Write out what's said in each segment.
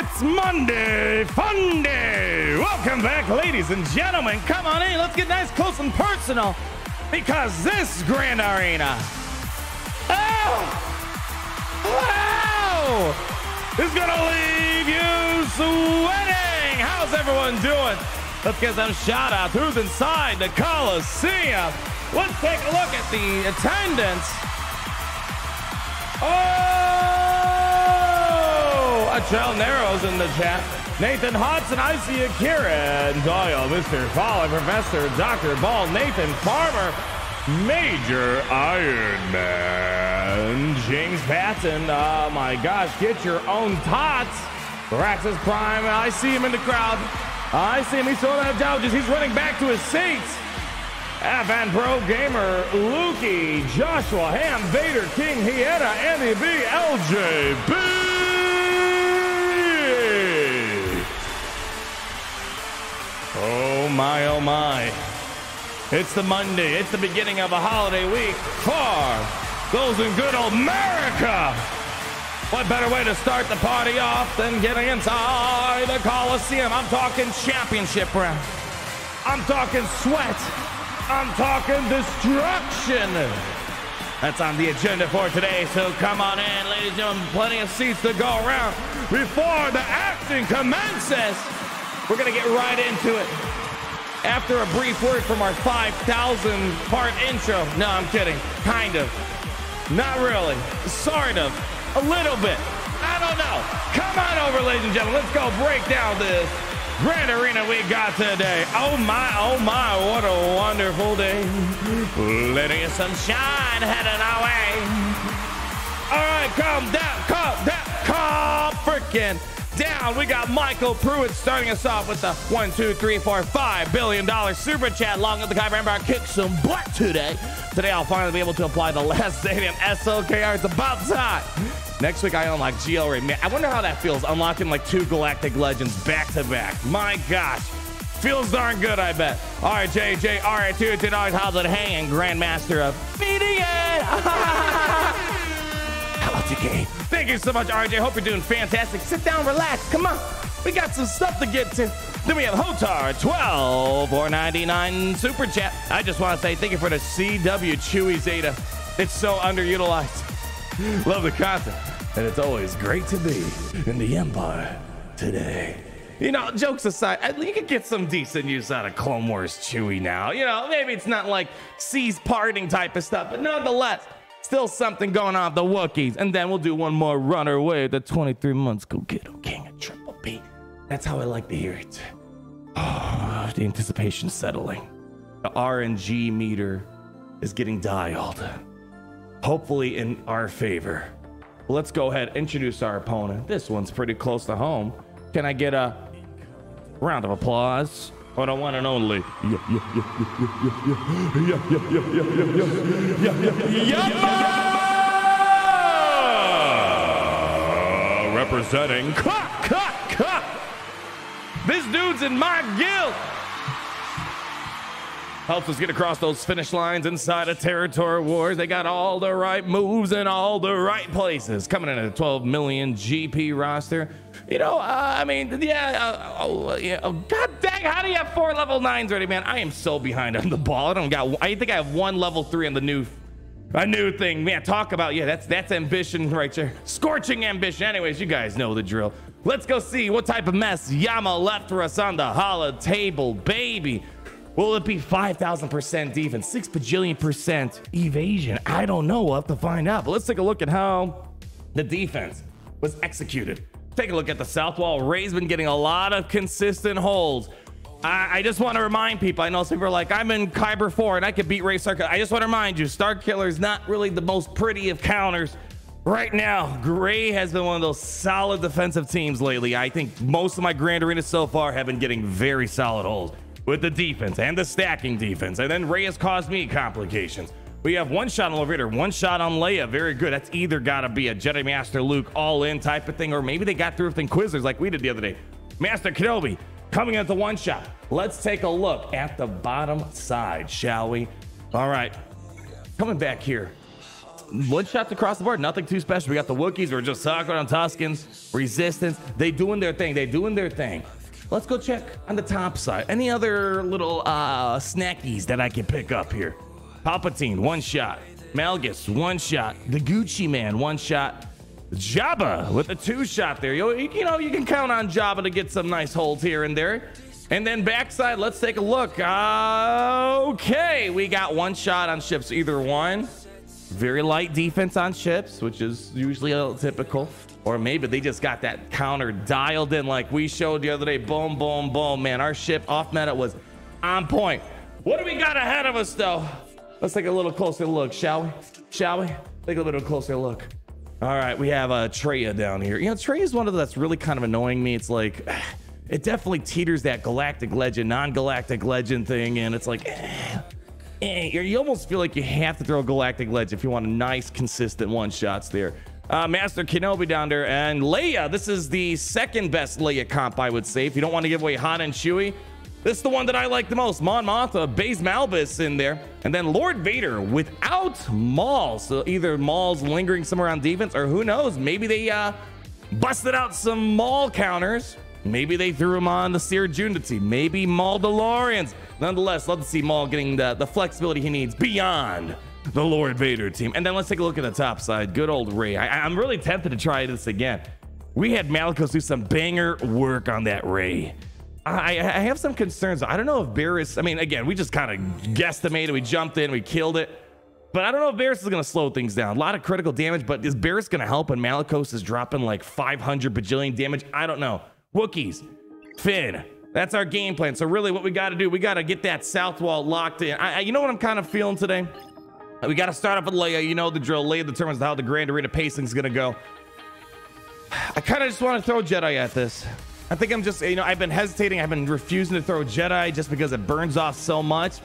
It's Monday Fun Day! Welcome back, ladies and gentlemen. Come on in, let's get nice, close, and personal, because this grand arena. Oh! Wow! It's gonna leave you sweating! How's everyone doing? Let's get some shout outs. Who's inside the Coliseum? Let's take a look at the attendance. Oh! Achel Narrows in the chat. Nathan Hudson, I see Akira and Doyle, Mr. Foley, Professor Dr. Ball, Nathan Farmer, Major Iron Man, James Patton. Oh my gosh, get your own tots. Raxus Prime, I see him in the crowd. I see him, he's still out of dodges. He's running back to his seats. FN Pro Gamer, Lukey, Joshua Ham, Vader, King, Hieta, Andy B, LJB. Oh my, oh my. It's the Monday. It's the beginning of a holiday week for those in good old America. What better way to start the party off than getting inside the Coliseum? I'm talking championship round. I'm talking sweat. I'm talking destruction. That's on the agenda for today, so come on in, ladies and gentlemen. Plenty of seats to go around. Before the action commences, we're going to get right into it. After a brief word from our 5,000-part intro. No, I'm kidding. Kind of. Not really. Sort of. A little bit. I don't know. Come on over, ladies and gentlemen. Let's go break down this grand arena we got today. Oh my, what a wonderful day. Plenty of sunshine heading our way. All right, calm freaking down. We got Michael Pruitt starting us off with the $1, $2, $3, $4, $5 billion super chat. Long of the Kyber Empire kick some butt today. Today, I'll finally be able to apply the last stadium SLKR. It's about time. Next week, I unlock Geo Ray. Man, I wonder how that feels, unlocking like 2 Galactic Legends back to back. My gosh. Feels darn good, I bet. All right, JJ, R2, $2, how's it hanging? Grandmaster of Media. Hello, TK. Thank you so much, RJ. Hope you're doing fantastic. Sit down, relax. Come on. We got some stuff to get to. Then we have Hotar, $12, $4.99 super chat. I just want to say thank you for the CW Chewy Zeta. It's so underutilized. Love the content, and it's always great to be in the Empire today. You know, jokes aside, you could get some decent use out of Clone Wars Chewie now. You know, maybe it's not like seas parting type of stuff, but nonetheless, still something going on with the Wookiees. And then we'll do one more runner wave, the 23 months go kiddo king of Triple P. That's how I like to hear it. Oh, the anticipation settling. The RNG meter is getting dialed. Hopefully in our favor. Let's go ahead, introduce our opponent. This one's pretty close to home. Can I get a round of applause for the one and only Yama, representing Cup. This dude's in my guild. Helps us get across those finish lines inside of Territory Wars. They got all the right moves in all the right places. Coming in at a 12 million GP roster. You know, I mean, yeah. God dang, how do you have 4 level 9s already, man? I am so behind on the ball. I think I have 1 level 3 on the new thing. Man, talk about, yeah, that's ambition right there. Scorching ambition. Anyways, you guys know the drill. Let's go see what type of mess Yama left for us on the hollow table, baby. Will it be 5,000% defense, 6 bajillion% evasion? I don't know. We'll have to find out. But let's take a look at how the defense was executed. Take a look at the south wall. Rey's been getting a lot of consistent holds. I just want to remind people. I know some people are like, I'm in Kyber 4 and I could beat Rey Starkiller. I just want to remind you, Starkiller is not really the most pretty of counters right now. Rey has been one of those solid defensive teams lately. I think most of my Grand Arenas so far have been getting very solid holds with the defense and the stacking defense. And then Rey has caused me complications. We have 1 shot on Leviathan, 1 shot on Leia. Very good. That's either got to be a Jedi Master Luke all-in type of thing, or maybe they got through with Inquisitors like we did the other day. Master Kenobi coming at the 1 shot. Let's take a look at the bottom side, shall we? All right. Coming back here. One shots across the board, nothing too special. We got the Wookiees, we're just talking on Tuskens, Resistance. They doing their thing, they doing their thing. Let's go check on the top side. Any other little snackies that I can pick up here? Palpatine, one shot. Malgus, one shot. The Gucci Man, one shot. Jabba with a two shot there. You know, you can count on Jabba to get some nice holds here and there. And then backside, let's take a look. Okay, we got one shot on ships, either one. Very light defense on ships, which is usually a little typical. Or maybe they just got that counter dialed in like we showed the other day. Boom, boom, boom, man. Our ship off meta was on point. What do we got ahead of us, though? Let's take a little closer look, shall we? Shall we? Take a little bit of a closer look. All right, we have Traya down here. You know, Traya is one of that's really kind of annoying me. It's like, it definitely teeters that galactic legend, non-galactic legend thing, and it's like, you almost feel like you have to throw galactic legend if you want a nice, consistent one-shots there. Master Kenobi down there, and Leia. This is the second best Leia comp, I would say. If you don't want to give away Han and Chewie, this is the one that I like the most. Mon Mothma, Baze Malbus in there, and then Lord Vader without Maul. So either Maul's lingering somewhere on defense, or who knows, maybe they busted out some Maul counters. Maybe they threw him on the Seer Jundity. Maybe Maul DeLoreans. Nonetheless, love to see Maul getting the flexibility he needs beyond the Lord Vader team. And then let's take a look at the top side. Good old Rey. I'm really tempted to try this again. We had Malicos do some banger work on that Rey. I have some concerns. I don't know if Barriss, I mean, again, we just kind of guesstimated. We jumped in, we killed it. But I don't know if Barriss is going to slow things down. A lot of critical damage, but is Barriss going to help when Malicos is dropping like 500 bajillion damage? I don't know. Wookiees, Finn, that's our game plan. So really what we got to do, we got to get that south wall locked in. You know what I'm kind of feeling today? We got to start off with Leia. You know the drill. Leia determines how the Grand Arena pacing is going to go. I kind of just want to throw Jedi at this. I think I'm just, you know, I've been hesitating. I've been refusing to throw Jedi just because it burns off so much.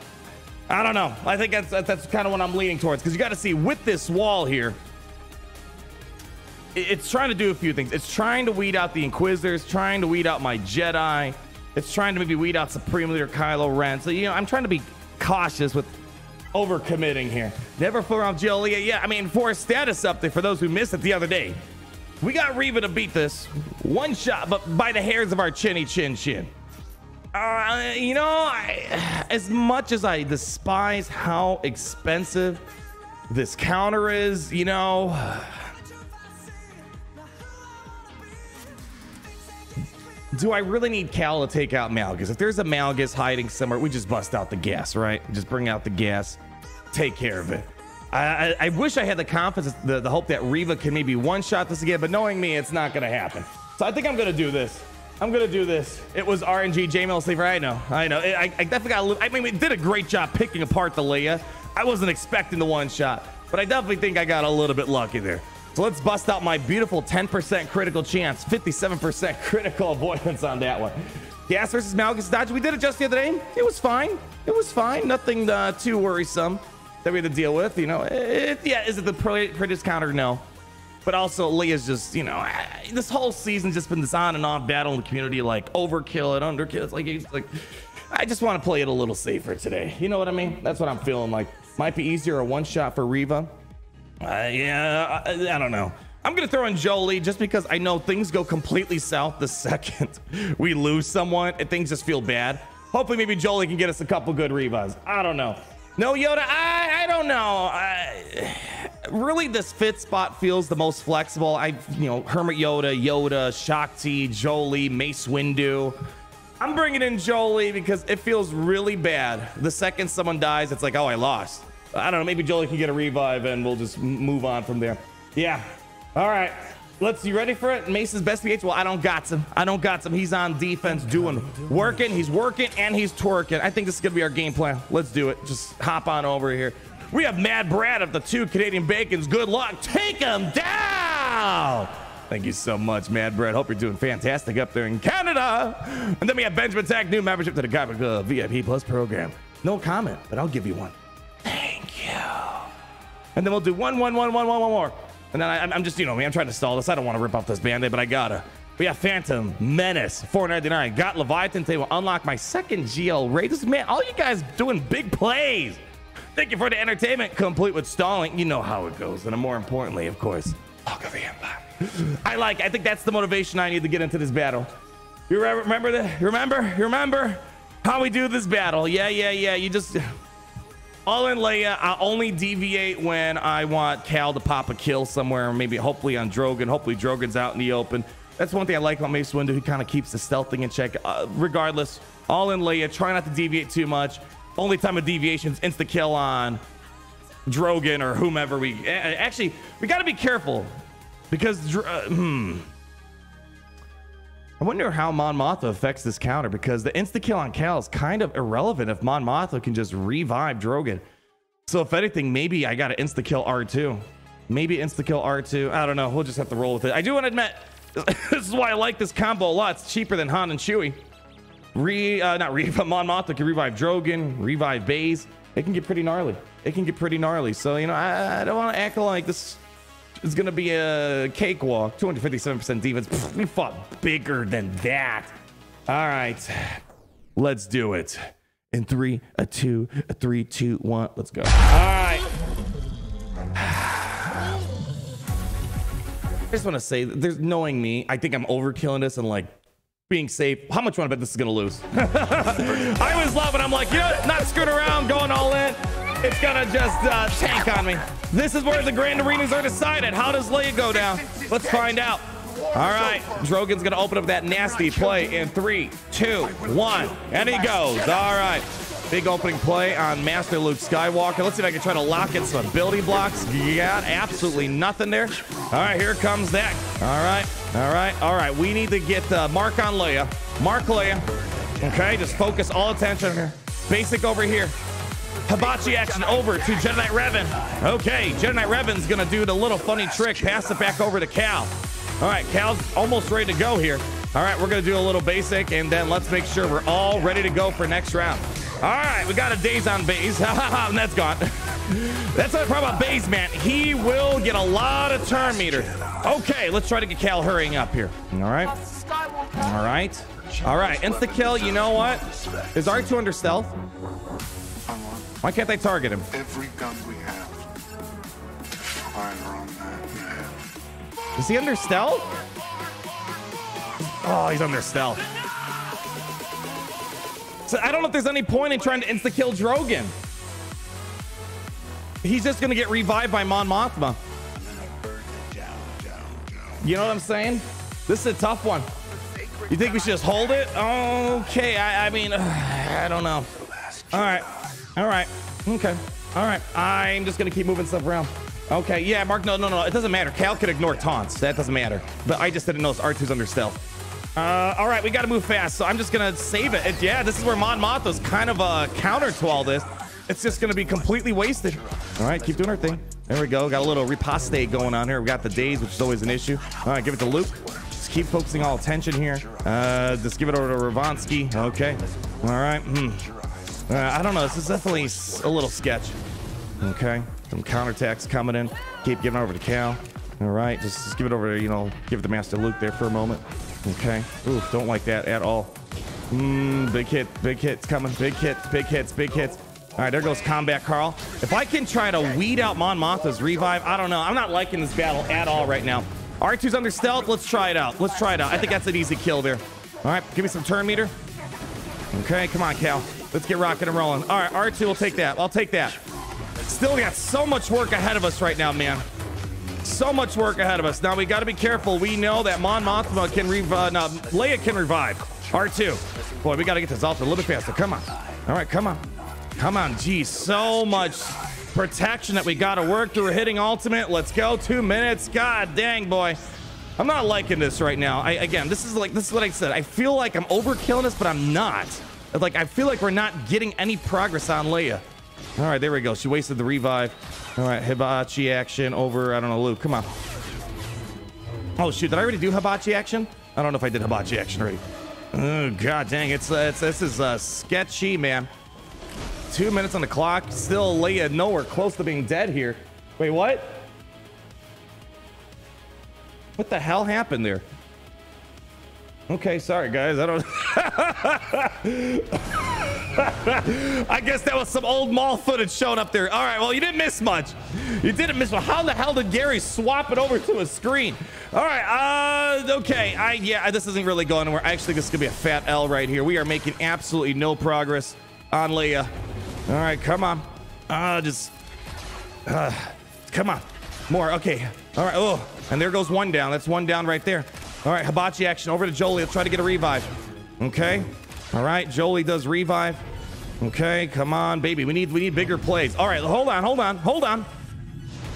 I don't know. I think that's kind of what I'm leaning towards, because you got to see with this wall here, it's trying to do a few things. It's trying to weed out the Inquisitors, trying to weed out my Jedi. It's trying to maybe weed out Supreme Leader Kylo Ren. So, you know, I'm trying to be cautious with overcommitting here. Never for off Jolie. Yeah, I mean, for a status update, for those who missed it the other day, we got Reva to beat this one shot, but by the hairs of our chinny chin chin. You know, as much as I despise how expensive this counter is, you know, do I really need Cal to take out Malgus? If there's a Malgus hiding somewhere, we just bust out the gas, right? Just bring out the gas, take care of it. I wish I had the confidence, the hope that Reva can maybe one-shot this again, but knowing me, it's not going to happen. So I think I'm going to do this. I'm going to do this. It was RNG, J-Mail Sleeper. I know, I know. I definitely got to, I mean, we did a great job picking apart the Leia. I wasn't expecting the one-shot, but I definitely think I got a little bit lucky there. So let's bust out my beautiful 10% critical chance, 57% critical avoidance on that one. Gas versus Malgus dodge. We did it just the other day. It was fine. It was fine. Nothing too worrisome that we had to deal with. You know, yeah, is it the prettiest counter? No. But also, Leia's just, you know, this whole season's just been this on and off battle in the community, like overkill and underkill. It's like I just want to play it a little safer today. You know what I mean? That's what I'm feeling like. Might be easier a one shot for Reva. Yeah, I don't know. I'm gonna throw in Jolie just because I know things go completely south the second we lose someone, and things just feel bad. Hopefully maybe Jolie can get us a couple good Revas. I don't know. No Yoda, I don't know. Really, this fifth spot feels the most flexible. You know, Hermit Yoda, Shakti, Jolie, Mace Windu. I'm bringing in Jolie because it feels really bad. The second someone dies, it's like, oh, I lost. I don't know, maybe Jolie can get a revive and we'll just move on from there. Yeah. All right. You ready for it? Mace's best BH. Well, I don't got him. I don't got him. He's on defense doing, working. He's working and he's twerking. I think this is going to be our game plan. Let's do it. Just hop on over here. We have Mad Brad of the two Canadian Bacons. Good luck. Take him down. Thank you so much, Mad Brad. Hope you're doing fantastic up there in Canada. And then we have Benjamin Tack, new membership to the Gobber Club VIP Plus program. No comment, but I'll give you one. And then we'll do one more. And then I'm just, you know me, I'm trying to stall this. I don't want to rip off this Band-Aid, but I gotta. We have Phantom, Menace, $4.99. Got Leviathan. They will unlock my second GL raid. This man, all you guys doing big plays. Thank you for the entertainment, complete with stalling. You know how it goes. And more importantly, of course, Talk of the Empire. I think that's the motivation I need to get into this battle. You remember that? Remember how we do this battle? Yeah. You just all in Leia. I only deviate when I want Cal to pop a kill somewhere, or maybe hopefully on Drogon. Hopefully Drogon's out in the open. That's one thing I like about Mace Windu. He kind of keeps the stealth thing in check. Regardless, all in Leia. Try not to deviate too much. Only time of deviation is insta kill on Drogon or whomever. We actually we got to be careful because I wonder how Mon Mothma affects this counter, because the insta kill on Cal is kind of irrelevant if Mon Mothma can just revive Drogon. So if anything, maybe I got to insta kill R2. Maybe insta kill R2. I don't know. We'll just have to roll with it. I do want to admit this is why I like this combo a lot. It's cheaper than Han and Chewie. Mon Mothma can revive Drogon, revive Baze. It can get pretty gnarly. So, you know, I don't want to act like this is going to be a cakewalk. 257% defense. Pfft, we fought bigger than that. All right. Let's do it. In 3, 2, 1. Let's go. All right. I just want to say, there's knowing me, I think I'm overkilling this and like being safe. How much want to bet this is going to lose? I was loving it. I'm like, yeah, not screwing around, going all in. It's gonna just tank on me. This is where the grand arenas are decided. How does Leia go down? Let's find out. All right, Drogon's gonna open up that nasty play in 3, 2, 1, and he goes. All right, big opening play on Master Luke Skywalker. Let's see if I can try to lock in some building blocks. Got absolutely nothing there. All right, here comes that. All right. We need to get the mark on Leia. Mark Leia. Okay, just focus all attention on her. Basic over here. Hibachi action over to Jedi Knight Revan. Okay, Jedi Knight Revan's gonna do the little funny trick, pass it back over to Cal. All right, Cal's almost ready to go here. All right, we're gonna do a little basic, and then let's make sure we're all ready to go for next round. All right, we got a daze on Baze, and that's gone. That's the problem with Baze, man. He will get a lot of turn meter. Okay, let's try to get Cal hurrying up here. All right. Insta-kill, you know what? Is R2 under stealth? Why can't they target him? Every gun we have. Fire on that. Is he under stealth? Oh, he's under stealth. So I don't know if there's any point in trying to insta-kill Drogon. He's just gonna get revived by Mon Mothma. You know what I'm saying? This is a tough one. You think we should just hold it? Okay, I mean, I don't know. All right. I'm just gonna keep moving stuff around. Okay, yeah, Mark, no. It doesn't matter. Cal can ignore taunts. That doesn't matter. But I just didn't notice R2's under stealth. All right, we gotta move fast, so I'm just gonna save it. Yeah, this is where Mon Mothma's kind of a counter to all this. It's just gonna be completely wasted. All right, keep doing her thing. There we go. Got a little riposte going on here. We got the daze, which is always an issue. All right, give it to Luke. Just keep focusing all attention here. Just give it over to Ravansky. Okay. All right. I don't know. This is definitely a little sketch. Okay. Some counterattacks coming in. Keep giving it over to Cal. All right. Just give it over to, you know, give it to Master Luke there for a moment. Okay. Oof. Don't like that at all. Big hit. Big hits coming. Big hits. All right. There goes Combat Carl. If I can try to weed out Mon Mothma's revive, I don't know. I'm not liking this battle at all right now. R2's under stealth. Let's try it out. I think that's an easy kill there. All right. Give me some turn meter. Okay. Come on, Cal. Let's get rocking and rolling. All right, R2 will take that. I'll take that. Still got so much work ahead of us right now, man. So much work ahead of us. Now, we got to be careful. We know that Mon Mothma can revive. No, Leia can revive. R2. Boy, we got to get this off a little bit faster. Come on. All right, come on. Geez, so much protection that we got to work through. We're hitting ultimate. Let's go. 2 minutes. God dang, boy. I'm not liking this right now. Again, this is what I said. I feel like I'm overkilling this, but I'm not. Like, I feel like we're not getting any progress on Leia. All right, there we go. She wasted the revive. All right, hibachi action over, I don't know, Luke. Come on. Oh, shoot. Did I already do hibachi action? I don't know if I did hibachi action already. Oh, God dang. This is sketchy, man. 2 minutes on the clock. Still Leia nowhere close to being dead here. Wait, what? What the hell happened there? Okay, sorry guys, I don't I guess that was some old Maul footage showing up there. All right, well, you didn't miss much. You didn't miss much. How the hell did Gary swap it over to a screen? All right, okay. Yeah, this isn't really going anywhere. Actually, this is going to be a fat L right here. We are making absolutely no progress on Leia. All right, come on. Come on. More, okay. All right, oh, and there goes one down. That's one down right there. All right, hibachi action over to Jolie. Let's try to get a revive. Okay. All right, Jolie does revive. Okay, come on, baby. We need bigger plays. All right, hold on.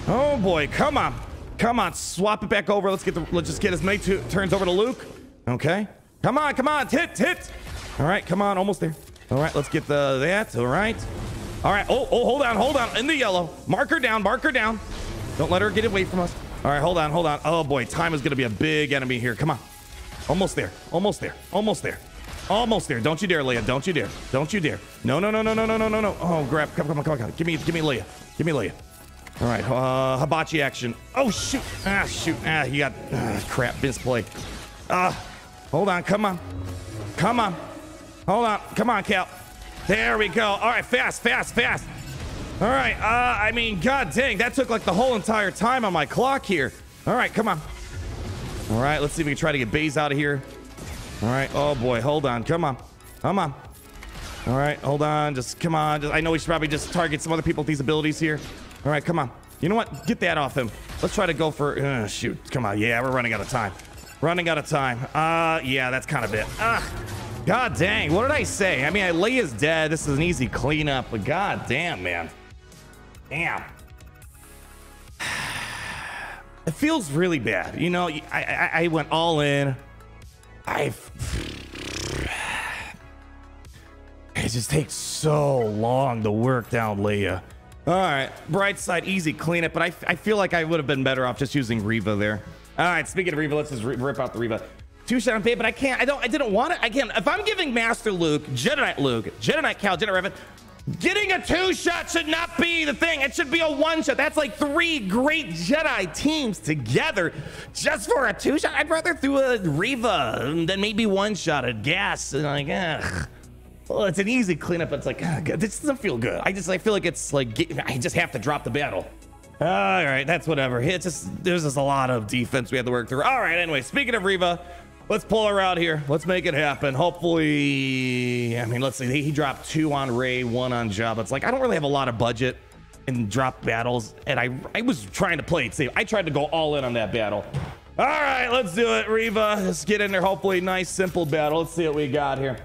Oh boy, come on, come on. Swap it back over. Let's just get as many turns over to Luke. Okay, come on, hit. All right, come on, almost there. All right, let's get that. All right. Oh, hold on. In the yellow. Mark her down. Don't let her get away from us. All right, hold on. Oh boy, time is gonna be a big enemy here. Come on, almost there. Don't you dare, Leia. Don't you dare. No. Oh, grab. Come on. Give me Leia. All right. Hibachi action. Oh, shoot. Shoot. You got... crap. Misplay. Hold on. Come on. Hold on. Come on, Cal. There we go. All right. Fast. All right. I mean, god dang. That took like the whole entire time on my clock here. All right. Come on. All right. Let's see if we can try to get Baze out of here. All right. Oh, boy. Hold on. Come on. All right. Hold on. Come on. I know we should probably just target some other people with these abilities here. All right. Come on. You know what? Get that off him. Let's try to go for... shoot. Come on. Yeah, we're running out of time. Yeah, that's kind of it. God dang. What did I say? I mean, Leia's dead. This is an easy cleanup, but god damn, man. Damn. It feels really bad. You know, I went all in. It just takes so long to work down Leia. All right, bright side, easy cleanup, but I feel like I would have been better off just using Reva there. All right, speaking of Reva, let's just rip out the Reva. Two shot on pay, but I didn't want it. I can't. If I'm giving Master Luke, Jedi Knight Cal, Jedi Revan, getting a two-shot should not be the thing. It should be a one-shot. That's like three great Jedi teams together just for a two-shot. I'd rather do a Reva than maybe one-shot at gas. And like, ugh. Well, it's an easy cleanup. It's like, God, this doesn't feel good. I feel like it's like, I just have to drop the battle. All right, that's whatever. It's just, there's just a lot of defense we had to work through. All right, anyway, speaking of Reva, let's pull her out here. Let's make it happen. Hopefully, I mean, let's see. He dropped 2 on Rey, 1 on Jabba. It's like, I don't really have a lot of budget and drop battles. And I was trying to play it safe. I tried to go all in on that battle. All right, let's do it, Reva. Let's get in there. Hopefully, nice, simple battle. Let's see what we got here.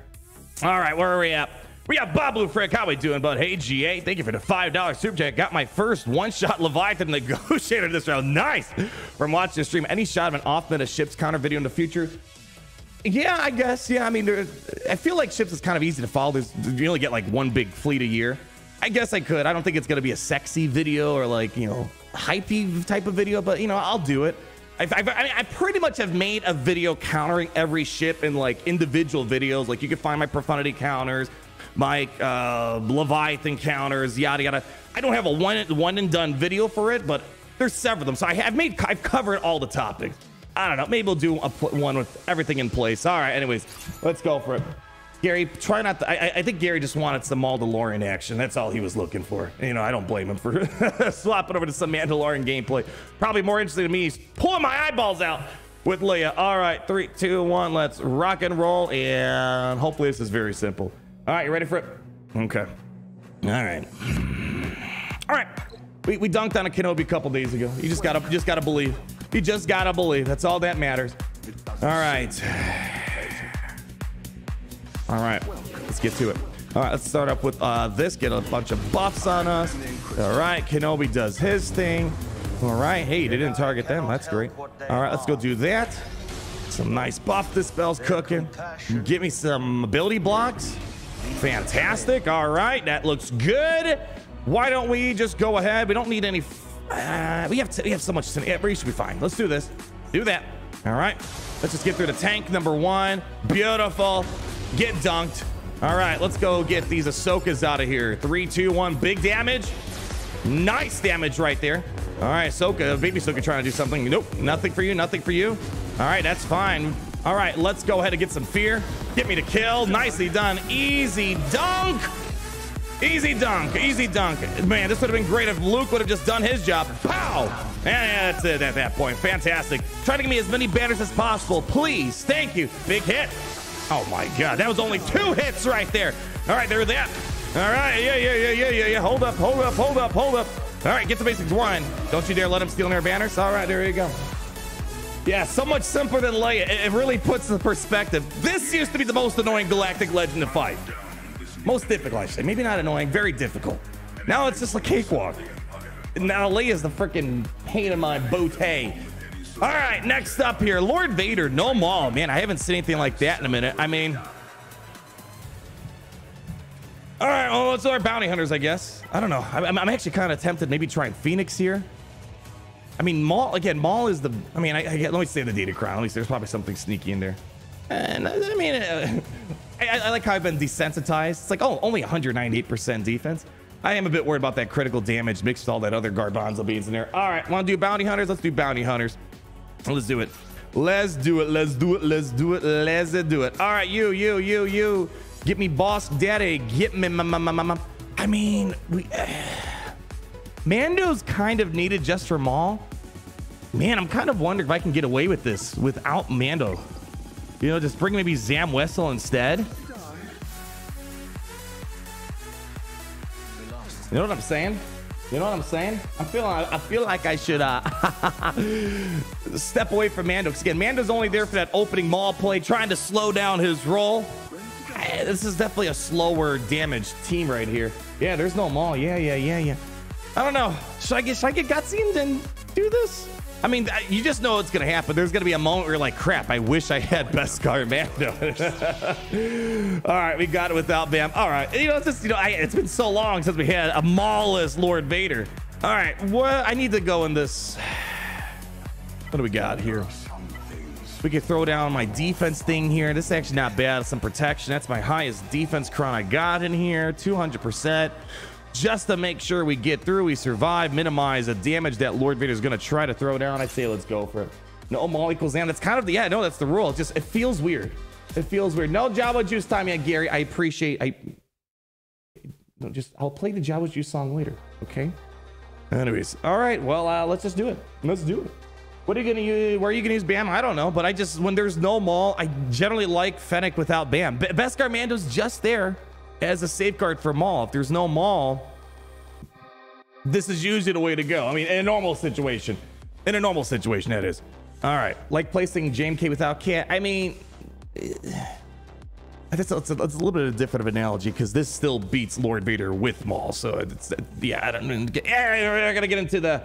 All right, where are we at? We got Babu Frick. How we doing, bud? Hey, GA. Thank you for the $5 super chat. Got my first one-shot Leviathan Negotiator this round. Nice. From watching the stream, any shot of an off-meta Ships counter video in the future? Yeah, I guess. Yeah, I mean, I feel like Ships is kind of easy to follow. You only get like one big fleet a year. I guess I could. I don't think it's going to be a sexy video or like, you know, hypey type of video, but, you know, I'll do it. I pretty much have made a video countering every ship in like individual videos. Like you can find my Profundity counters, my Leviathan counters, yada yada. I don't have a one and done video for it, but there's several of them. So I've covered all the topics. I don't know, maybe we'll do one with everything in place. All right, anyways, let's go for it. Gary, try not to, I think Gary just wanted some Mandalorian action. That's all he was looking for. And, you know, I don't blame him for swapping over to some Mandalorian gameplay. Probably more interesting to me, he's pulling my eyeballs out with Leia. All right, 3, 2, 1, let's rock and roll. And hopefully this is very simple. All right, you ready for it? Okay. All right. We dunked on a Kenobi a couple days ago. You just gotta believe. You just gotta believe. That's all that matters. All right. All right, let's get to it. All right, let's start up with this. Get a bunch of buffs on us. All right, Kenobi does his thing. All right, hey, they didn't target them. That's great. All right, let's go do that. Some nice buff. This spell's cooking. Give me some ability blocks. Fantastic. All right, that looks good. Why don't we just go ahead? We don't need any. We have so much. We should be fine. Let's do this. Do that. All right, let's just get through the tank number one. Beautiful. Get dunked. All right, let's go get these Ahsokas out of here. 3, 2, 1, big damage. Nice damage right there. All right, Ahsoka, baby Ahsoka trying to do something. Nope, nothing for you, nothing for you. All right, that's fine. All right, let's go ahead and get some fear. Get me to kill. Nicely done. Easy dunk. Easy dunk. Easy dunk. Man, this would have been great if Luke would have just done his job. Pow! And that's it at that point. Fantastic. Try to give me as many banners as possible, please. Thank you. Big hit. Oh, my God. That was only 2 hits right there. All right, there that. All right. Yeah. Hold up. All right, get the basics 1. Don't you dare let him steal their banners. All right, there you go. Yeah, so much simpler than Leia. It really puts in perspective. This used to be the most annoying galactic legend to fight. Most difficult, I say. Maybe not annoying, very difficult. Now it's just a cakewalk. Now Leia's the freaking pain in my bootay. All right, next up here, Lord Vader, no Maul. Man, I haven't seen anything like that in a minute. I mean, all right, well, let's do our bounty hunters, I guess. I don't know. I'm actually kind of tempted, maybe trying Phoenix here. I mean, Maul, again, Maul is the, I mean, let me say the Data Crown. At least there's probably something sneaky in there. And I mean, I like how I've been desensitized. It's like, oh, only 198% defense. I am a bit worried about that critical damage mixed with all that other garbanzo beans in there. All right, want to do bounty hunters? Let's do bounty hunters. Let's do it. Let's do it. All right, you. Get me Boss Daddy. Get me my. I mean, we... Mando's kind of needed just for Maul. Man, I'm kind of wondering if I can get away with this without Mando. You know, just bring maybe Zam Wessel instead. You know what I'm saying? I feel like I should step away from Mando. Because again, Mando's only there for that opening Maul play, trying to slow down his roll. This is definitely a slower damage team right here. Yeah, there's no Maul. Yeah. I don't know. Should I get cutscenes and do this? I mean, you just know it's going to happen. There's going to be a moment where you're like, crap, I wish I had Beskar Mando. All right, we got it without Bam. All right. You know, it's just, you know, it's been so long since we had a Maul-less Lord Vader. All right. Well, I need to go in this. What do we got here? We could throw down my defense thing here. This is actually not bad. Some protection. That's my highest defense crown I got in here. 200%. Just to make sure we get through, we survive, minimize the damage that Lord Vader is going to try to throw down. I say let's go for it. No Maul equals Zam. That's kind of the, yeah, no, that's the rule. It just, it feels weird. It feels weird. No Jabba Juice time yet, Gary. I appreciate, I'll play the Jabba Juice song later, okay? Anyways, all right, well, let's just do it. Let's do it. What are you going to use? Where are you going to use Bam? I don't know, but I just, when there's no Maul, I generally like Fennec without Bam. Beskar Mando's just there as a safeguard for Maul. If there's no Maul, this is usually the way to go. I mean, in a normal situation. In a normal situation, that is. All right. Like placing JMK without Cat. I mean, it's a little bit of a different analogy because this still beats Lord Vader with Maul. So, it's, yeah, I don't know. We're not going to get into the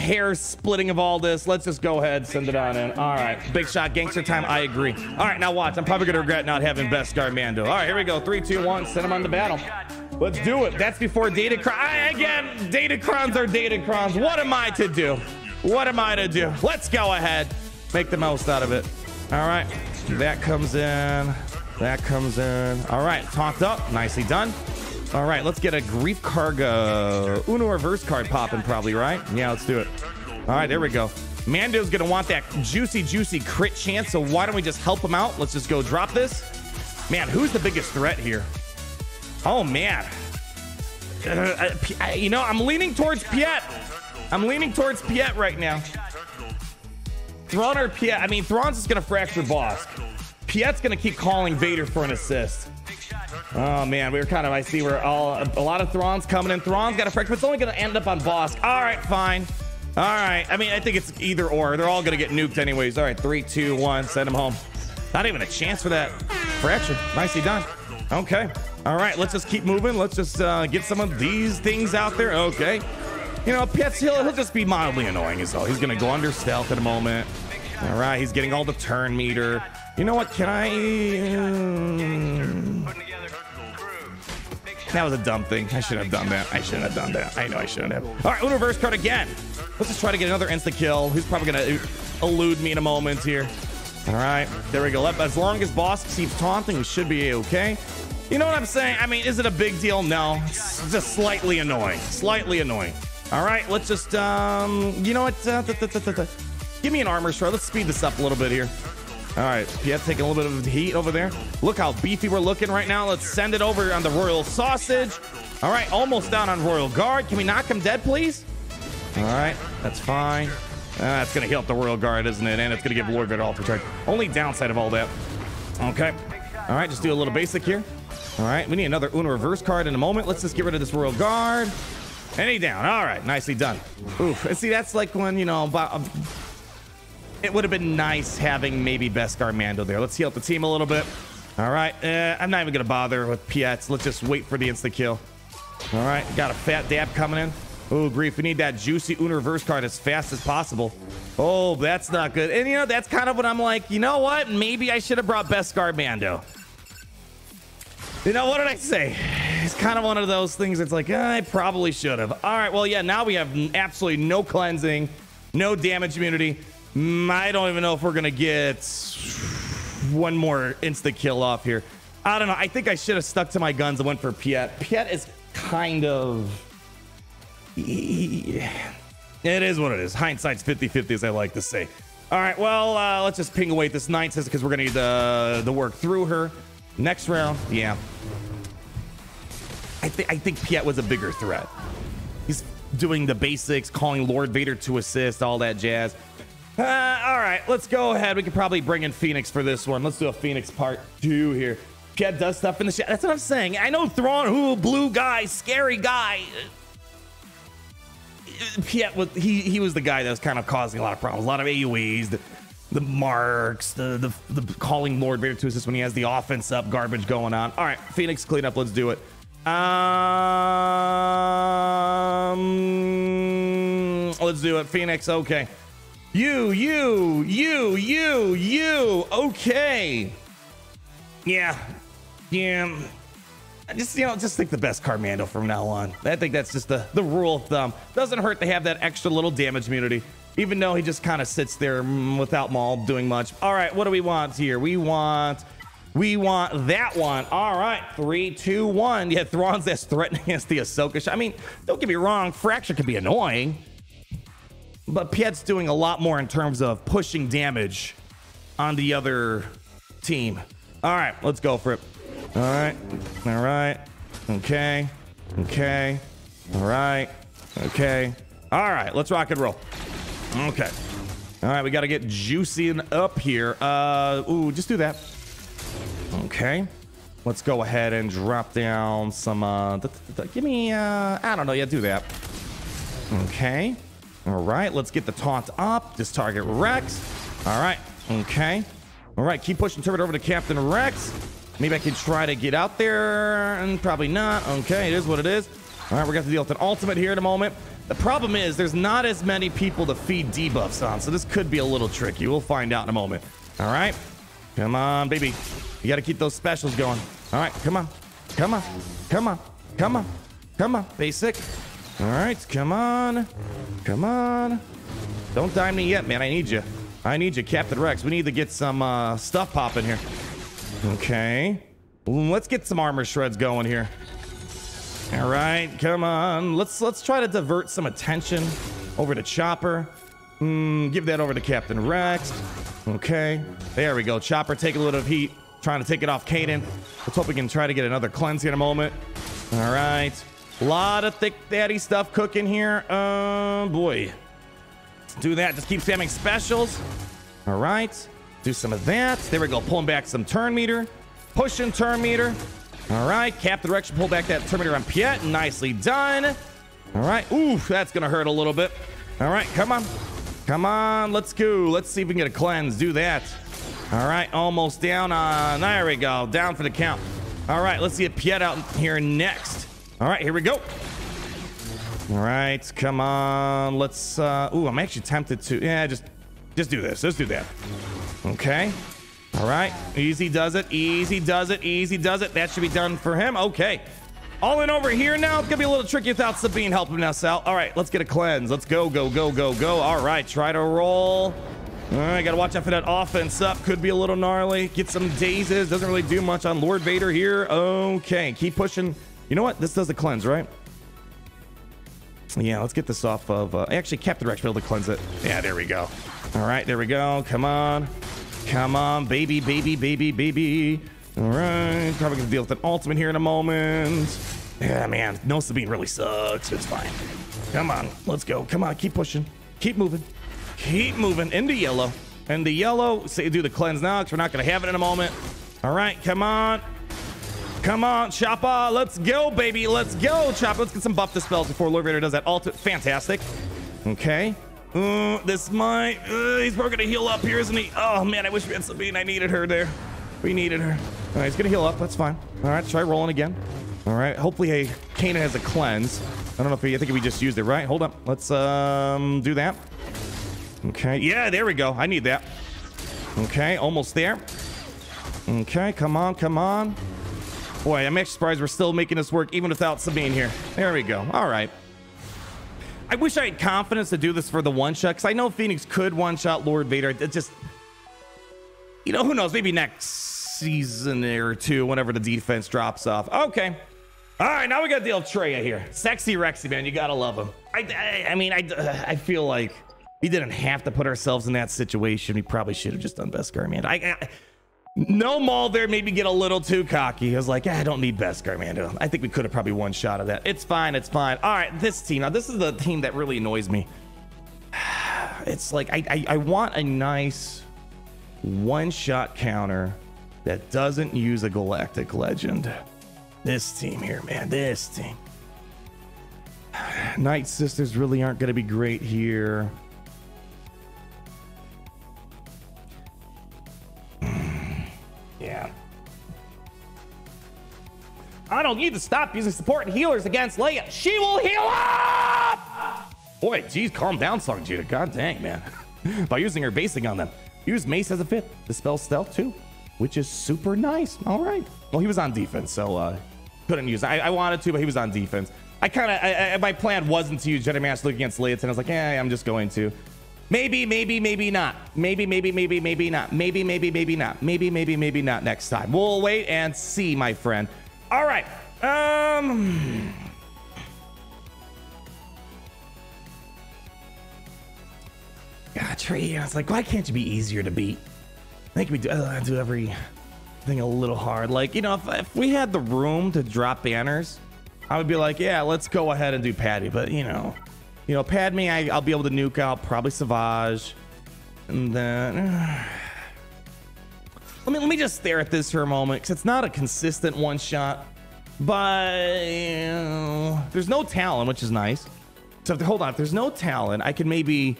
hair splitting of all this. Let's just go ahead, send it on in. All right, big shot gangster time. I agree. All right, now watch. I'm probably gonna regret not having Beskar Mando. All right, here we go. 3, 2, 1. Send him on the battle. Let's do it. That's before Datacron. Again, Datacrons are Datacrons. What am I to do? What am I to do? Let's go ahead. Make the most out of it. All right, that comes in. That comes in. All right, talked up. Nicely done. All right, let's get a Grief Karga Uno reverse card popping probably, right? Yeah, let's do it. All right, there we go. Mando's going to want that juicy, juicy crit chance, so why don't we just help him out? Let's just go drop this. Man, who's the biggest threat here? Oh, man. You know, I'm leaning towards Piet. I'm leaning towards Piet right now. Thrawn or Piet? I mean, Thrawn's just going to fracture Bosk. Piet's going to keep calling Vader for an assist. Oh man, we were kind of, I see we're all a lot of Thrawn's coming in. Thrawn's got a fracture, but it's only gonna end up on Bosk. All right, fine. All right, I mean, I think it's either or. They're all gonna get nuked anyways. All right, 3, 2, 1, send him home. Not even a chance for that fracture. Nicely done. Okay. All right, let's just keep moving. Let's just get some of these things out there. Okay. You know, Piet's, he'll just be mildly annoying as hell. He's gonna go under stealth at a moment. All right, he's getting all the turn meter. You know what? Can I? That was a dumb thing. I shouldn't have done that. I know I shouldn't have. All right, reverse card again. Let's just try to get another insta kill. He's probably gonna elude me in a moment here. All right, there we go. As long as Boss keeps taunting, we should be okay. You know what I'm saying? I mean, is it a big deal? No. It's just slightly annoying. Slightly annoying. All right, let's just. You know what? Give me an armor shroud. Let's speed this up a little bit here. All right, Piet's taking a little bit of heat over there. Look how beefy we're looking right now. Let's send it over on the Royal Sausage. All right, almost down on Royal Guard. Can we knock him dead, please? All right, that's fine. That's going to heal up the Royal Guard, isn't it? And it's going to give Lord Vader off the charge. Only downside of all that. Okay. All right, just do a little basic here. All right, we need another Una reverse card in a moment. Let's just get rid of this Royal Guard. And he down. All right, nicely done. Oof. And see, that's like when, you know, it would have been nice having maybe Beskar Mando there. Let's heal up the team a little bit. All right. I'm not even going to bother with Pietz. Let's just wait for the insta-kill. All right. Got a fat dab coming in. Oh, grief. We need that juicy Una reverse card as fast as possible. Oh, that's not good. And, you know, that's kind of what I'm like, you know what? Maybe I should have brought Beskar Mando. You know, what did I say? It's kind of one of those things that's like, I probably should have. All right. Well, yeah, now we have absolutely no cleansing, no damage immunity. I don't even know if we're going to get one more instant kill off here. I don't know. I think I should have stuck to my guns and went for Piet. Piet is kind of... It is what it is. Hindsight's 50-50, as I like to say. All right, well, let's just ping away this Ninth because we're going to need the work through her. Next round, yeah. I think Piet was a bigger threat. He's doing the basics, calling Lord Vader to assist, all that jazz. All right, let's go ahead. We could probably bring in Phoenix for this one. Let's do a Phoenix part 2 here. Piet does stuff in the shot. That's what I'm saying. I know Thrawn, who blue guy, scary guy. Piet, he was the guy that was kind of causing a lot of problems. A lot of AoEs, the marks, the calling Lord Vader to assist when he has the offense up, garbage going on. All right, Phoenix cleanup. Let's do it. Let's do it, Phoenix. Okay. You. Okay. Yeah. I just, you know, just think the Beskar Mando from now on. I think that's just the rule of thumb. Doesn't hurt to have that extra little damage immunity, even though he just kind of sits there without Maul doing much. All right, what do we want here? We want that one. All right, 3, 2, 1. Yeah, Thrawn's as threatening as the Ahsoka shot. I mean, don't get me wrong. Fracture can be annoying. But Piet's doing a lot more in terms of pushing damage on the other team. All right, let's go for it. All right. Okay. All right. All right, let's rock and roll. Okay. All right, we got to get juicing up here. Ooh, just do that. Okay. Let's go ahead and drop down some, give me, I don't know. Yeah, do that. Okay. All right, let's get the taunt up. Just target Rex. All right, okay. All right, keep pushing Turbot over to Captain Rex. Maybe I can try to get out there, and probably not. Okay, it is what it is. All right, we're going to deal with an ultimate here in a moment. The problem is there's not as many people to feed debuffs on, so this could be a little tricky. We'll find out in a moment. All right, come on, baby. You got to keep those specials going. All right, come on. Basic. All right, come on. Don't die me yet, man. I need you, Captain Rex. We need to get some stuff popping here. Okay. Let's get some armor shreds going here. All right, come on. Let's try to divert some attention over to Chopper. Give that over to Captain Rex. Okay. There we go. Chopper take a little bit of heat, trying to take it off Kaden. Let's hope we can try to get another cleanse here in a moment. All right. A lot of thick daddy stuff cooking here. Boy. Do that. Just keep spamming specials. All right. Do some of that. There we go. Pulling back some turn meter. Pushing turn meter. All right. Captain Rex pull back that turn meter on Piet. Nicely done. All right. Oof. That's going to hurt a little bit. All right. Come on. Let's go. Let's see if we can get a cleanse. Do that. All right. Almost down on. There we go. Down for the count. All right. Let's get Piet out here next. All right, here we go. All right, come on. Let's, ooh, I'm actually tempted to, yeah, just do this. Let's do that. Okay. All right, easy does it. That should be done for him. Okay. All in over here now. It's gonna be a little tricky without Sabine helping us out. All right, let's get a cleanse. Let's go. All right, try to roll. All right, gotta watch out for that offense up. Could be a little gnarly. Get some dazes. Doesn't really do much on Lord Vader here. Okay, keep pushing. You know what? This does the cleanse, right? Yeah, let's get this off of... actually, Captain Rex will be able to cleanse it. Yeah, there we go. All right, there we go. Come on. Come on, baby, baby, baby, baby. All right, probably gonna deal with an ultimate here in a moment. Yeah, man, no Sabine really sucks. It's fine. Come on, let's go. Come on, keep pushing. Keep moving. Keep moving into yellow. And the yellow, say, do the cleanse now because we're not gonna have it in a moment. All right, come on. Come on, Choppa. Let's go, baby. Let's go, Choppa. Let's get some buff dispels before Lord Vader does that ultimate. Fantastic. Okay. This might... he's probably going to heal up here, isn't he? Oh, man, I wish we had Sabine. I needed her there. We needed her. All right, he's going to heal up. That's fine. All right, try rolling again. All right, hopefully Kanan has a cleanse. I don't know if he... I think we just used it, right? Hold up. Let's do that. Okay. Yeah, there we go. I need that. Okay, almost there. Okay, come on, come on. Boy, I'm actually surprised we're still making this work even without Sabine here. There we go. All right. I wish I had confidence to do this for the one-shot, because I know Phoenix could one-shot Lord Vader. It just... You know, who knows? Maybe next season or two, whenever the defense drops off. Okay. All right, now we got to deal with Traya here. Sexy Rexy, man. You got to love him. I mean, I feel like we didn't have to put ourselves in that situation. We probably should have just done Beskar, man. No Maul there, maybe get a little too cocky. I was like, I don't need Beskar, man. I think we could have probably one shot of that. It's fine, it's fine. All right, this team. Now, this is the team that really annoys me. It's like, I want a nice one-shot counter that doesn't use a Galactic Legend. This team here, man, this team. Night Sisters really aren't going to be great here. Yeah. I don't need to stop using support and healers against Leia. She will heal up! Boy, geez, calm down, Song Judah. God dang, man. By using her basing on them. Use Mace as a fifth. Dispel stealth too, which is super nice. All right. Well, he was on defense, so couldn't use it. I wanted to, but he was on defense. My plan wasn't to use Jedi Master Luke against Leia, and I was like, I'm just going to. Maybe not. Maybe not. Maybe not. Maybe not next time. We'll wait and see, my friend. All right. God, Traya. It's like, why can't you be easier to beat? I think we do everything a little hard. Like, you know, if we had the room to drop banners, I would be like, yeah, let's go ahead and do Patty. But, you know, Padme, I'll be able to nuke out, probably Savage. And then... Let me just stare at this for a moment, because it's not a consistent one-shot. But, there's no Talon, which is nice. So, hold on. If there's no Talon, I can maybe...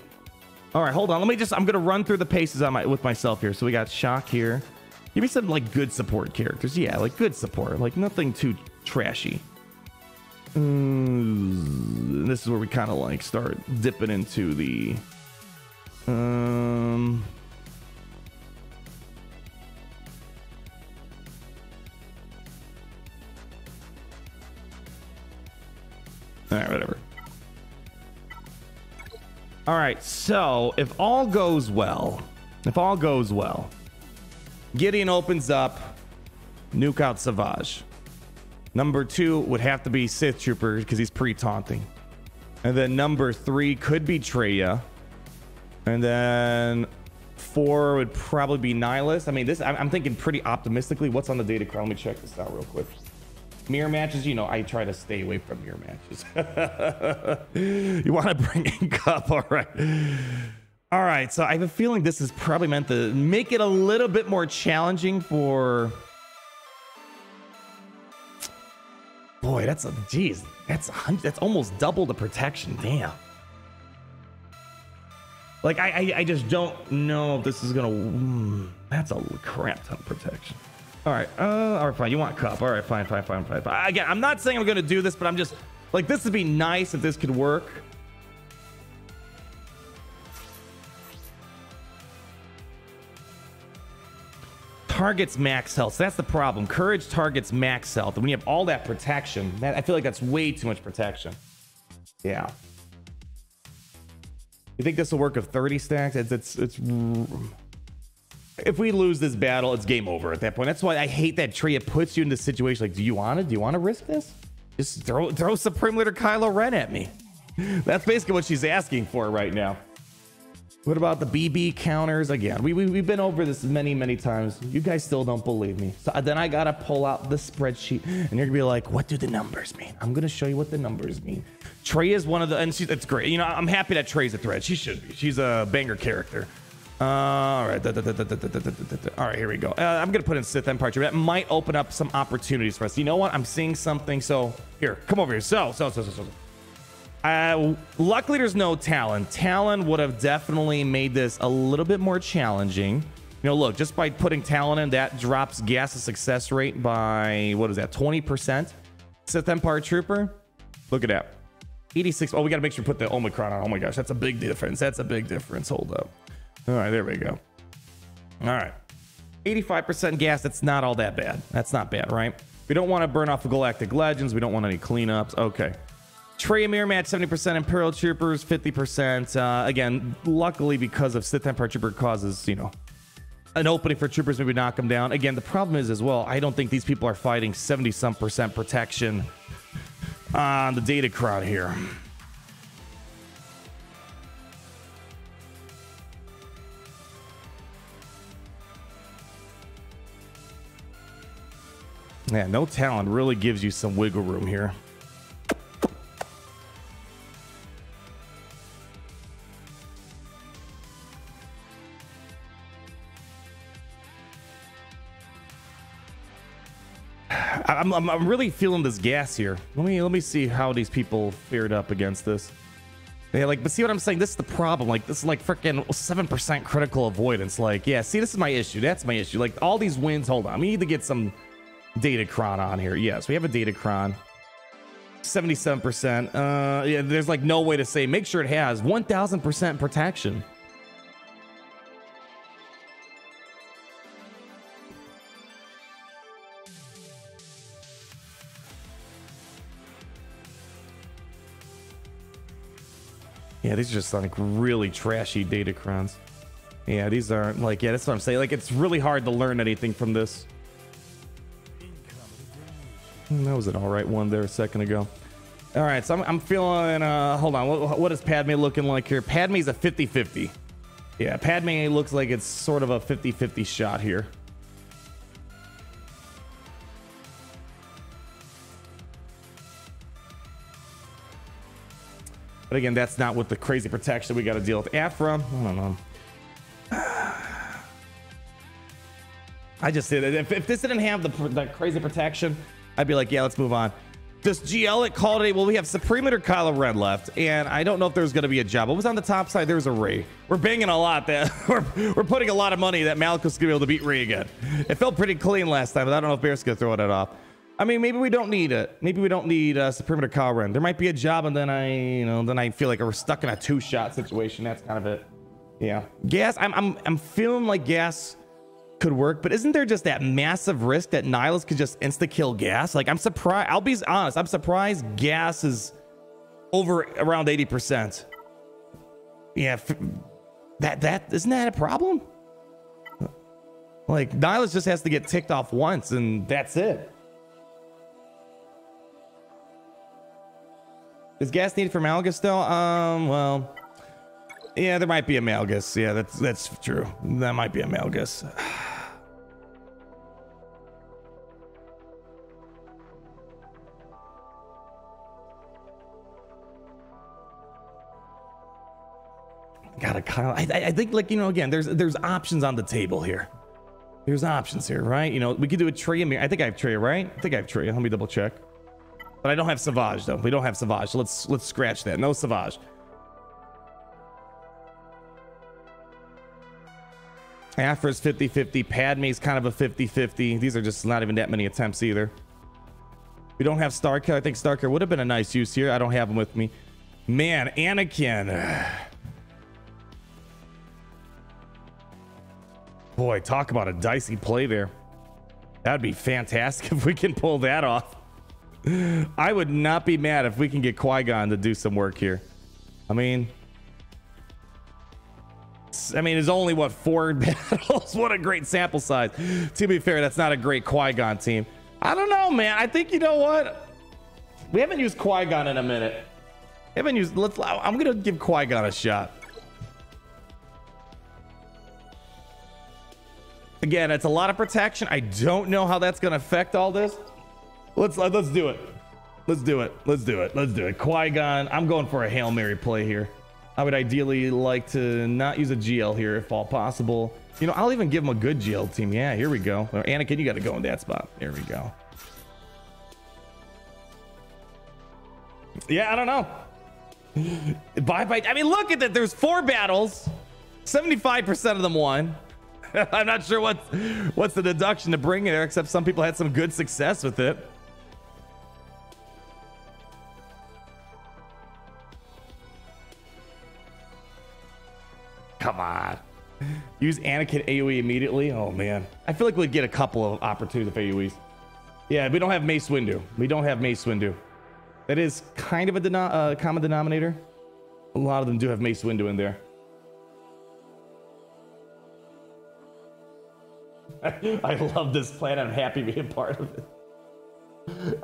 All right, hold on. I'm going to run through the paces with myself here. So, we got Shock here. Give me some, like, good support characters. Yeah, like, good support. Like, nothing too trashy. This is where we kind of like start dipping into the all right, whatever. All right, so if all goes well, Gideon opens up, nuke out Savage. Number two would have to be Sith Trooper because he's pre-taunting. And then number three could be Traya. And then four would probably be Nihilus. I mean, I'm thinking pretty optimistically. What's on the data crown? Let me check this out real quick. Mirror matches, you know, I try to stay away from mirror matches. You want to bring in Cup, all right. All right, so I have a feeling this is probably meant to make it a little bit more challenging for... Boy, that's almost double the protection. Damn. Like, I just don't know if this is gonna. That's a crap ton of protection. All right. All right, fine. You want Cup? All right, fine. Again, I'm not saying I'm gonna do this, but I'm just like, this would be nice if this could work. Targets max health, so that's the problem. Courage targets max health, and when you have all that protection, that, I feel like that's way too much protection. Yeah. You think this will work of 30 stacks? If we lose this battle, it's game over at that point. That's why I hate that tree. It puts you in this situation like, do you want to risk this? Just throw Supreme Leader Kylo Ren at me. That's basically what she's asking for right now. What about the BB counters? Again, we've been over this many times. You guys still don't believe me. So then I gotta pull out the spreadsheet and you're gonna be like, what do the numbers mean? I'm gonna show you what the numbers mean. Trey is one of the, and she's, it's great. You know, I'm happy that Trey's a thread. She should be. She's a banger character. All right. All right, here we go. I'm gonna put in Sith Empire. That might open up some opportunities for us. You know what? I'm seeing something. So here, come over here. So. Luckily there's no Talon. Talon would have definitely made this a little bit more challenging. You know, look, just by putting Talon in, that drops Gas's success rate by, what is that, 20%? Sith Empire Trooper, look at that. 86, oh, we gotta make sure we put the Omicron on. Oh my gosh, that's a big difference. That's a big difference, hold up. All right, there we go. All right, 85% gas, that's not all that bad. That's not bad, right? We don't wanna burn off the Galactic Legends. We don't want any cleanups, okay. Trey Amir match 70%, Imperial Troopers 50%. Again, luckily because of Sith Empire Trooper causes, you know, an opening for troopers, maybe knock them down. Again, the problem is as well, I don't think these people are fighting 70-some% protection on the data crowd here. Yeah, no talent really gives you some wiggle room here. I'm really feeling this gas here. Let me see how these people fared up against this. They like, but see what I'm saying? This is the problem. Like, this is like freaking 7% critical avoidance. Like, yeah, see, this is my issue. That's my issue. Like, all these wins. Hold on, we need to get some Datacron on here. Yes, we have a Datacron. 77%. Yeah, there's like no way to say. Make sure it has 1,000% protection. Yeah, these are just like really trashy Datacrons. Yeah, these aren't like, yeah, that's what I'm saying. Like, it's really hard to learn anything from this. That was an all right one there a second ago. All right, so I'm feeling, hold on, what is Padme looking like here? Padme's a 50-50. Yeah, Padme looks like it's sort of a 50-50 shot here. But again, that's not with the crazy protection we got to deal with. Afra, I don't know. I just said if this didn't have the crazy protection, I'd be like, yeah, let's move on. Does GL at Call today? Well, we have Supremer or Kylo Ren left, and I don't know if there's going to be a job. What was on the top side? There's a Rey. We're banging a lot. That we're putting a lot of money that Malicos is going to be able to beat Rey again. It felt pretty clean last time, but I don't know if Barriss is going to throw it off. I mean, maybe we don't need it. Maybe we don't need Supremator Kyle Ren. There might be a job, and then I feel like we're stuck in a two-shot situation. That's kind of it. Yeah, gas. I'm feeling like gas could work, but isn't there just that massive risk that Nihilus could just insta-kill gas? Like, I'm surprised. I'll be honest. I'm surprised gas is over around 80%. Yeah, that isn't that a problem? Like, Nihilus just has to get ticked off once, and that's it. Is gas needed for Malgus though? Well, yeah, there might be a Malgus. Yeah, that's true. That might be a Malgus. Got a Kyle. I think, like, you know, again, there's options on the table here. There's options here, right? You know, we could do a Traya. I think I have Traya, right? I think I have Traya. Let me double check. But I don't have Savage though. We don't have Savage. Let's scratch that. No Savage. Afra's 50-50. Padme's kind of a 50-50. These are just not even that many attempts either. We don't have Starkiller. I think Starkiller would have been a nice use here. I don't have him with me. Man, Anakin. Boy, talk about a dicey play there. That'd be fantastic if we can pull that off. I would not be mad if we can get Qui-Gon to do some work here. I mean, it's only, what, 4 battles? What a great sample size. To be fair, that's not a great Qui-Gon team. I don't know, man. I think, you know what? We haven't used Qui-Gon in a minute. I'm going to give Qui-Gon a shot. Again, it's a lot of protection. I don't know how that's going to affect all this. Let's do it. Let's do it. Let's do it. Let's do it. Qui-Gon, I'm going for a Hail Mary play here. I would ideally like to not use a GL here if all possible. You know, I'll even give him a good GL team. Yeah, here we go. Anakin, you got to go in that spot. There we go. Yeah, I don't know. Bye-bye. I mean, look at that. There's 4 battles. 75% of them won. I'm not sure what's the deduction to bring there, except some people had some good success with it. Come on. Use Anakin AoE immediately. Oh, man. I feel like we'd get a couple of opportunities of AoEs. Yeah, we don't have Mace Windu. We don't have Mace Windu. That is kind of a common denominator. A lot of them do have Mace Windu in there. I love this plan. I'm happy being part of it.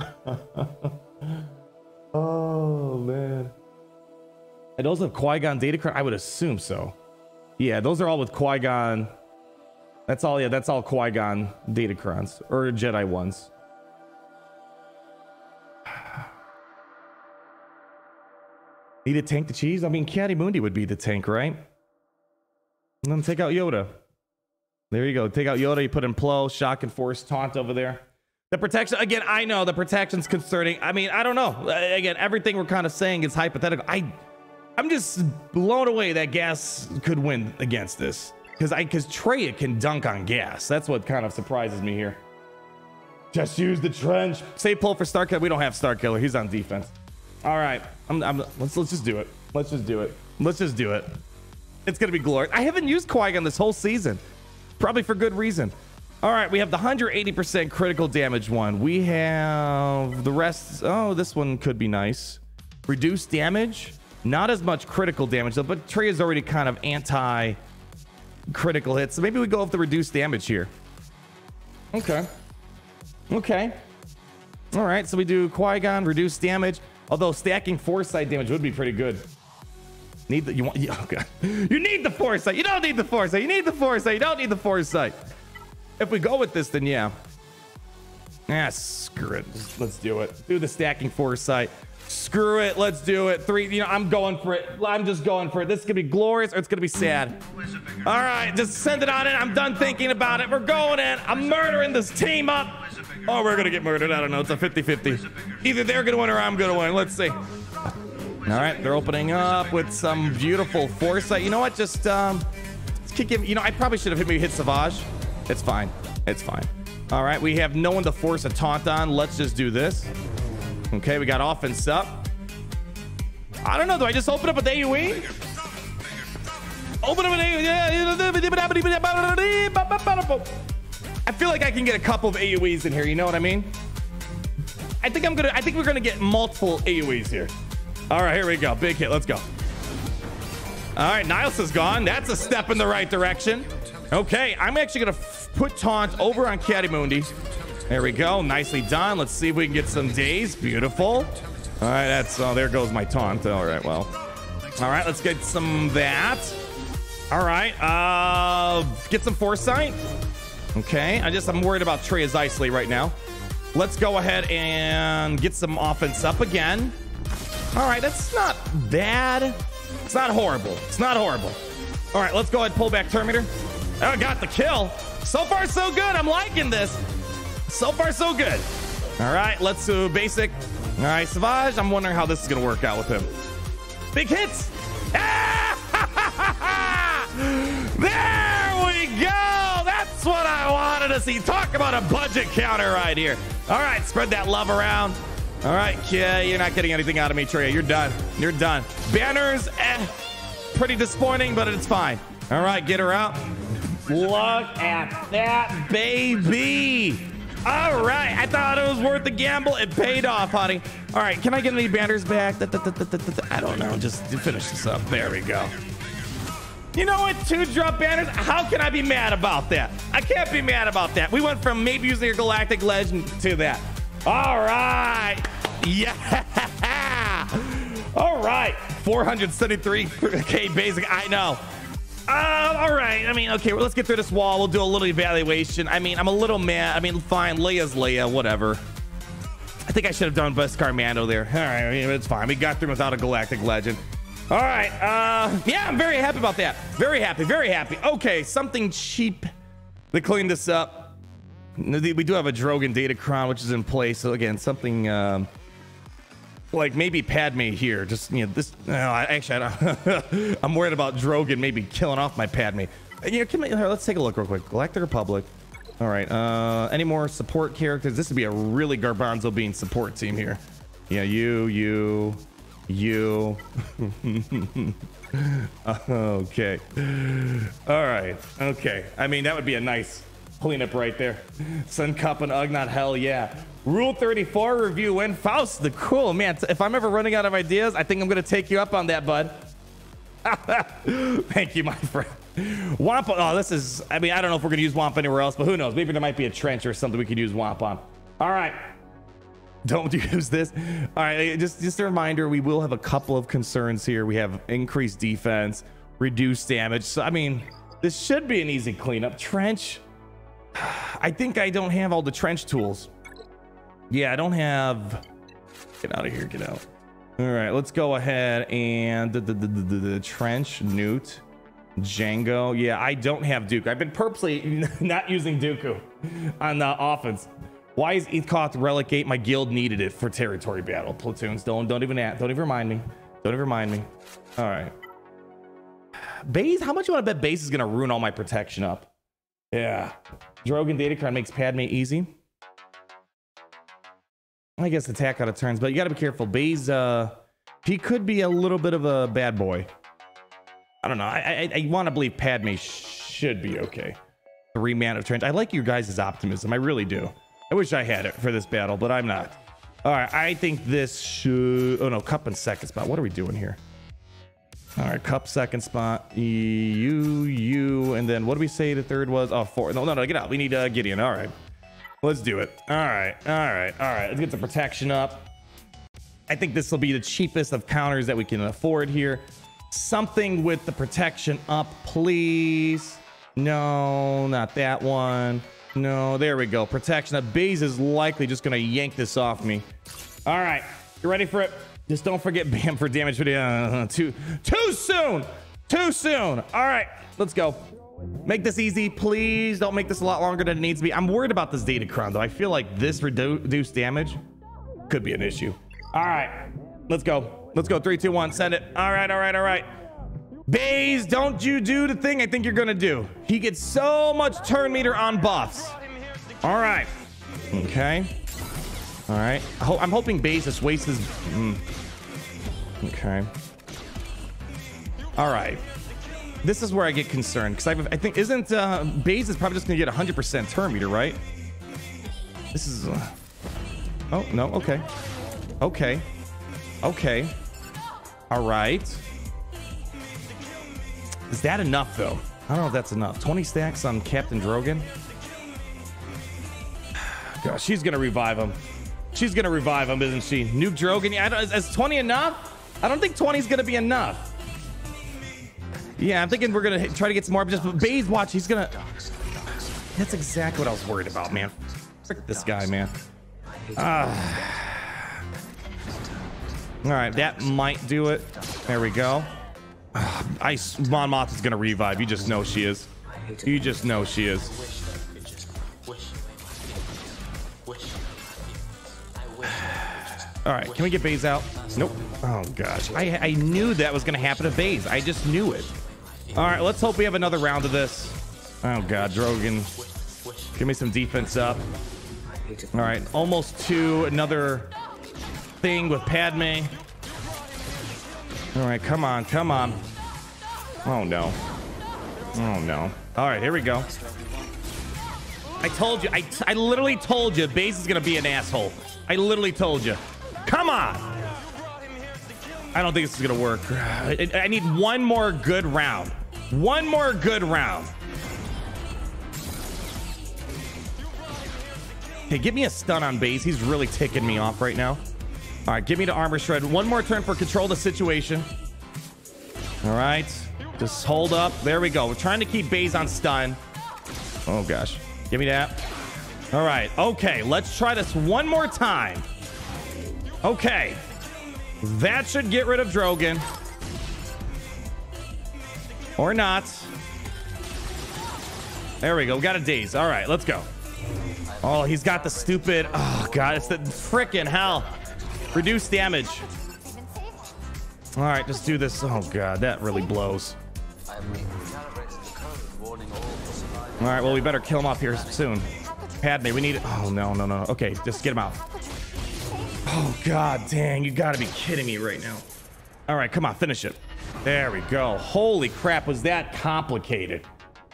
Oh, man. And those have Qui-Gon Datacron? I would assume so. Yeah, those are all with Qui-Gon. That's all, yeah, that's all Qui-Gon Datacrons or Jedi ones. Need to tank the cheese? I mean, Kiadi Mundi would be the tank, right? And then take out Yoda. There you go. Take out Yoda. You put in Plo, Shock and Force, Taunt over there. The protection, again, I know the protection's concerning. I mean, I don't know. Again, everything we're kind of saying is hypothetical. I'm just blown away that Gas could win against this. Because Traya can dunk on Gas. That's what kind of surprises me here. Just use the trench. Save Plo for Starkiller. We don't have Starkiller. He's on defense. All right. Let's just do it. Let's just do it. Let's just do it. It's going to be glorious. I haven't used Qui-Gon this whole season. Probably for good reason. All right, we have the 180% critical damage one. We have the rest. Oh, this one could be nice. Reduced damage. Not as much critical damage, though, but Trey is already kind of anti-critical hits. So maybe we go with the reduced damage here. Okay. Okay. All right, so we do Qui-Gon, reduced damage. Although stacking foresight damage would be pretty good. You need the foresight. You don't need the foresight. You need the foresight. You don't need the foresight. If we go with this, then yeah. Ah, screw it. Let's do it. Do the stacking foresight. Screw it. Let's do it. 3. You know, I'm going for it. I'm just going for it. This is going to be glorious or it's going to be sad. All right. Just send it on in. I'm done thinking about it. We're going in. I'm murdering this team up. Oh, we're going to get murdered. I don't know. It's a 50-50. Either they're going to win or I'm going to win. Let's see. All right, they're opening up with some beautiful foresight. You know what? Just kick him. You know, I probably should have hit Savage. It's fine. It's fine. All right, we have no one to force a taunt on. Let's just do this. Okay, we got offense up. I don't know. Do I just open up with AoE? Open up with AoE. I feel like I can get a couple of AoEs in here. You know what I mean? I think we're gonna get multiple AoEs here. All right, here we go. Big hit. Let's go. All right, Nihilus is gone. That's a step in the right direction. Okay, I'm actually going to put Taunt over on Kiadimundi. There we go. Nicely done. Let's see if we can get some days. Beautiful. All right, that's... Oh, there goes my Taunt. All right, well. All right, let's get some that. All right. Get some Foresight. Okay. I'm worried about Treya's Isolate right now. Let's go ahead and get some offense up again. All right, that's not bad. It's not horrible. It's not horrible. All right, let's go ahead and pull back Terminator. Oh, got the kill. So far, so good. I'm liking this. So far, so good. All right, let's do basic. All right, Savage. I'm wondering how this is going to work out with him. Big hits. Ah! There we go. That's what I wanted to see. Talk about a budget counter right here. All right, spread that love around. All right, yeah, you're not getting anything out of me, Traya. You're done. You're done. Banners, eh, pretty disappointing, but it's fine. All right, get her out. Look at that, baby. All right, I thought it was worth the gamble. It paid off, honey. All right, can I get any banners back? I don't know. Just finish this up. There we go. You know what? 2 drop banners. How can I be mad about that? I can't be mad about that. We went from maybe using your Galactic Legend to that. All right. Yeah. All right. 473K basic. I know. All right. I mean, okay, well, let's get through this wall. We'll do a little evaluation. I mean, I'm a little mad. I mean, fine. Leia's Leia, whatever. I think I should have done Buscarmando there. All right, I mean, it's fine. We got through without a galactic legend. All right. Yeah, I'm very happy about that. Very happy, very happy. Okay, something cheap to clean this up. We do have a Drogon Datacron, which is in place. So again, something like maybe Padme here. Just, you know, this. Actually, I don't, I'm worried about Drogon maybe killing off my Padme. You know, let's take a look real quick. Galactic Republic. All right. Any more support characters? This would be a really Garbanzo Bean support team here. Yeah, you. Okay. All right. Okay. I mean, that would be a nice cleanup right there. Sun Cup and Ugnaught. Hell yeah. Rule 34 review win. Faust the cool man. If I'm ever running out of ideas, I think I'm gonna take you up on that, bud. Thank you, my friend. Wampa. Oh, this is, I mean, I don't know if we're gonna use Wampa anywhere else, but who knows? Maybe there might be a trench or something we could use Wampa on. All right, don't use this. All right, just a reminder, we will have a couple of concerns here. We have increased defense, reduced damage. So I mean, this should be an easy cleanup. Trench, I think I don't have all the trench tools. Yeah, I don't have. Get out of here, get out. All right, let's go ahead and the trench, Newt, Django. Yeah, I don't have Dooku. I've been purposely not using Dooku on the offense. Why is Ethkoth Relic 8? My guild needed it for territory battle. Platoons, don't even remind me. Don't even remind me. All right. Baze, how much you want to bet Baze is gonna ruin all my protection up? Yeah. Drogon Datacron makes Padme easy. I guess attack out of turns, but you gotta be careful. Baze, he could be a little bit of a bad boy. I don't know. I want to believe Padme should be okay. 3 man of trench. I like you guys' optimism. I really do. I wish I had it for this battle, but I'm not. All right. I think this should... Oh, no. Cup and second spot. What are we doing here? All right. Cup, second spot. You. And then what do we say the third was? Oh, four. No. Get out. We need Gideon. All right. Let's do it. All right. All right. All right. Let's get the protection up. I think this will be the cheapest of counters that we can afford here. Something with the protection up, please. No, not that one. No, there we go. Protection up. Baze is likely just gonna yank this off me. All right, you ready for it? Just don't forget bam for damage. Too soon, too soon. All right, let's go. Make this easy, please. Don't make this a lot longer than it needs to be. I'm worried about this Datacron though. I feel like this reduced damage could be an issue. All right, let's go. Let's go. 3, 2, 1. Send it. All right. All right. All right. Baze, don't you do the thing I think you're going to do. He gets so much turn meter on buffs. All right. Okay. All right. I'm hoping Baze just wastes his... Okay. All right. This is where I get concerned because I think isn't Baze is probably just going to get 100% turn meter, right? This is... Oh, no. Okay. Okay. Okay. All right. Is that enough, though? I don't know if that's enough. 20 stacks on Captain Drogon. Gosh, she's going to revive him. She's going to revive him, isn't she? Nuke Drogon. Yeah, is 20 enough? I don't think 20 is going to be enough. Yeah, I'm thinking we're going to try to get some more. But Baze, watch. He's going to... That's exactly what I was worried about, man. Frick this guy, man. All right, that might do it. There we go. Mon Mothma is gonna revive. You just know she is. You just know she is. All right, can we get Baze out? Nope. Oh gosh, I knew that was gonna happen to Baze. I just knew it. All right, let's hope we have another round of this. Oh god, Drogon, give me some defense up. All right, almost to another thing with Padme. All right, come on, come on. Oh no, oh no. All right, here we go. I told you, I literally told you Baze is gonna be an asshole. I literally told you. Come on. I don't think this is gonna work. I need one more good round. One more good round. Okay, give me a stun on Baze. He's really ticking me off right now. All right, give me the armor shred. One more turn for control the situation. All right. Just hold up. There we go. We're trying to keep Baze on stun. Oh, gosh. Give me that. All right. Okay. Let's try this one more time. Okay. That should get rid of Drogon. Or not. There we go. We got a daze. All right. Let's go. Oh, he's got the stupid... Oh, God. It's the frickin' hell. Reduce damage. All right. Just do this. Oh, God. That really blows. All right. Well, we better kill him off here soon. Padme, we need... Oh, no, no, no. Okay. Just get him out. Oh, God. Dang. You got to be kidding me right now. All right. Come on. Finish it. There we go. Holy crap. Was that complicated?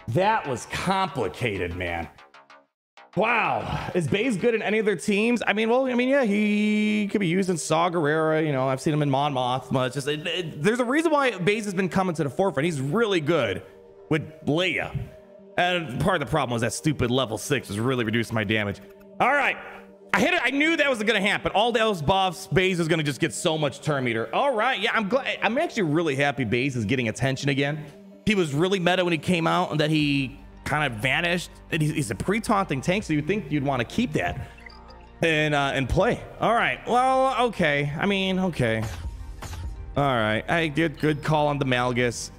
That was complicated, man. Wow. Is Baze good in any of their teams? I mean, well, I mean, yeah, he could be used in Saw Gerrera. You know, I've seen him in Mon Mothma. It's just, there's a reason why Baze has been coming to the forefront. He's really good with Leia. And part of the problem was that stupid level 6 was really reducing my damage. All right. I hit it. I knew that wasn't going to happen. All those buffs, Baze is going to just get so much turn meter. All right. Yeah, I'm glad. I'm actually really happy Baze is getting attention again. He was really meta when he came out, and that he kind of vanished. And he's a pre-taunting tank, so you'd think you'd want to keep that and play. All right. Well, okay. I mean, okay. All right. I did good call on the Malgus.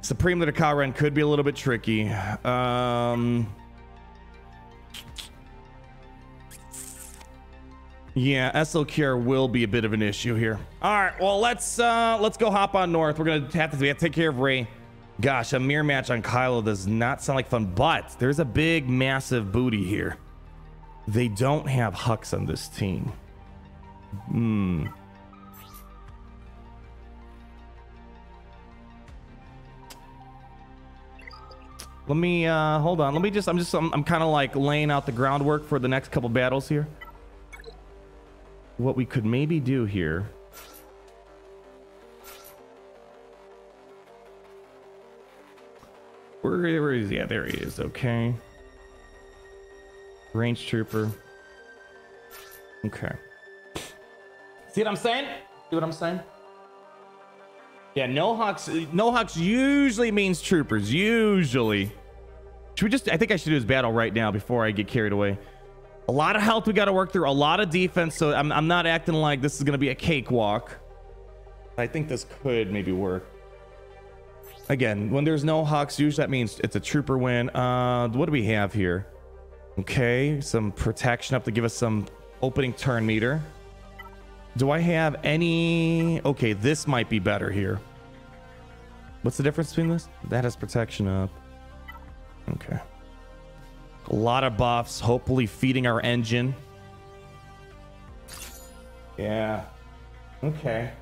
Supreme Leader Kyle Ren could be a little bit tricky. Yeah, SLKR will be a bit of an issue here. All right. Well, let's go hop on north. We're gonna have to, we have to take care of Rey. Gosh, a mirror match on Kylo does not sound like fun, but there's a big, massive booty here. They don't have Hux on this team. Hmm. Let me, hold on. Let me just, I'm kind of like laying out the groundwork for the next couple battles here. What we could maybe do here. Where is he? Yeah, there he is. Okay. Range trooper. Okay. See what I'm saying? See what I'm saying? Yeah, no Hux. No Hux usually means troopers. Usually. Should we just... I think I should do his battle right now before I get carried away. A lot of health we got to work through. A lot of defense. So I'm not acting like this is going to be a cakewalk. I think this could maybe work. Again, when there's no Hux, usually that means it's a trooper win. What do we have here? Okay, some protection up to give us some opening turn meter. Do I have any... Okay, this might be better here. What's the difference between this? That has protection up. Okay. A lot of buffs, hopefully feeding our engine. Yeah. Okay.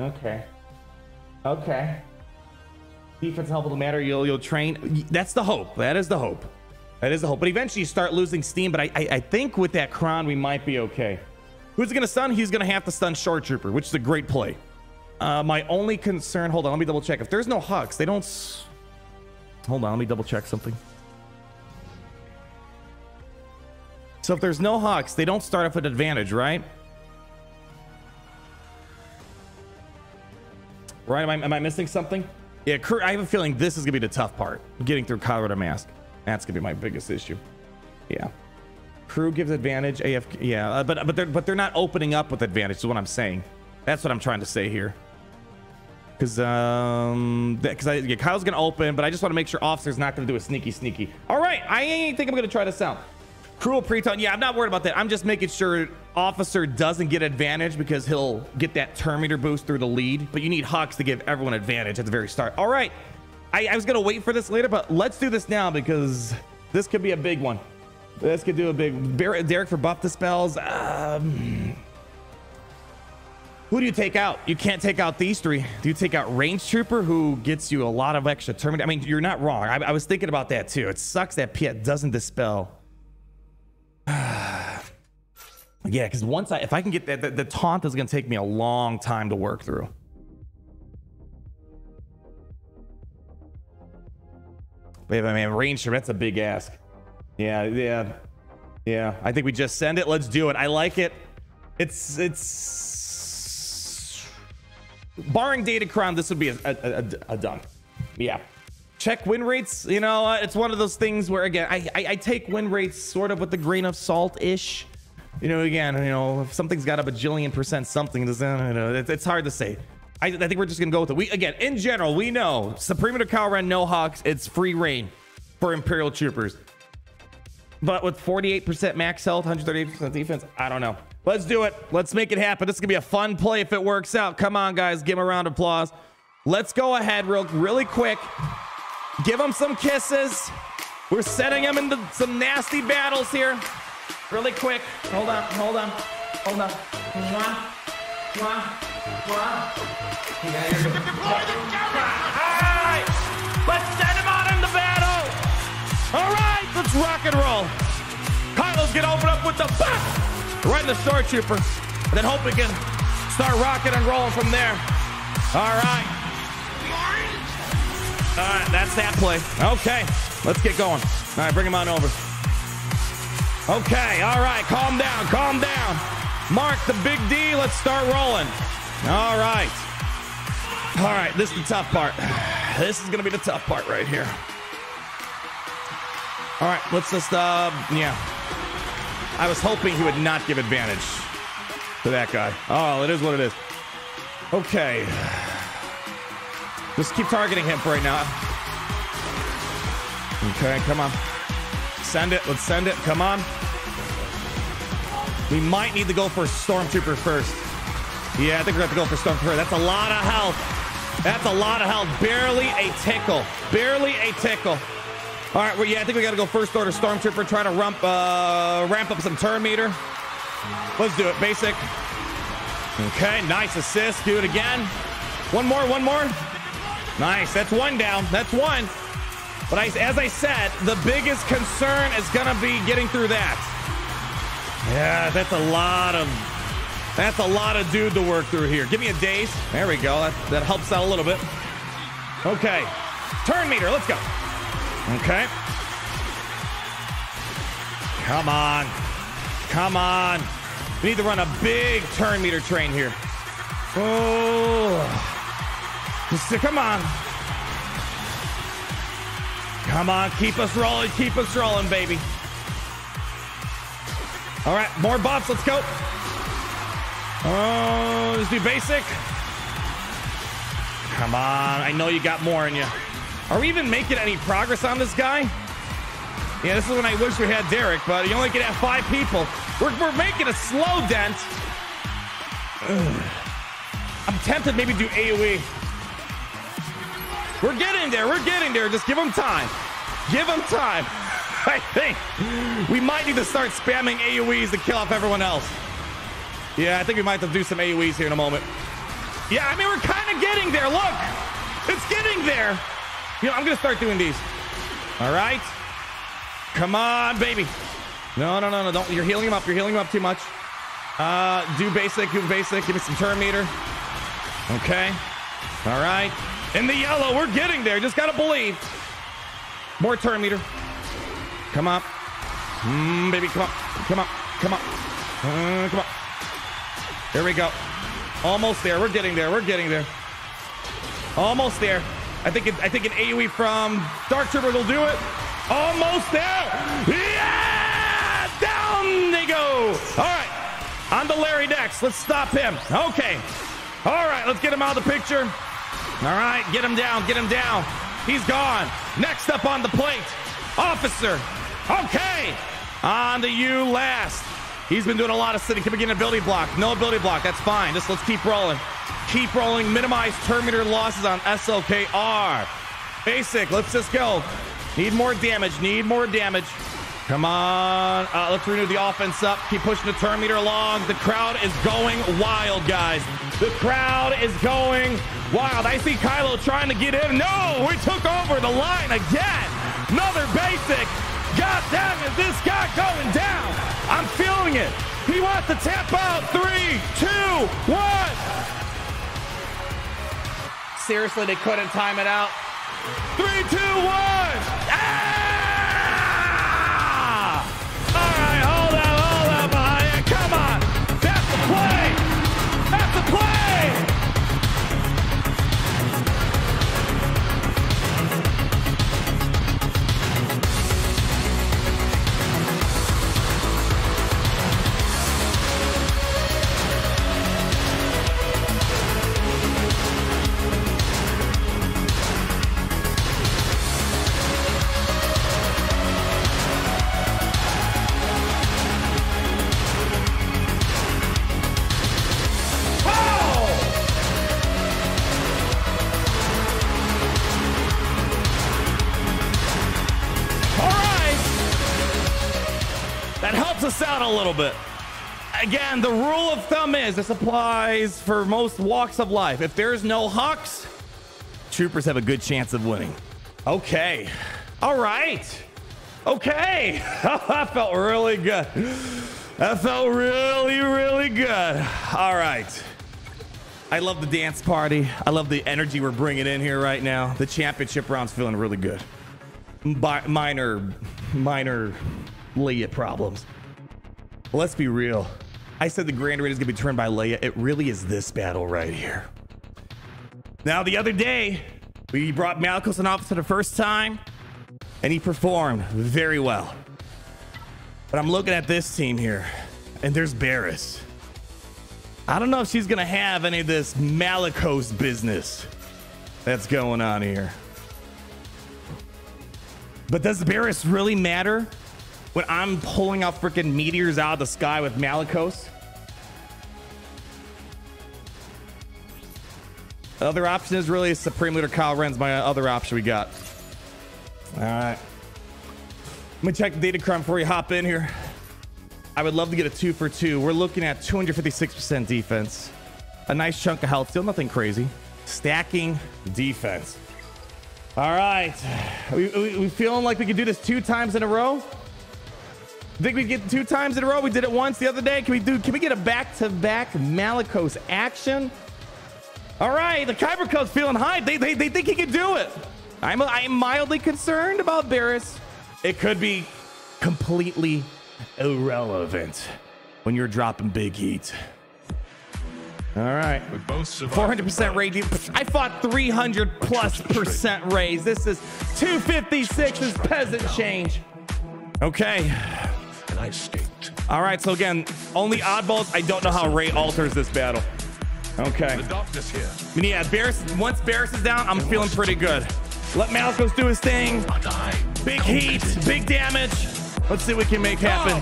Okay. Okay. Defense help will matter. You'll train. That's the hope. That is the hope. That is the hope. But eventually you start losing steam. But I think with that Kron, we might be okay. Who's going to stun? He's going to have to stun Shore Trooper, which is a great play. My only concern. Hold on. Let me double check. If there's no Hux, they don't. Hold on. Let me double check something. So if there's no Hux, they don't start off with advantage, right? Right? Am I missing something? Yeah, I have a feeling this is going to be the tough part. Getting through Kylo to mask. That's going to be my biggest issue. Yeah. Crew gives advantage. AFK. Yeah, but they're not opening up with advantage is what I'm saying. That's what I'm trying to say here. Because Kyle's going to open, but I just want to make sure Officer's not going to do a sneaky. All right. I think I'm going to try this out. Cruel pre-taunt. Yeah, I'm not worried about that. I'm just making sure Officer doesn't get advantage because he'll get that turn meter boost through the lead. But you need Hux to give everyone advantage at the very start. All right. I was going to wait for this later, but let's do this now because this could be a big one. This could do a big... Derek for buff dispels. Who do you take out? You can't take out these three. Do you take out Range Trooper, who gets you a lot of extra turn meter? I mean, you're not wrong. I was thinking about that too. It sucks that Piet doesn't dispel... Yeah, because once if I can get that, the taunt is going to take me a long time to work through. Wait, I mean, range, that's a big ask. Yeah. I think we just send it. Let's do it. I like it. It's barring Data Crown, this would be a dunk. yeah. Check win rates. You know, it's one of those things where, again, I take win rates sort of with a grain of salt-ish. You know, again, you know, if something's got a bajillion% something, you know, it's hard to say. I think we're just going to go with it. We, again, in general, we know Supreme to Kyle Ren, no Hawks. It's free reign for Imperial Troopers. But with 48% max health, 138% defense, I don't know. Let's do it. Let's make it happen. This is going to be a fun play if it works out. Come on, guys. Give him a round of applause. Let's go ahead really quick. Give him some kisses. We're setting him into some nasty battles here. Really quick. Hold on. Hold on. Hold on. Mwah. Mwah. Mwah. All right. Let's send him out into battle. All right. Let's rock and roll. Kylo's going to open up with the back. Right in the stormtrooper, and then hope we can start rocking and rolling from there. All right. All right, that's that play. Okay, let's get going. All right, bring him on over. Okay, all right, calm down, calm down. Mark the big D, let's start rolling. All right. All right, this is the tough part. This is going to be the tough part right here. All right, let's just, yeah. I was hoping he would not give advantage to that guy. Oh, it is what it is. Okay. Just keep targeting him right now. Okay, come on. Send it. Let's send it. Come on. We might need to go for Stormtrooper first. Yeah, I think we're going to have to go for Stormtrooper. That's a lot of health. That's a lot of health. Barely a tickle. Barely a tickle. All right, well, yeah, I think we got to go first order Stormtrooper, try to ramp up some turn meter. Let's do it, basic. Okay, nice assist, do it again. One more. Nice, that's one down, that's one. But as I said, the biggest concern is going to be getting through that. Yeah, that's a lot of dude to work through here. Give me a daze. There we go, that helps out a little bit. Okay, turn meter, let's go. Okay. Come on. Come on. We need to run a big turn meter train here. Oh. Just, come on. Come on. Keep us rolling. Keep us rolling, baby. All right. More buffs. Let's go. Oh, just do basic. Come on. I know you got more in you. Are we even making any progress on this guy? Yeah, this is when I wish we had Derek, but you only can have 5 people. We're making a slow dent. Ugh. I'm tempted maybe to do AoE. We're getting there. We're getting there. Just give him time. Give him time. I think we might need to start spamming AoEs to kill off everyone else. Yeah, I think we might have to do some AoEs here in a moment. Yeah, I mean, we're kind of getting there. Look, it's getting there. You know, I'm going to start doing these. All right. Come on, baby. No, no, no, no. Don't. You're healing him up. You're healing him up too much. Do basic. Do basic. Give me some turn meter. Okay. All right. In the yellow. We're getting there. Just got to believe. More turn meter. Come up. Baby, come up. Come up. Come up. Come up. There we go. Almost there. We're getting there. We're getting there. Almost there. I think an AoE from Dark Trooper will do it. Almost there. Yeah! Down they go. All right. On to Larry next. Let's stop him. Okay. All right. Let's get him out of the picture. All right. Get him down. Get him down. He's gone. Next up on the plate. Officer. Okay. On to you last. He's been doing a lot of sitting. Can we get an ability block? No ability block. That's fine. Just let's keep rolling. Keep rolling, minimize turn meter losses on SLKR. Basic, let's just go. Need more damage, need more damage. Come on, let's renew the offense up. Keep pushing the turn meter along. The crowd is going wild, guys. The crowd is going wild. I see Kylo trying to get in. No, we took over the line again. Another basic. God damn it, this guy going down. I'm feeling it. He wants to tap out. 3, 2, 1. Seriously, they couldn't time it out. 3, 2, 1. Ah! All right, hold on, behind it. Come on. That's the play. That's the play. That helps us out a little bit. Again, the rule of thumb is, this applies for most walks of life. If there's no Hux, troopers have a good chance of winning. Okay. All right. Okay. That felt really good. That felt really, really good. All right. I love the dance party. I love the energy we're bringing in here right now. The championship round's feeling really good. Minor Leia problems. Let's be real. I said the Grand Raid is going to be turned by Leia. It really is this battle right here. Now, the other day, we brought Malicos and Officer the first time, and he performed very well. But I'm looking at this team here, and there's Barriss. I don't know if she's going to have any of this Malicos business that's going on here. But does Barriss really matter when I'm pulling out freaking meteors out of the sky with Malicos? The other option is really Supreme Leader Kyle Ren's my other option we got. All right. Let me check the data crime before we hop in here. I would love to get a 2 for 2. We're looking at 256% defense. A nice chunk of health. Still nothing crazy. Stacking defense. All right. We feeling like we could do this 2 times in a row? Think we get 2 times in a row? We did it once the other day. Can we get a back-to-back Malicos action? All right, the Kyber Cub's feeling high. They think he can do it. I'm mildly concerned about Barriss. It could be completely irrelevant when you're dropping big heat. All right, 400% Rey. I fought 300+ % Reys. This is 256. Is peasant change. Okay. And I staked. All right, so again, only oddballs. I don't know how Rey alters this battle. Okay. The doctor's here. I mean, yeah, Barriss, once Barriss is down, I'm feeling pretty good. Let Malicos do his thing. Big heat, big damage. Let's see what we can make happen.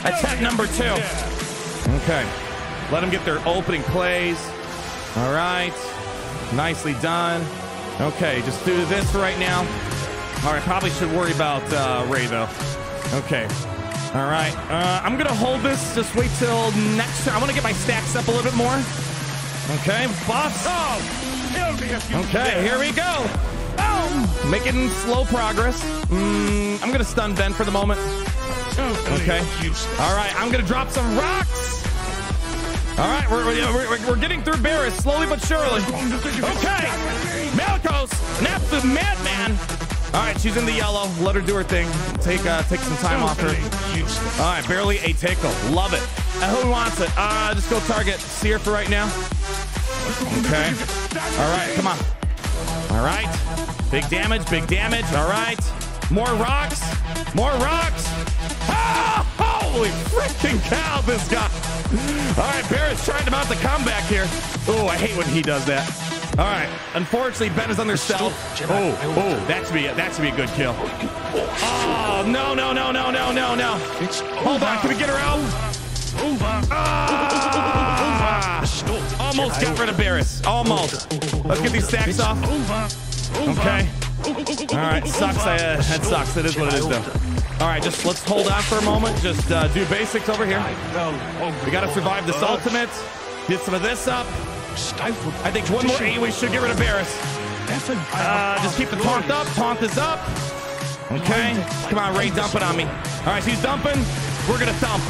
Attack number 2. Okay. Let them get their opening plays. All right. Nicely done. Okay, just do this for right now. All right, probably should worry about Rey, though. Okay. All right. I'm going to hold this. Just wait till next turn. I want to get my stacks up a little bit more. Okay. Buffs. Oh, okay, here we go. Oh, making slow progress. I'm going to stun Ben for the moment. Okay. All right. I'm going to drop some rocks. All right. We're getting through Barriss slowly but surely. Okay. Malicos, an absolute madman. All right, she's in the yellow. Let her do her thing. Take some time off her. All right, barely a tickle. Love it. Who wants it? Just go target Seer for right now. Okay. All right, come on. All right. Big damage, big damage. All right. More rocks. More rocks. Oh, holy freaking cow, this guy. All right, Barriss trying to mount the comeback here. Oh, I hate when he does that. All right. Unfortunately, Ben is on their stealth. Oh, that should be a good kill. Oh, no. Hold on. Can we get her out? Ah, almost got rid of Barriss. Almost. Let's get these stacks off. Okay. All right. Sucks. That sucks. It is what it is, though. All right. Just let's hold on for a moment. Just do basics over here. We got to survive this ultimate. Get some of this up. I think one more AoE should get rid of Barriss. Just keep the taunt up. Taunt is up. Okay. Come on, Rey, dump it on me. All right, she's dumping. We're going to thump.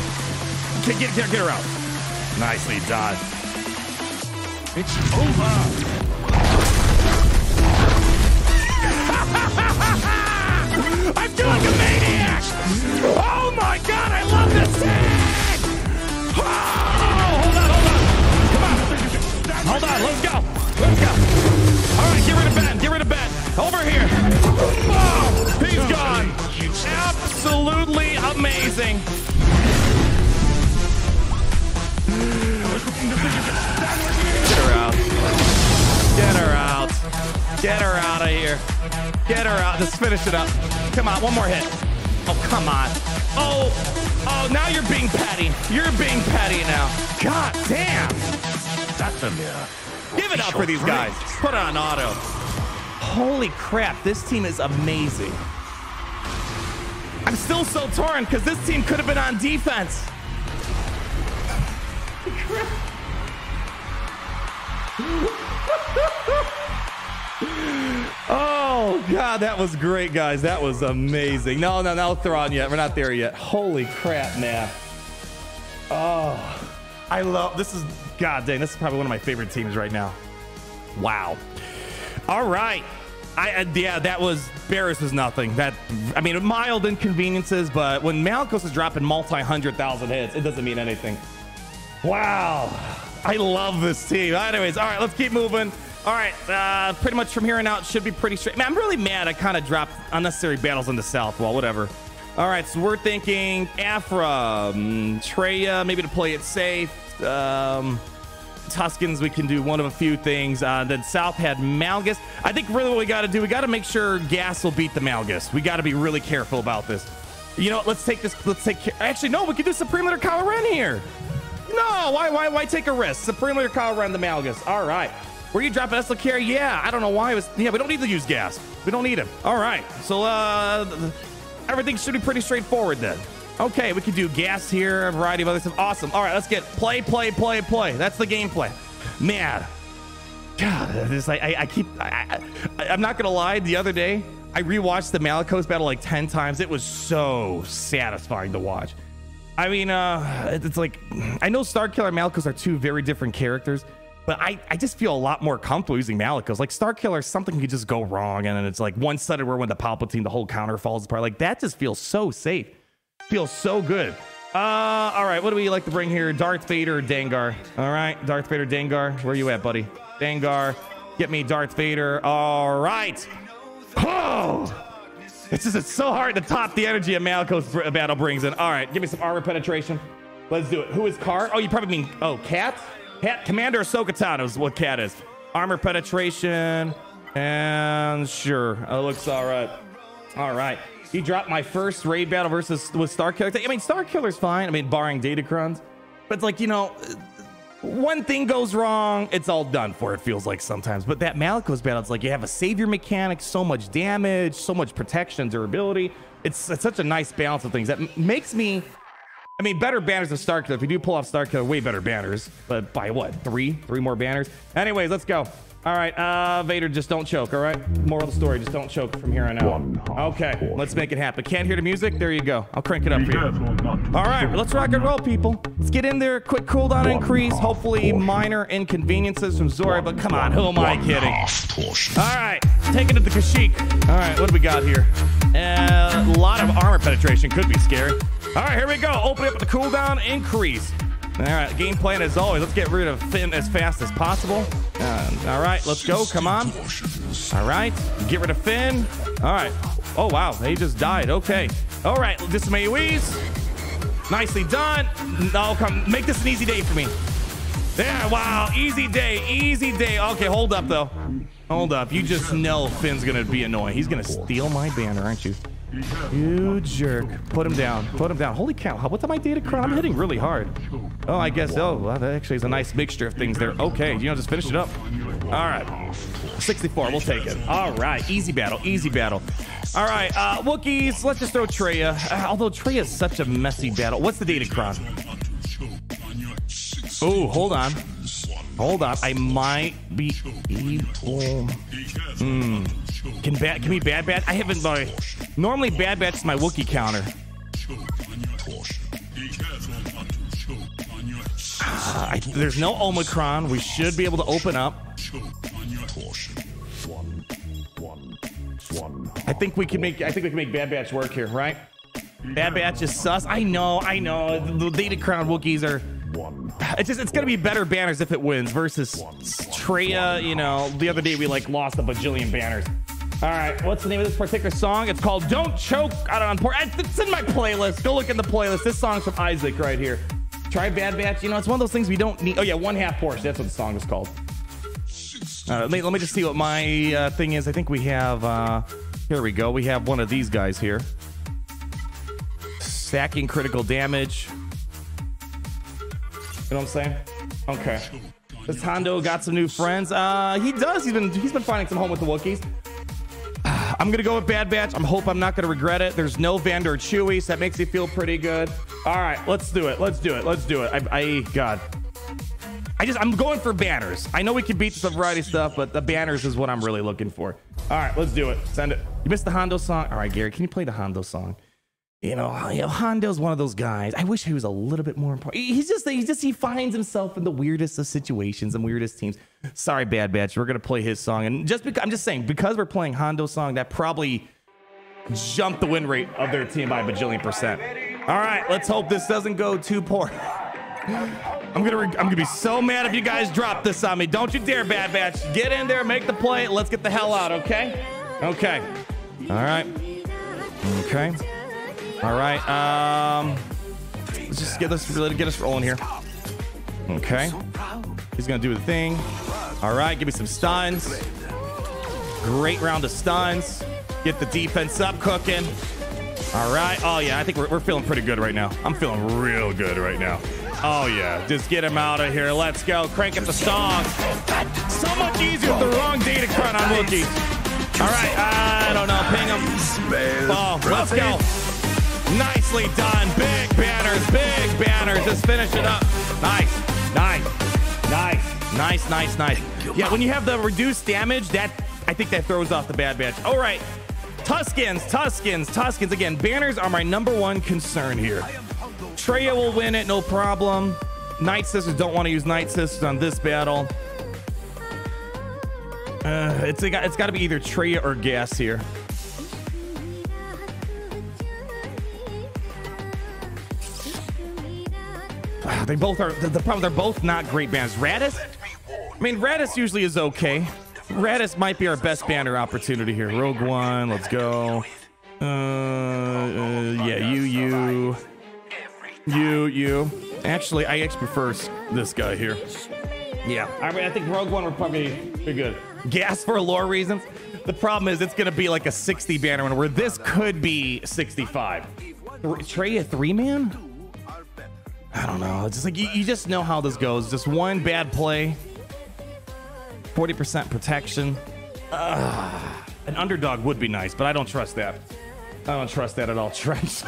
Get her out. Nicely done. It's over. I'm doing a maniac. Oh, my God. I love this tag. Hold on, let's go. Let's go. All right, get rid of Ben. Get rid of Ben. Over here. Oh, he's gone. Absolutely amazing. Get her out. Get her out. Get her out of here. Get her out. Just finish it up. Come on, one more hit. Oh, come on. Oh, now you're being petty. You're being petty now. God damn. Give it up for these guys. Put it on auto. Holy crap, this team is amazing. I'm still so torn because this team could have been on defense. Oh god, that was great, guys. That was amazing. No, no, no Thrawn yet. We're not there yet. Holy crap, man. Oh, I love this. Is god dang, this is probably one of my favorite teams right now. Wow. All right. Yeah, that was, Barriss was nothing. That, I mean, mild inconveniences, but when Malicos is dropping multi-100,000 hits, it doesn't mean anything. Wow. I love this team. Anyways, all right, let's keep moving. All right, pretty much from here on out should be pretty straight. Man, I'm really mad I kind of dropped unnecessary battles in the South. Well, whatever. All right, so we're thinking Afra, Traya, maybe to play it safe. Tuskens, we can do one of a few things. Then South had Malgus. I think really what we got to do, we got to make sure Gas will beat the Malgus. We got to be really careful about this. You know, let's take this. Let's take care. Actually, no, we can do Supreme Leader Kylo Ren here. No, why take a risk? Supreme Leader Kylo Ren, the Malgus. All right. Were you dropping SLKR? Yeah, I don't know why it was. Yeah, we don't need to use Gas. We don't need him. All right. So everything should be pretty straightforward then. Okay, we can do Gas here, a variety of other stuff. Awesome. All right, let's get play. That's the gameplay. Man, god, this, I'm not gonna lie. The other day, I rewatched the Malicos battle like 10 times. It was so satisfying to watch. I mean, it's like, I know Starkiller and Malicos are two very different characters, but I just feel a lot more comfortable using Malicos. Like Starkiller, something could just go wrong, and then it's like one-sided where when the Palpatine, the whole counter falls apart. Like that just feels so safe. Feels so good. All right, what do we like to bring here? Darth Vader, Dengar. All right, Darth Vader, Dengar. Where you at, buddy? Dengar, get me Darth Vader. All right. Oh, it's just, it's so hard to top the energy a Malicos battle brings in. All right, give me some armor penetration. Let's do it. Who is Car? Oh, you probably mean, oh, Cat? Cat, Commander Ahsoka Tano is what Cat is. Armor penetration, and sure, it looks all right. All right. He dropped my first raid battle with Starkiller. I mean, Starkiller's fine. I mean, barring Datacrons. But it's like, you know, one thing goes wrong, it's all done for, it feels like sometimes. But that Malicos battle, it's like you have a savior mechanic, so much damage, so much protection, durability. It's such a nice balance of things. That makes me, I mean, better banners than Starkiller. If you do pull off Starkiller, way better banners. But by what, three more banners? Anyways, let's go. All right, Vader, just don't choke, all right? Moral of the story, just don't choke from here on out. Okay, let's make it happen. Can't hear the music? There you go. I'll crank it up for you. All right, let's rock and roll, people. Let's get in there. Quick cooldown increase. Hopefully minor inconveniences from Zora, but come on, who am I kidding? All right, take it to the Kashyyyk. All right, what do we got here? A lot of armor penetration. Could be scary. All right, here we go. Open up the cooldown increase. All right, game plan as always. Let's get rid of Finn as fast as possible. All right, let's go. Come on. All right, get rid of Finn. All right. Oh, wow, they just died. Okay. All right, dismay Wheeze. Nicely done. I'll come. Make this an easy day for me. There, wow, easy day, easy day. Okay, hold up, though. Hold up. You just know Finn's going to be annoying. He's going to steal my banner, aren't you? You jerk. Put him down. Put him down. Holy cow. What's on my Datacron? I'm hitting really hard. Oh, I guess. Oh, well, that actually is a nice mixture of things there. Okay. You know, just finish it up. All right. 64. We'll take it. All right. Easy battle. Easy battle. All right. Wookiees. Let's just throw Traya. Although Traya is such a messy battle. What's the Datacron? Oh, hold on. Hold on. I might be evil. Can we Bad Batch? I haven't, boy. Normally Bad Batch is my Wookiee counter. There's no Omicron. We should be able to open up. I think we can make Bad Batch work here, right? Bad Batch is sus. I know. The Datacron Wookiees are. It's gonna be better banners if it wins versus Traya. You know, the other day we like lost a bajillion banners. All right, what's the name of this particular song? It's called "Don't Choke." I don't know. It's in my playlist. Go look in the playlist. This song's from Isaac right here. Try Bad Batch. You know, it's one of those things we don't need. Oh yeah, one half Porsche. That's what the song is called. Let me just see what my thing is. I think we have. Here we go. We have one of these guys here. Stacking critical damage. You know what I'm saying? Okay. This Hondo got some new friends. He does. He's been finding some home with the Wookiees. I'm gonna go with Bad Batch. I hope I'm not gonna regret it. There's no Vander Chewy, so that makes me feel pretty good. All right, let's do it. Let's do it. Let's do it. I'm going for banners. I know we can beat the variety stuff, but the banners is what I'm really looking for. All right, let's do it. Send it. You missed the Hondo song. All right, Gary, can you play the Hondo song? You know, Hondo's one of those guys. I wish he was a little bit more important. He finds himself in the weirdest of situations and weirdest teams. Sorry, Bad Batch. We're going to play his song. And just because, I'm just saying, because we're playing Hondo's song, that probably jumped the win rate of their team by a bajillion %. All right, let's hope this doesn't go too poor. I'm gonna be so mad if you guys drop this on me. Don't you dare, Bad Batch. Get in there, make the play. Let's get the hell out, okay? Okay. All right. Okay. All right. Let's just get us rolling here. Okay. He's gonna do the thing. All right. Give me some stuns. Great round of stuns. Get the defense up cooking. All right. Oh yeah. I think we're feeling pretty good right now. I'm feeling real good right now. Oh yeah, just get him out of here. Let's go. Crank up the song. So much easier with the wrong Datacron on Wookiees. All right, I don't know. Ping him. Oh, let's go. Nicely done. Big banners. Big banners. Just finish it up. Nice. Nice. Nice. Nice. Nice. Nice. Yeah, when you have the reduced damage, I think that throws off the Bad Batch. All right, Tuskins. Tuskins. Tuskins. Again, banners are my #1 concern here. Traya will win it, no problem. Night Sisters don't want to use Night Sisters on this battle. It's got to be either Traya or Gas here. They both are the problem. They're both not great banners. Radis, I mean, Radis usually is okay. Radis might be our best banner opportunity here. Rogue One, let's go. You. Actually, I actually prefer this guy here. Yeah. I mean, I think Rogue One would probably be good. Gas for lore reasons. The problem is it's going to be like a 60 banner one where this could be 65. Traya 3-man? I don't know. It's just like you just know how this goes. Just one bad play. 40% protection. An underdog would be nice, but I don't trust that. I don't trust that at all, Trent.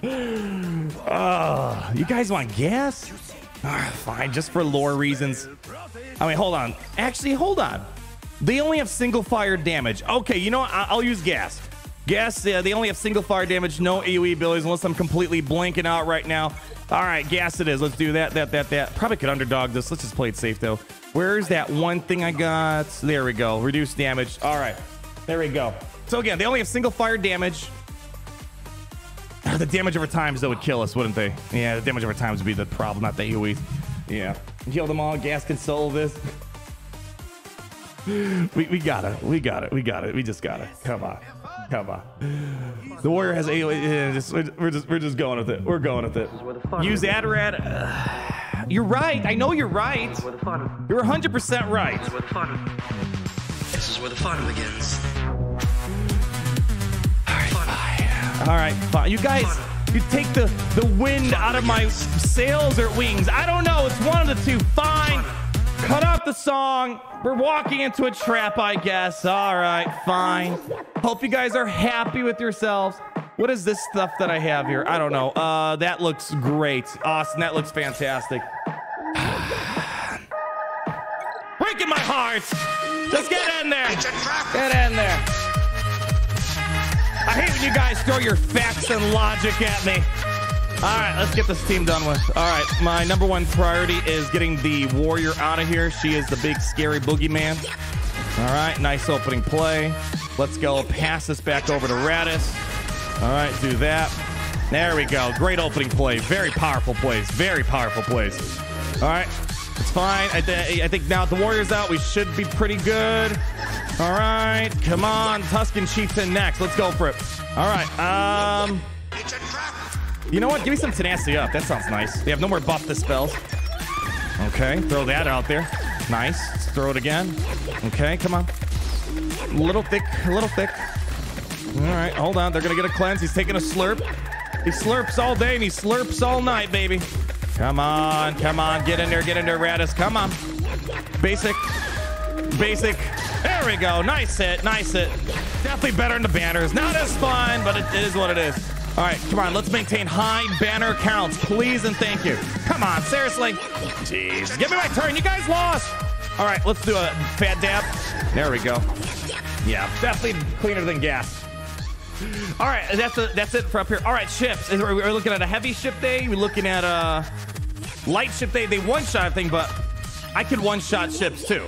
You guys want Gas? Fine, just for lore reasons. I mean, hold on. Actually, hold on. They only have single fire damage. Okay, you know what? I'll use Gas. Gas, yeah, they only have single fire damage, no AoE abilities, unless I'm completely blanking out right now. All right, Gas it is. Let's do that. Probably could underdog this. Let's just play it safe, though. Where's that one thing I got? There we go. Reduce damage. All right, there we go. So, again, they only have single fire damage. The damage over times, though, would kill us, wouldn't they? Yeah, the damage over times would be the problem, not the AoE. Yeah. Heal them all. Gas can solve this. We got it. We just got it. Come on. The warrior has AoE. Yeah, we're just going with it. We're going with it. Use Adrad. You're right. I know you're right. You're 100% right. This is where the fun begins. All right, fine. You guys, you take the wind out of my sails or wings. I don't know. It's one of the two. Fine. Cut off the song. We're walking into a trap, I guess. All right, fine. Hope you guys are happy with yourselves. What is this stuff that I have here? I don't know. That looks great. Awesome. That looks fantastic. Breaking my heart. Just get in there. Get in there. I hate when you guys throw your facts and logic at me. All right, let's get this team done with. All right, my #1 priority is getting the warrior out of here. She is the big, scary boogeyman. All right, nice opening play. Let's go pass this back over to Radis. All right, do that. There we go. Great opening play. Very powerful plays. Very powerful plays. All right, it's fine. I think now the warrior's out. We should be pretty good. All right, come on, Tuscan Chieftain next. Let's go for it. All right, you know what? Give me some tenacity up. That sounds nice. They have no more buff to spells. Okay, throw that out there. Nice. Let's throw it again. Okay, come on. A little thick. All right, hold on. They're gonna get a cleanse. He's taking a slurp. He slurps all day and he slurps all night, baby. Come on, get in there, Radis. Come on. Basic. There we go. Nice hit. Nice hit. Definitely better in the banners. Not as fun, but it is what it is. All right, come on. Let's maintain high banner counts, please and thank you. Come on, seriously. Jeez. Give me my turn. You guys lost. All right, let's do a fat dab. There we go. Yeah, definitely cleaner than gas. All right, that's it for up here. All right, ships. We're looking at a heavy ship day. We're looking at a light ship day. They one-shot thing, but I could one-shot ships too.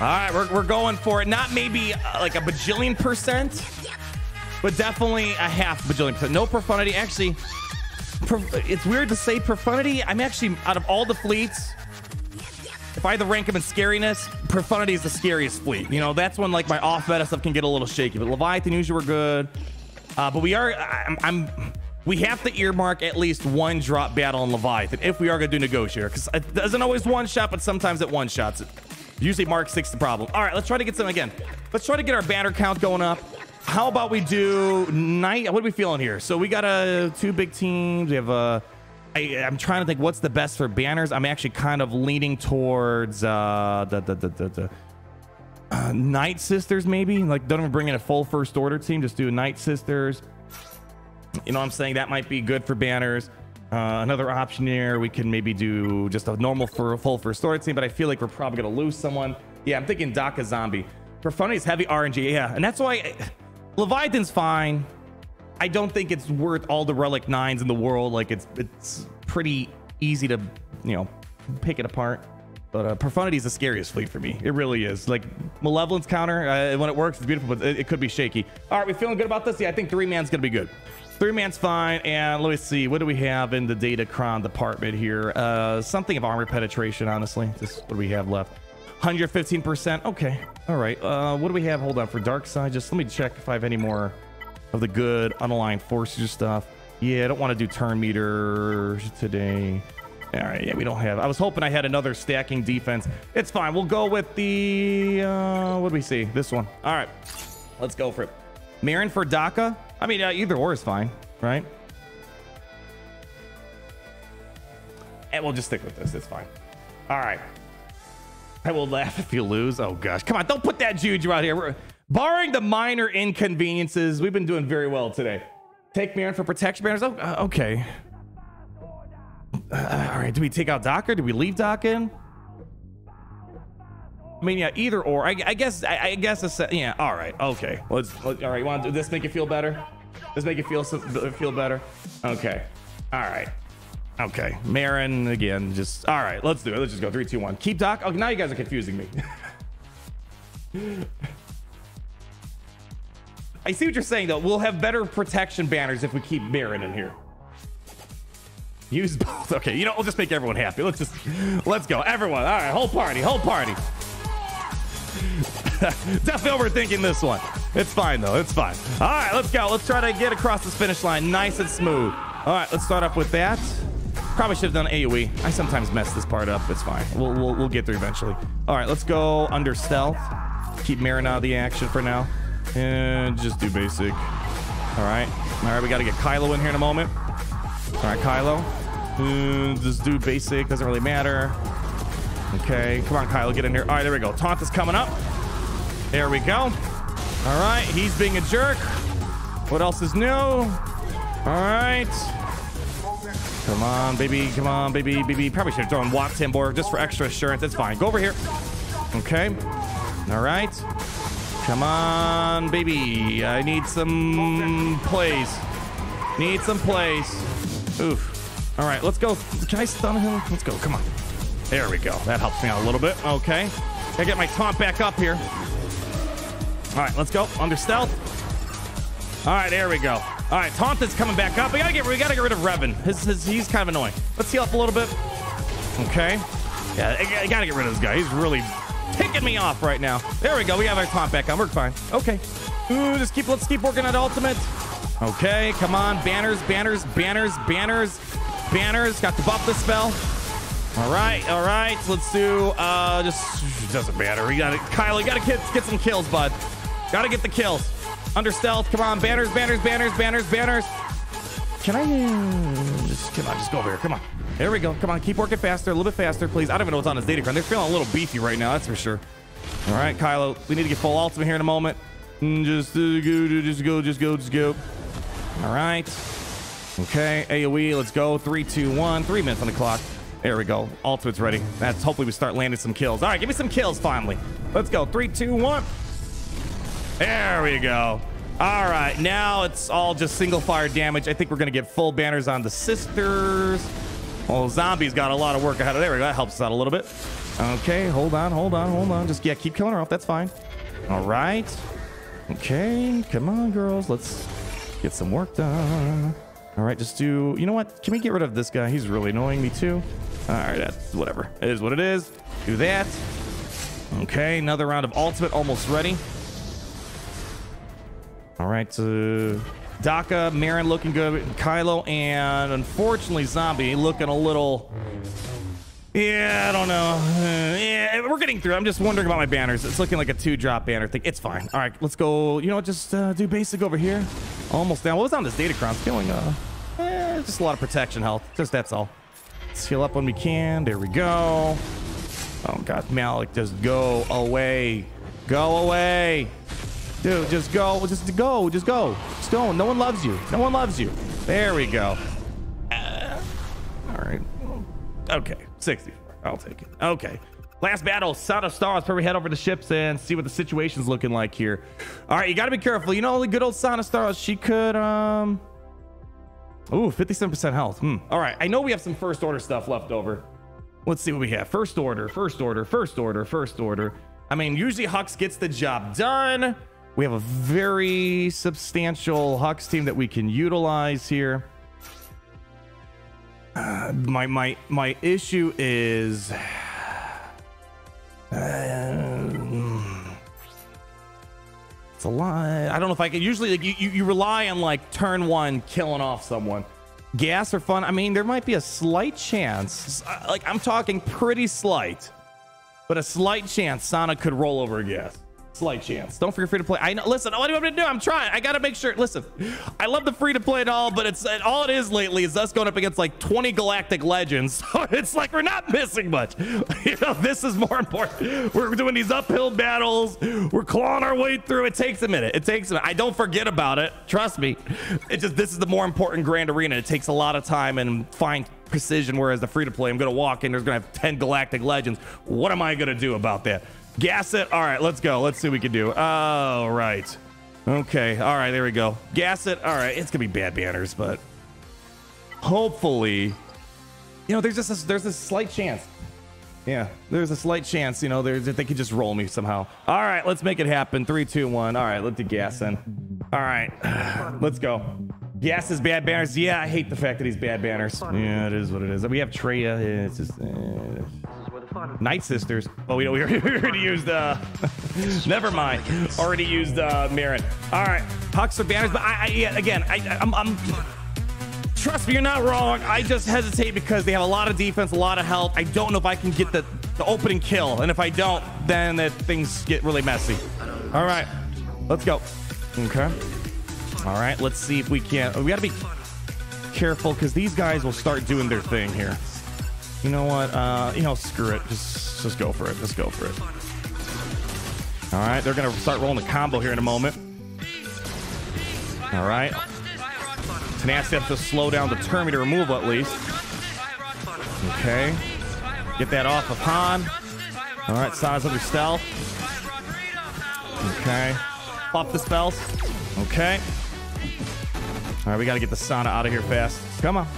All right, we're going for it. Not maybe like a bajillion percent, but definitely a half bajillion percent. No profundity. Actually, it's weird to say profundity. I'm actually, out of all the fleets, if I had to rank them in scariness, Profundity is the scariest fleet. You know, that's when like my off-meta stuff can get a little shaky. But Leviathan usually we're good. But we are, we have to earmark at least one drop battle in Leviathan if we are going to do Negotiator. Because it doesn't always one-shot, but sometimes it one-shots it. Usually Mark 6 the problem. All right, let's try to get some again. Let's try to get our banner count going up. How about we do night? What are we feeling here? So we got two big teams. We have a... I'm trying to think what's the best for banners. I'm actually kind of leaning towards the Night Sisters, maybe. Like, don't even bring in a full First Order team. Just do Night Sisters. You know what I'm saying? That might be good for banners. Another option here, we can maybe do just a normal full First Order team, but I feel like we're probably going to lose someone. Yeah, I'm thinking Daka Zombie. Profundity's heavy RNG, yeah. And that's why Leviathan's fine. I don't think it's worth all the relic nines in the world. Like it's pretty easy to, you know, pick it apart. But Profundity is the scariest fleet for me. It really is. Like Malevolence counter, when it works, it's beautiful, but it could be shaky. All right, we feeling good about this? Yeah, I think 3-man's gonna be good. 3-man's fine. And let me see, what do we have in the Datacron department here? Something of armor penetration, honestly. Just what do we have left? 115%. Okay. All right. What do we have? Hold on for Dark Side. Just let me check if I have any more of the good unaligned forces stuff. Yeah, I don't want to do turn meter today. All right, yeah, we don't have. I was hoping I had another stacking defense. It's fine. We'll go with the what do we see? This one. All right, let's go for it. Marin for Daka. I mean, either or is fine, right? And we'll just stick with this. It's fine. All right. I will laugh if you lose. Oh gosh, come on! Don't put that juju out here. Barring the minor inconveniences, we've been doing very well today. Take Marin for protection banners. Oh, okay. All right, do we take out Docker? Do we leave Doc in? I mean, yeah, either or. I guess. It's, yeah. All right. Okay. All right. You want to do this? Make you feel better. This make you feel better. Okay. All right. Okay. Marin again. Just all right. Let's do it. Let's just go 3, 2, 1. Keep Doc. Okay. Now you guys are confusing me. I see what you're saying, though. We'll have better protection banners if we keep Marin in here. Use both. Okay, you know, we'll just make everyone happy. Let's go. Everyone. All right, whole party. Definitely overthinking this one. It's fine, though. It's fine. All right, let's go. Let's try to get across this finish line nice and smooth. All right, let's start off with that. Probably should have done AoE. I sometimes mess this part up. It's fine. We'll get there eventually. All right, let's go under stealth. Keep Marin out of the action for now. And just do basic. All right, we got to get Kylo in here in a moment. All right, Kylo, just do basic. Doesn't really matter. Okay, come on, Kylo, get in here. All right, there we go. Taunt is coming up. There we go. All right, he's being a jerk. What else is new? All right, come on, baby. Come on, baby. Probably should have thrown Watt Timborg just for extra assurance. It's fine. Go over here. Okay. All right. Come on, baby. I need some plays. Oof. All right, let's go. Can I stun him? Let's go. Come on. There we go. That helps me out a little bit. Okay. Gotta get my taunt back up here. All right, let's go. Under stealth. All right, there we go. All right, taunt is coming back up. We gotta get rid of Revan. He's kind of annoying. Let's heal up a little bit. Okay. Yeah, I gotta get rid of this guy. He's really ticking me off right now. There we go. We have our taunt back on. We're fine. Okay. Ooh, let's keep working on ultimate. Okay, come on. Banners. Got to buff the spell. All right. Let's do just doesn't matter. We got it. Kylo, you gotta get some kills, bud. Gotta get the kills. Under stealth. Come on, banners. Can I just go over here? Come on. There we go. Come on. Keep working faster. A little bit faster, please. I don't even know what's on his Datacron. They're feeling a little beefy right now. That's for sure. All right, Kylo, we need to get full ultimate here in a moment. Just go. All right. Okay, AoE, let's go. 3, 2, 1. 3 minutes on the clock. There we go. Ultimate's ready. That's hopefully we start landing some kills. All right, give me some kills finally. Let's go. 3, 2, 1. There we go. All right, now it's all just single fire damage. I think we're gonna get full banners on the sisters. Well, Zombie's got a lot of work ahead of. There we go. That helps us out a little bit. Okay, hold on. Just yeah, keep killing her off. That's fine. All right. Okay, come on, girls. Let's get some work done. All right, just do. You know what? Can we get rid of this guy? He's really annoying me too. All right, that's whatever. It is what it is. Do that. Okay, another round of ultimate, almost ready. All right, Daka, Marin looking good, Kylo, and unfortunately Zombie looking a little. Yeah, I don't know. Yeah, we're getting through. I'm just wondering about my banners. It's looking like a 2-drop banner thing. It's fine. All right, let's go. You know what? Just do basic over here. Almost down. What was on this Datacron's killing? Just a lot of protection health. Just that's all. Let's heal up when we can. There we go. Oh God, Malik, just go away. Go away. Dude, just go. Just go. Just go. Stone, no one loves you. No one loves you. There we go. All right. Okay, 64. I'll take it. Okay. Last battle, Sound of Stars. Before we head over to ships and see what the situation's looking like here. All right, you got to be careful. You know, the good old Sound of Stars, she could, Ooh, 57% health. All right, I know we have some First Order stuff left over. Let's see what we have. First Order. I mean, usually Hux gets the job done. We have a very substantial Hux team that we can utilize here. My issue is it's a lot. I don't know if I could usually like you rely on like turn one killing off someone. Gas or fun. I mean, there might be a slight chance, like I'm talking pretty slight, but a slight chance Sana could roll over a gas. Slight chance. Don't forget free to play. I know. Listen, what do you want me to do? I'm trying. I got to make sure. Listen, I love the free to play and all, but it's all it is lately is us going up against like 20 galactic legends. So it's like we're not missing much. You know, this is more important. We're doing these uphill battles. We're clawing our way through. It takes a minute. I don't forget about it. Trust me. It just this is the more important grand arena. It takes a lot of time and fine precision, whereas the free to play, I'm going to walk in. There's going to have 10 galactic legends. What am I going to do about that? Gas it. All right, let's go. Let's see what we can do. All right. Okay. All right, there we go. Gas it. All right, it's gonna be bad banners, but hopefully, you know, there's a slight chance. Yeah, there's a slight chance. You know, if they could just roll me somehow. All right, let's make it happen. 3, 2, 1. All right, let's do gas in. All right, let's go. Gas is bad banners. Yeah, I hate the fact that he's bad banners. Yeah, it is what it is. We have Traya. Yeah, it's just. Night sisters. Oh, we already used never mind. Already used Marin. All right, Hux or banners, but I'm trust me, you're not wrong. I just hesitate because they have a lot of defense, a lot of health. I don't know if I can get the opening kill, and if I don't, then things get really messy. All right, let's go. Okay. All right, let's see if we can't. We gotta be careful because these guys will start doing their thing here. You know what? You know, screw it. Just go for it. Let's go for it. All right, they're gonna start rolling the combo here in a moment. All right. Tenacity has to slow down the Terminator removal at least. Okay. Get that off of Han. All right, Sana's under stealth. Okay. Pop the spells. Okay. All right, we gotta get the Sana out of here fast. Come on.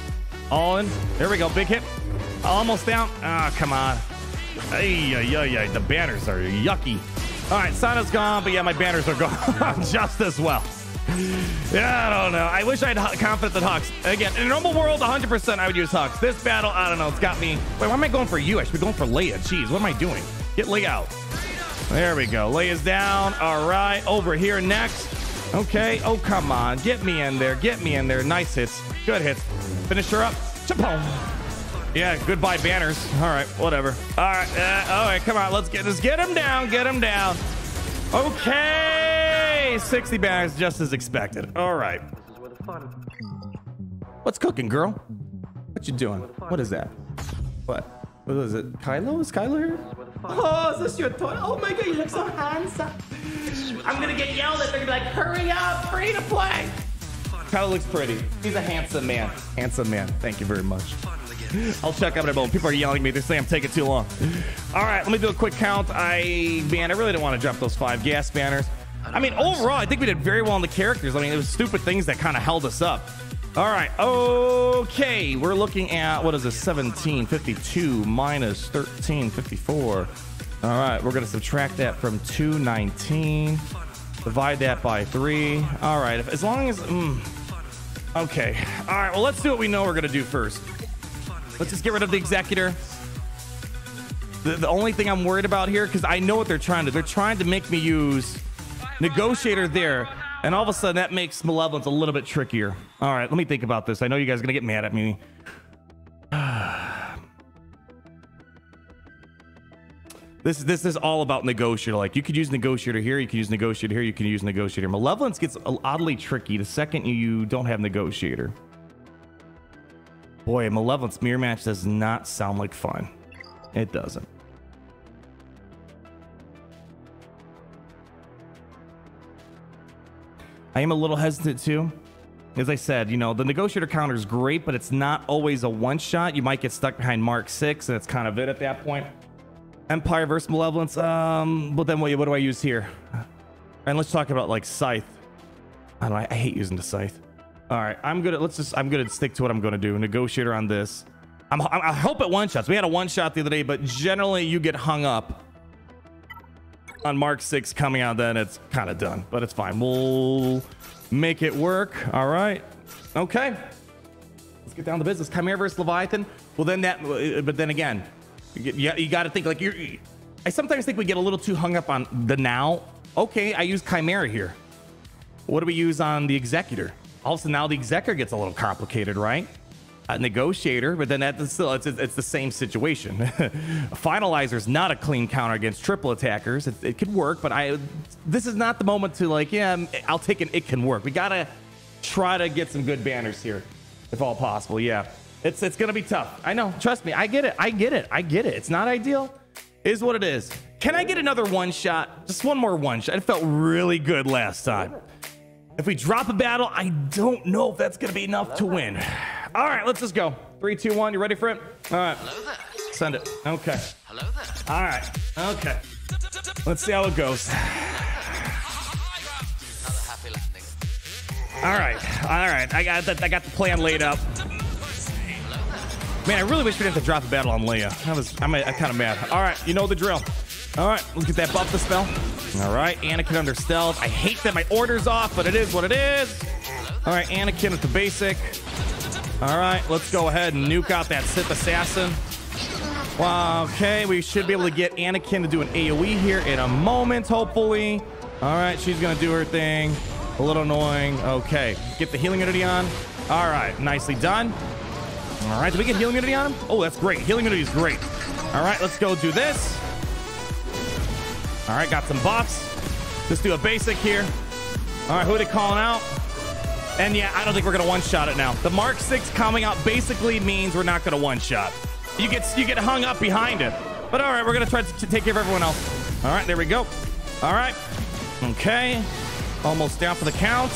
All in. There we go. Big hit. Almost down. Ah, oh, come on. Ay, the banners are yucky. All right, Sana's gone, but yeah, my banners are gone just as well. Yeah, I don't know. I wish I had confidence in Hux. Again, in a normal world, 100% I would use Hux. This battle, I don't know. It's got me. Wait, why am I going for you? I should be going for Leia. Jeez, what am I doing? Get Leia out. There we go. Leia's down. All right, over here next. Okay. Oh, come on. Get me in there. Get me in there. Nice hits. Good hits. Finish her up. Chapoom. Yeah, goodbye banners. All right, whatever. All right, come on. Let's get him down. Get him down. Okay, 60 banners, just as expected. All right. What's cooking, girl? What you doing? What is that? What? What is it? Kylo? Is Kylo here? Oh, is this your toy? Oh my god, you look so handsome. I'm gonna get yelled at. They're gonna be like, hurry up, free to play. Kyle looks pretty. He's a handsome man. Handsome man. Thank you very much. I'll check out in a moment. People are yelling at me. They say I'm taking too long. All right, let me do a quick count. Man, I really didn't want to drop those 5 gas banners. I mean, overall, I think we did very well on the characters. I mean, it was stupid things that kind of held us up. All right, okay. We're looking at, what is this, 1752 minus 1354. All right, we're going to subtract that from 219. Divide that by 3. All right, as long as... okay. All right, well, let's do what we know we're going to do first. Let's just get rid of the executor. The only thing I'm worried about here, because I know what they're trying to do. They're trying to make me use Negotiator there, and all of a sudden that makes Malevolence a little bit trickier. All right, let me think about this. I know you guys are gonna get mad at me. This is all about Negotiator. Like, you could use Negotiator here, you can use Negotiator here, you can use Negotiator. Malevolence gets oddly tricky the second you don't have Negotiator. Boy, Malevolence mirror match does not sound like fun. It doesn't. I am a little hesitant too. As I said, you know, the Negotiator counter is great, but it's not always a one-shot. You might get stuck behind Mark 6, and that's kind of it at that point. Empire versus Malevolence. But then what do I use here? And let's talk about like Scythe. I don't know, I hate using the Scythe. All right, I'm gonna stick to what I'm gonna do. Negotiator on this. I hope it one-shots. We had a one-shot the other day, but generally you get hung up on Mark 6 coming out, then it's kind of done, but it's fine. We'll make it work. All right. Okay. Let's get down to business. Chimera versus Leviathan. Well, then that, but then again, you got to think like I sometimes think we get a little too hung up on the now. Okay, I use Chimera here. What do we use on the Executor? Also, now the Executor gets a little complicated, right? A Negotiator, but then that's still, it's the same situation. Finalizer is not a clean counter against triple attackers. It could work, but this is not the moment to like, yeah, I'll take an it can work. We gotta try to get some good banners here, if all possible. Yeah, it's gonna be tough. I know. Trust me, I get it. I get it. It's not ideal. It is what it is. Can I get another one shot? Just one more one shot. It felt really good last time. If we drop a battle, I don't know if that's gonna be enough to win. All right, let's just go. 3, 2, 1. You ready for it? All right. Hello there. Send it. Okay. Hello there. All right. Okay. Let's see how it goes. All right. All right. I got the plan laid up. Man, I really wish we didn't have to drop a battle on Leia. I'm kind of mad. All right. You know the drill. All right. Let's get that buff to spell. All right. Anakin under stealth. I hate that my order's off, but it is what it is. All right. Anakin with the basic. All right, let's go ahead and nuke out that Sith Assassin. Wow, okay, we should be able to get Anakin to do an AoE here in a moment, hopefully. All right, she's going to do her thing. A little annoying. Okay, get the healing unity on. All right, nicely done. All right, did we get healing unity on him? Oh, that's great. Healing unity is great. All right, let's go do this. All right, got some buffs. Let's do a basic here. All right, who are they calling out? And yeah, I don't think we're gonna one-shot it now. The Mark 6 coming out basically means we're not gonna one-shot. You get hung up behind it. But all right, we're gonna try to take care of everyone else. All right, there we go. All right, okay. Almost down for the count.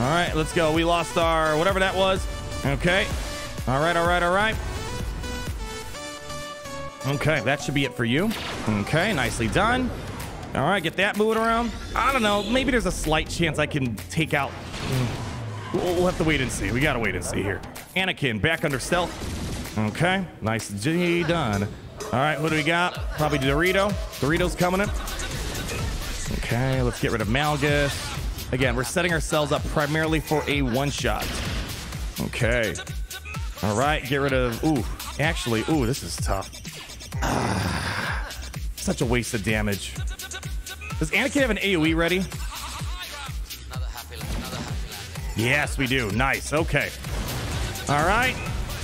All right, let's go. We lost our whatever that was. Okay. All right, all right, all right. Okay, that should be it for you. Okay, nicely done. All right, get that moving around. I don't know, maybe there's a slight chance I can take out. We'll have to wait and see. We gotta wait and see here. Anakin back under stealth. Okay, nice G done. All right, what do we got? Probably Dorito. Dorito's coming in. Okay, let's get rid of Malgus. Again, we're setting ourselves up primarily for a one-shot. Okay. All right, get rid of... Ooh, actually, ooh, this is tough. Such a waste of damage. Does Anakin have an AoE ready? Yes, we do. Nice. Okay. All right.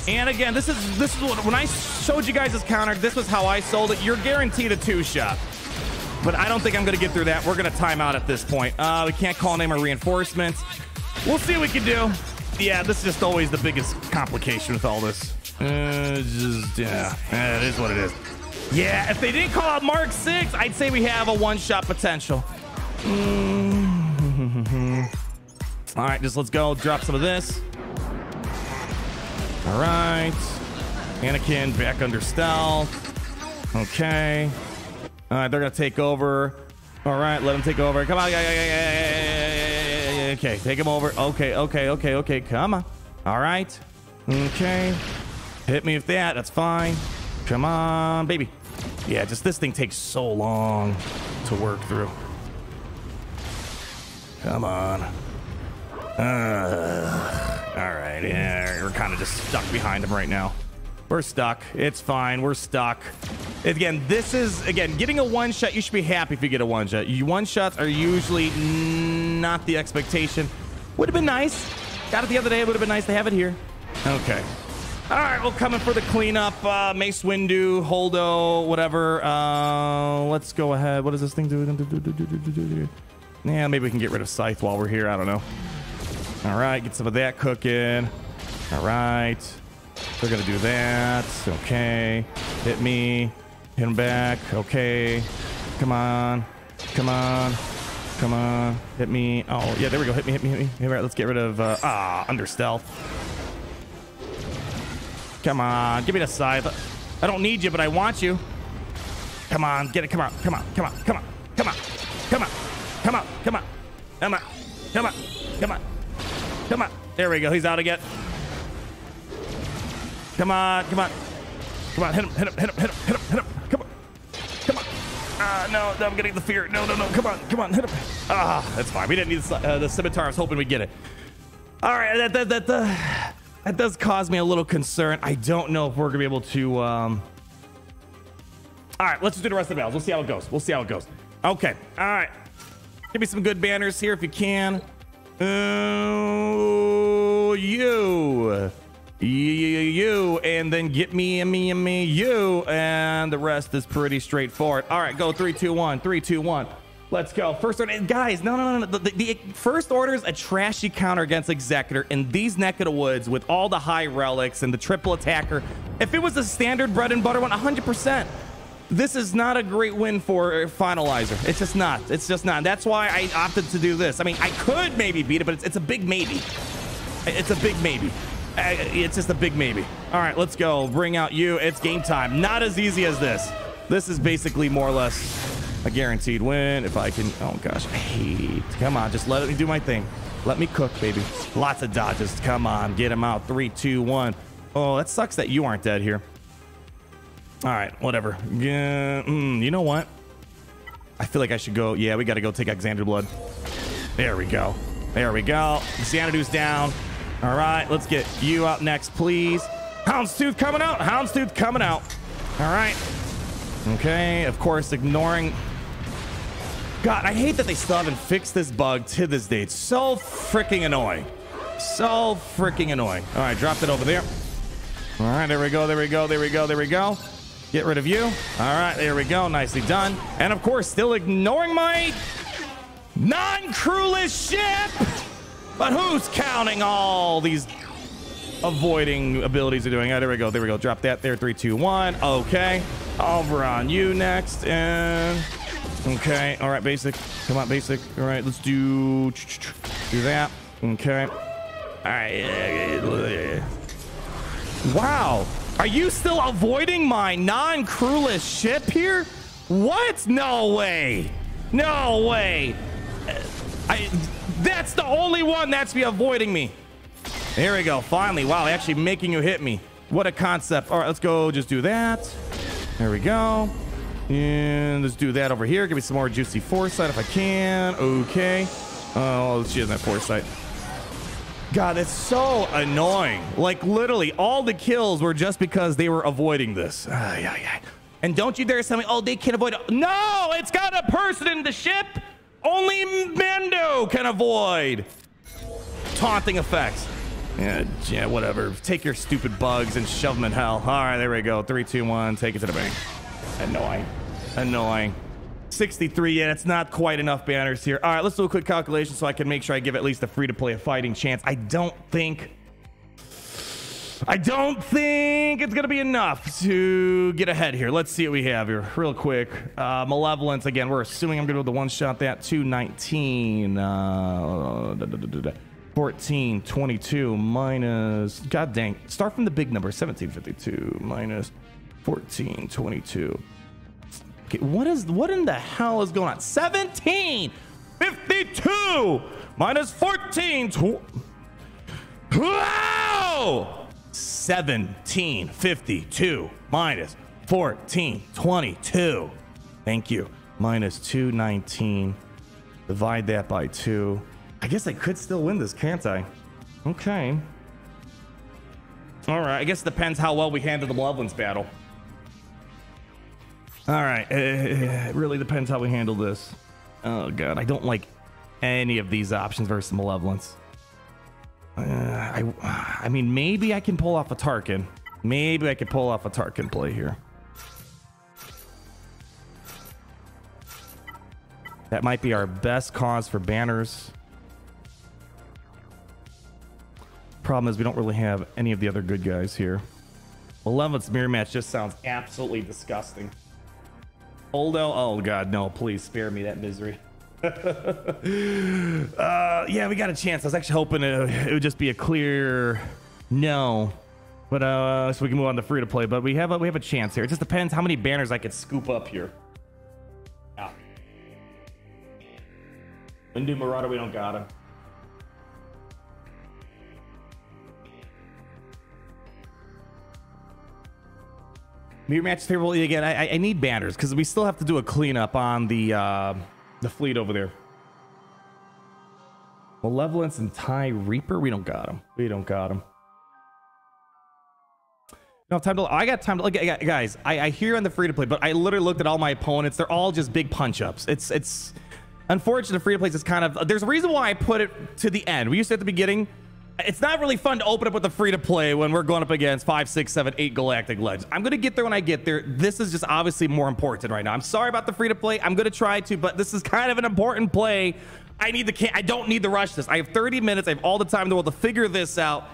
And again, this is what, when I showed you guys this counter, this was how I sold it. You're guaranteed a 2-shot. But I don't think I'm going to get through that. We're going to time out at this point. We can't call name or reinforcements. We'll see what we can do. Yeah, this is just always the biggest complication with all this. It is what it is. Yeah, if they didn't call out Mark 6, I'd say we have a one-shot potential. All right, just let's go drop some of this. All right. Anakin back under stealth. Okay. All right, they're going to take over. All right, let them take over. Come on. Okay, take him over. Okay. Come on. All right. Okay. Hit me with that. That's fine. Come on, baby. Yeah, just this thing takes so long to work through. Come on. All right. Yeah, we're kind of just stuck behind him right now. We're stuck. It's fine. We're stuck. Again, this is, again, getting a one-shot. You should be happy if you get a one-shot. One-shots are usually not the expectation. Would have been nice. Got it the other day. It would have been nice to have it here. Okay. All right. Well, coming for the cleanup. Mace Windu, Holdo, whatever. Let's go ahead. What does this thing do? Yeah, maybe we can get rid of Scythe while we're here. I don't know. All right. Get some of that cooking. All right. We're going to do that. Okay. Hit me. Hit him back. Okay. Come on. Come on. Come on. Hit me. Oh, yeah. There we go. Hit me. Hit me. Hit me. All right. Let's get rid of... under stealth. Come on. Give me the Scythe. I don't need you, but I want you. Come on. Get it. Come on. Come on. Come on. Come on. Come on. Come on. Come on. Come on. Come on. Come on. Come on. Come on. There we go. He's out again. Come on, come on. Come on, hit him, hit him, hit him, hit him, hit him, hit him. Come on. Come on. No, I'm getting the fear. No. Come on, come on, hit him. That's fine. We didn't need the scimitar. I was hoping we'd get it. All right, that does cause me a little concern. I don't know if we're going to be able to... All right, let's just do the rest of the battles. We'll see how it goes. We'll see how it goes. Okay, all right. Give me some good banners here if you can. You and then get me you, and the rest is pretty straightforward. All right, go 3, 2, 1, 3, 2, 1. Let's go. First order, guys. No. The first order is a trashy counter against Executor in these neck of the woods with all the high relics and the triple attacker. If it was a standard bread and butter one, 100%. This is not a great win for Finalizer. It's just not. It's just not. That's why I opted to do this. I mean, I could maybe beat it, but it's a big maybe. It's a big maybe. It's just a big maybe. All right, let's go. Bring out you. It's game time. Not as easy as this. This is basically more or less a guaranteed win. If I can... Oh, gosh. I hate it. Come on. Just let me do my thing. Let me cook, baby. Lots of dodges. Come on. Get him out. 3, 2, 1. Oh, that sucks that you aren't dead here. All right, whatever. You know what? I feel like I should go... Yeah, we got to go take out Xander Blood. There we go. There we go. Xanadu's down. All right, let's get you out next, please. Houndstooth coming out. Houndstooth coming out. All right. Okay, of course, ignoring. God, I hate that they still haven't fixed this bug to this day. It's so freaking annoying. So freaking annoying. All right, dropped it over there. All right, there we go. There we go. Get rid of you. All right, there we go. Nicely done. And, of course, still ignoring my non-crewless ship. But who's counting all these avoiding abilities are doing? Oh, there we go. Drop that there. 3, 2, 1. Okay. Over on you next. And okay. All right, basic. Come on, basic. All right, let's do that. Okay. All right. Wow. Are you still avoiding my non-crewless ship here? What? No way. That's the only one that's be avoiding me. There we go. Finally. Wow, actually making you hit me. What a concept. All right, let's go. Just do that. There we go. And let's do that over here. Give me some more juicy foresight if I can. Okay. Oh, she doesn't have foresight. God, it's so annoying. Like, literally, all the kills were just because they were avoiding this. Yeah. And don't you dare tell me, oh, they can't avoid it. No, it's got a person in the ship. Only Mando can avoid taunting effects. Yeah, whatever. Take your stupid bugs and shove them in hell. All right, there we go. 3, 2, 1. Take it to the bank. Annoying. 63. Yeah, that's not quite enough banners here. All right, let's do a quick calculation so I can make sure I give at least a free-to-play a fighting chance. I don't think... I don't think it's gonna be enough to get ahead here. Let's see what we have here real quick. Malevolence again. We're assuming I'm gonna do the one shot that. 219 1422 minus, god dang, start from the big number. 1752 minus 1422. Okay, what in the hell is going on? 1752 minus 14. 1752 minus 1422. Thank you. Minus 219. Divide that by 2. I guess I could still win this, can't I? Okay. All right. I guess it depends how well we handle the Malevolence battle. All right. It really depends how we handle this. Oh, God. I don't like any of these options versus Malevolence. I mean, maybe I can pull off a Tarkin. Maybe I could pull off a Tarkin play here. That might be our best cause for banners. Problem is we don't really have any of the other good guys here. Malevolence mirror match just sounds absolutely disgusting. Oldo, oh god, no, please spare me that misery. Yeah, we got a chance. I was actually hoping it would just be a clear no, but so we can move on to free to play. But we have a chance here. It just depends how many banners I could scoop up here. Yeah. Windu Marauder, we don't got him. Mirror match is favorable again. I need banners because we still have to do a cleanup on the fleet over there. Malevolence and TIE Reaper, we don't got them. We don't got them. No time to. I got time to look. Guys, I hear on the free to play, but I literally looked at all my opponents. They're all just big punch ups. It's unfortunate. Free to play is kind of. There's a reason why I put it to the end. We used to at the beginning. It's not really fun to open up with the free-to-play when we're going up against 5, 6, 7, 8 Galactic Legends. I'm going to get there when I get there. This is just obviously more important right now. I'm sorry about the free-to-play. I'm going to try to, but this is kind of an important play. I don't need to rush this. I have 30 minutes. I have all the time in the world to figure this out.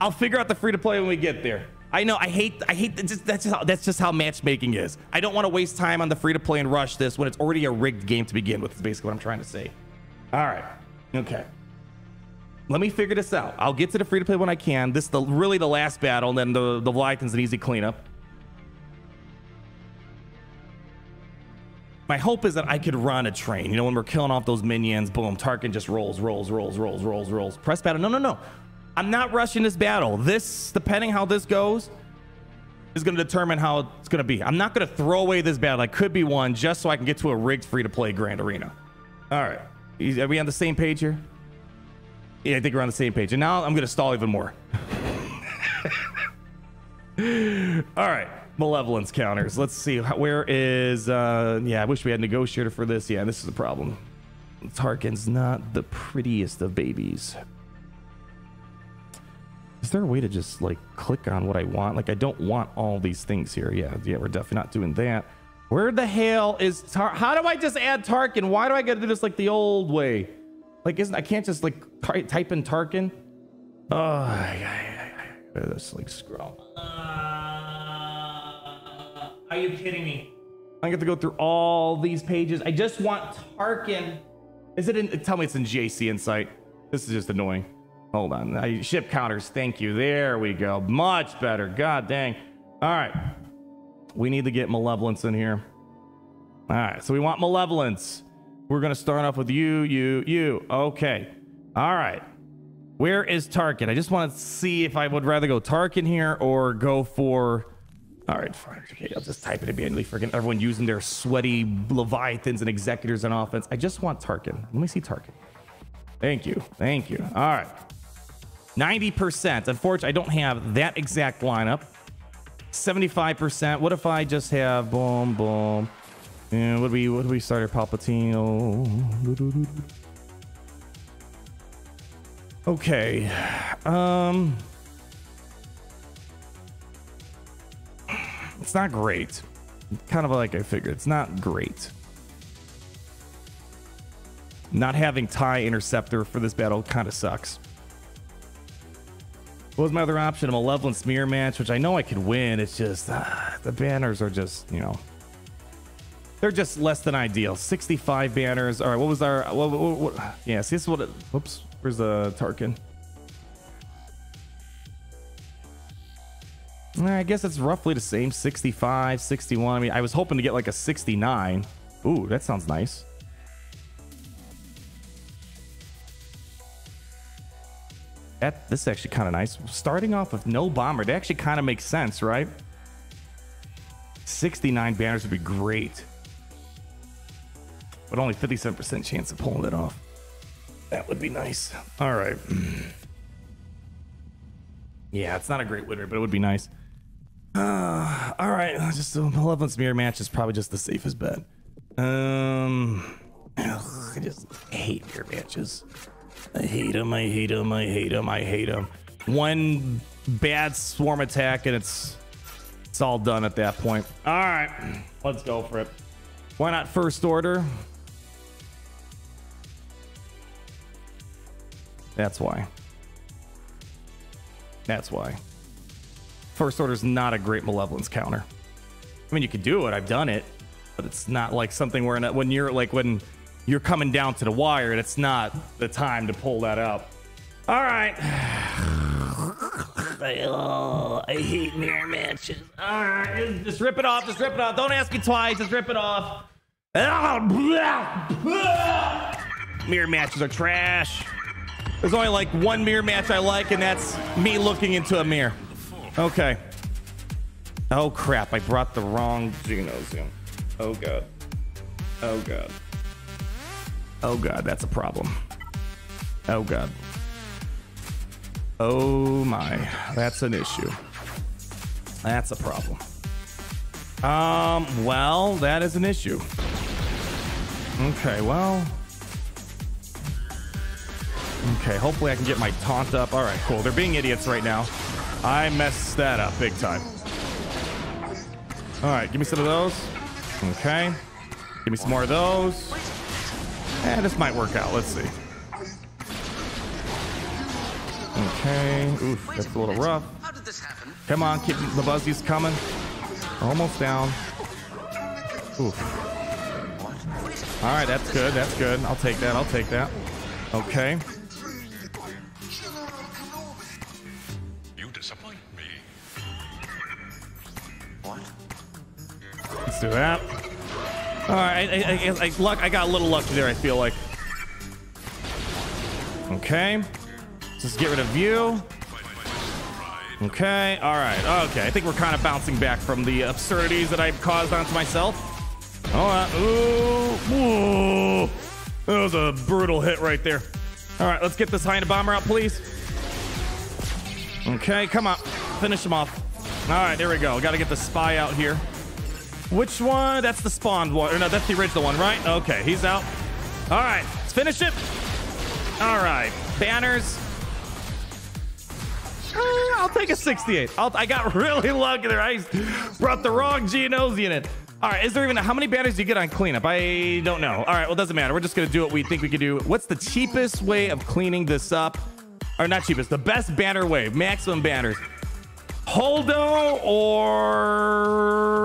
I'll figure out the free-to-play when we get there. I know. I hate. That's just how matchmaking is. I don't want to waste time on the free-to-play and rush this when it's already a rigged game to begin with. Is basically what I'm trying to say. All right. Okay. Let me figure this out. I'll get to the free-to-play when I can. This is really the last battle, and then the Leviathan's an easy cleanup. My hope is that I could run a train. You know, when we're killing off those minions, boom, Tarkin just rolls. Press battle. No. I'm not rushing this battle. This, depending how this goes, is going to determine how it's going to be. I'm not going to throw away this battle. I could be one just so I can get to a rigged free-to-play Grand Arena. All right. Are we on the same page here? Yeah, I think we're on the same page. And now I'm going to stall even more. All right. Malevolence counters. Let's see. Where is... yeah, I wish we had Negotiator for this. Yeah, this is a problem. Tarkin's not the prettiest of babies. Is there a way to just, like, click on what I want? Like, I don't want all these things here. Yeah, we're definitely not doing that. Where the hell is... How do I just add Tarkin? Why do I got to do this like the old way? Like, I can't just, like, type in Tarkin. Oh, this, like, scroll. Are you kidding me? I get to go through all these pages. I just want Tarkin. Is it in, tell me it's in JC Insight. This is just annoying. Hold on. Ship counters. Thank you. There we go. Much better. God dang. All right. We need to get Malevolence in here. All right. So we want Malevolence. We're going to start off with you. Okay. All right. Where is Tarkin? I just want to see if I would rather go Tarkin here or go for... All right, fine. Okay, I'll just type it immediately. Freaking everyone using their sweaty Leviathans and executors on offense. I just want Tarkin. Let me see Tarkin. Thank you. All right. 90%. Unfortunately, I don't have that exact lineup. 75%. What if I just have boom? And what do we start at Palpatine? Oh. Okay. It's not great. Kind of like I figured. It's not great. Not having TIE Interceptor for this battle kind of sucks. What was my other option? A Malevolent Smear match, which I know I could win. It's just the banners are just, you know, they're just less than ideal. 65 banners. All right, what was our? What, yeah, see, this is what. Whoops, where's the Tarkin? I guess it's roughly the same. 65, 61. I mean, I was hoping to get like a 69. Ooh, that sounds nice. This is actually kind of nice. Starting off with no bomber. That actually kind of makes sense, right? 69 banners would be great. But only 57% chance of pulling it off. That would be nice. All right. Yeah, it's not a great winner, but it would be nice. All right. Just a Malevolent Smear match is probably just the safest bet. I just hate your matches. I hate him, I hate him, I hate him, I hate him. One bad swarm attack and it's all done at that point. All right, let's go for it. Why not First Order? That's why. That's why. First Order's not a great Malevolence counter. I mean, you could do it, I've done it, but it's not like something where when you're like when you're coming down to the wire, and it's not the time to pull that up. All right. I hate mirror matches. All right, just rip it off, just rip it off. Don't ask me twice, just rip it off. Mirror matches are trash. There's only like one mirror match I like, and that's me looking into a mirror. Okay. Oh crap, I brought the wrong Genos in. Oh God, oh God. Oh God, that's a problem. Oh God. Oh my, that's an issue. That's a problem. Well, that is an issue. Okay, well. Okay, hopefully I can get my taunt up. All right, cool. They're being idiots right now. I messed that up big time. All right, give me some of those. Okay. Give me some more of those. Eh, this might work out. Let's see. Okay. Oof, that's a little rough. How did this happen? Come on, keep the buzzies coming. Almost down. Oof. All right, that's good. That's good. I'll take that. I'll take that. Okay. You disappoint me. What? Let's do that. All right, I got a little lucky there, I feel like. Okay. Just get rid of you. Okay, all right. Okay, I think we're kind of bouncing back from the absurdities that I've caused onto myself. All right. Ooh. That was a brutal hit right there. All right, let's get this Hyena Bomber out, please. Okay, come on. Finish him off. All right, there we go. Got to get the spy out here. Which one? That's the spawned one. Or no, that's the original one, right? Okay, he's out. All right, let's finish it. All right, banners. I'll take a 68. I got really lucky there. I brought the wrong Geonosis unit. All right, is there even how many banners do you get on cleanup? I don't know. All right, well, it doesn't matter. We're just going to do what we think we can do. What's the cheapest way of cleaning this up? Or not cheapest, the best banner way, maximum banners. Holdo or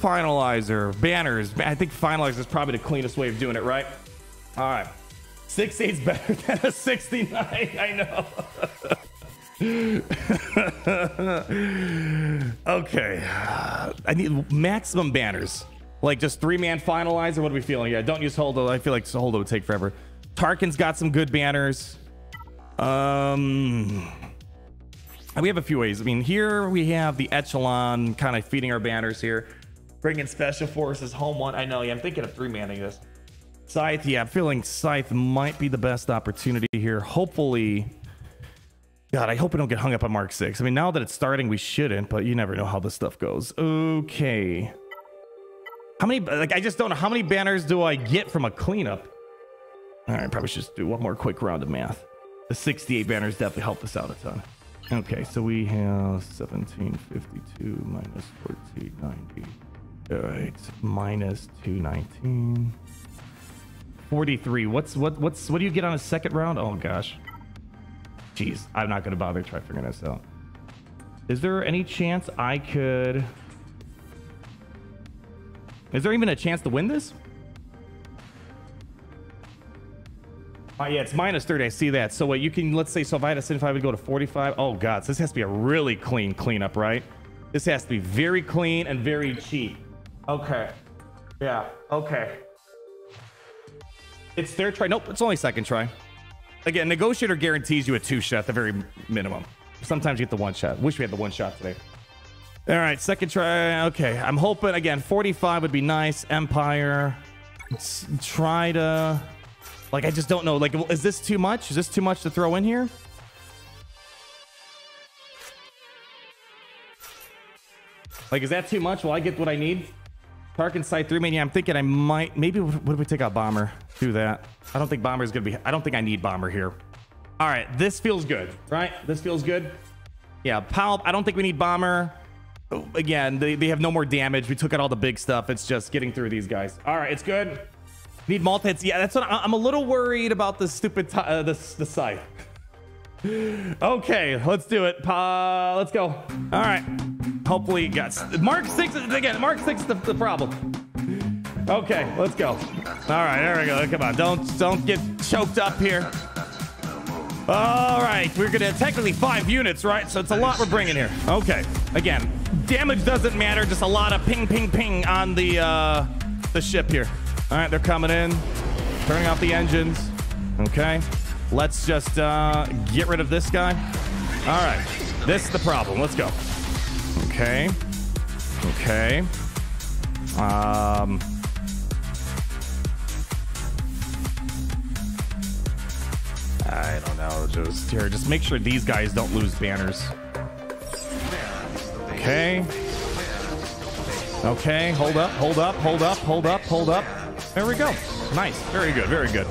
finalizer banners. I think finalizer is probably the cleanest way of doing it, right? All right, 68's better than a 69. I know. Okay, I need maximum banners, like just 3-man finalizer. What are we feeling? Yeah, don't use Holdo. I feel like Holdo would take forever. Tarkin's got some good banners. We have a few ways. I mean, here we have the Echelon kind of feeding our banners here. Bringing Special Forces home one. I know, yeah, I'm thinking of 3-manning this. Scythe, yeah, I'm feeling Scythe might be the best opportunity here. Hopefully, God, I hope we don't get hung up on Mark 6. I mean, now that it's starting, we shouldn't, but you never know how this stuff goes. Okay. How many, like, I just don't know. How many banners do I get from a cleanup? All right, probably should just do one more quick round of math. The 68 banners definitely help us out a ton. Okay, so we have 1752 minus 1490. All right, minus 219. 43. What do you get on a second round? Oh gosh. Jeez, I'm not gonna bother trying to figure this out. Is there any chance I could... Is there even a chance to win this? Oh, yeah, it's -30. I see that. So what you can, let's say, so if I had a 75, I would go to 45. Oh, God. So this has to be a really clean cleanup, right? This has to be very clean and very cheap. Okay. Yeah. Okay. It's their try. Nope. It's only second try. Again, Negotiator guarantees you a 2-shot at the very minimum. Sometimes you get the 1-shot. Wish we had the 1-shot today. All right, second try. Okay, I'm hoping, again, 45 would be nice. Empire. Let's try to... Like, I just don't know. Like, is this too much? Is this too much to throw in here? Like, is that too much? Will I get what I need? Park and Site 3 Mania. I'm thinking I might... Maybe... What if we take out Bomber? Do that. I don't think Bomber is going to be... I don't think I need Bomber here. All right, this feels good, right? This feels good. Yeah, Palp. I don't think we need Bomber. Again, they have no more damage. We took out all the big stuff. It's just getting through these guys. All right, it's good. Need multi-hits. Yeah, that's what I'm a little worried about, the stupid the scythe. Okay, let's do it. Let's go. All right. Hopefully, got Mark 6 again. Mark 6 is the problem. Okay, let's go. All right, there we go. Come on, don't get choked up here. All right, we're gonna technically 5 units, right? So it's a lot we're bringing here. Okay, again, damage doesn't matter. Just a lot of ping, ping, ping on the ship here. All right, they're coming in, turning off the engines. Okay, let's just get rid of this guy. All right, this is the problem. Let's go. Okay, okay. I don't know. Just here, just make sure these guys don't lose banners. Okay. Okay. Hold up. Hold up. Hold up. Hold up. Hold up. There we go. Nice. Very good. Very good.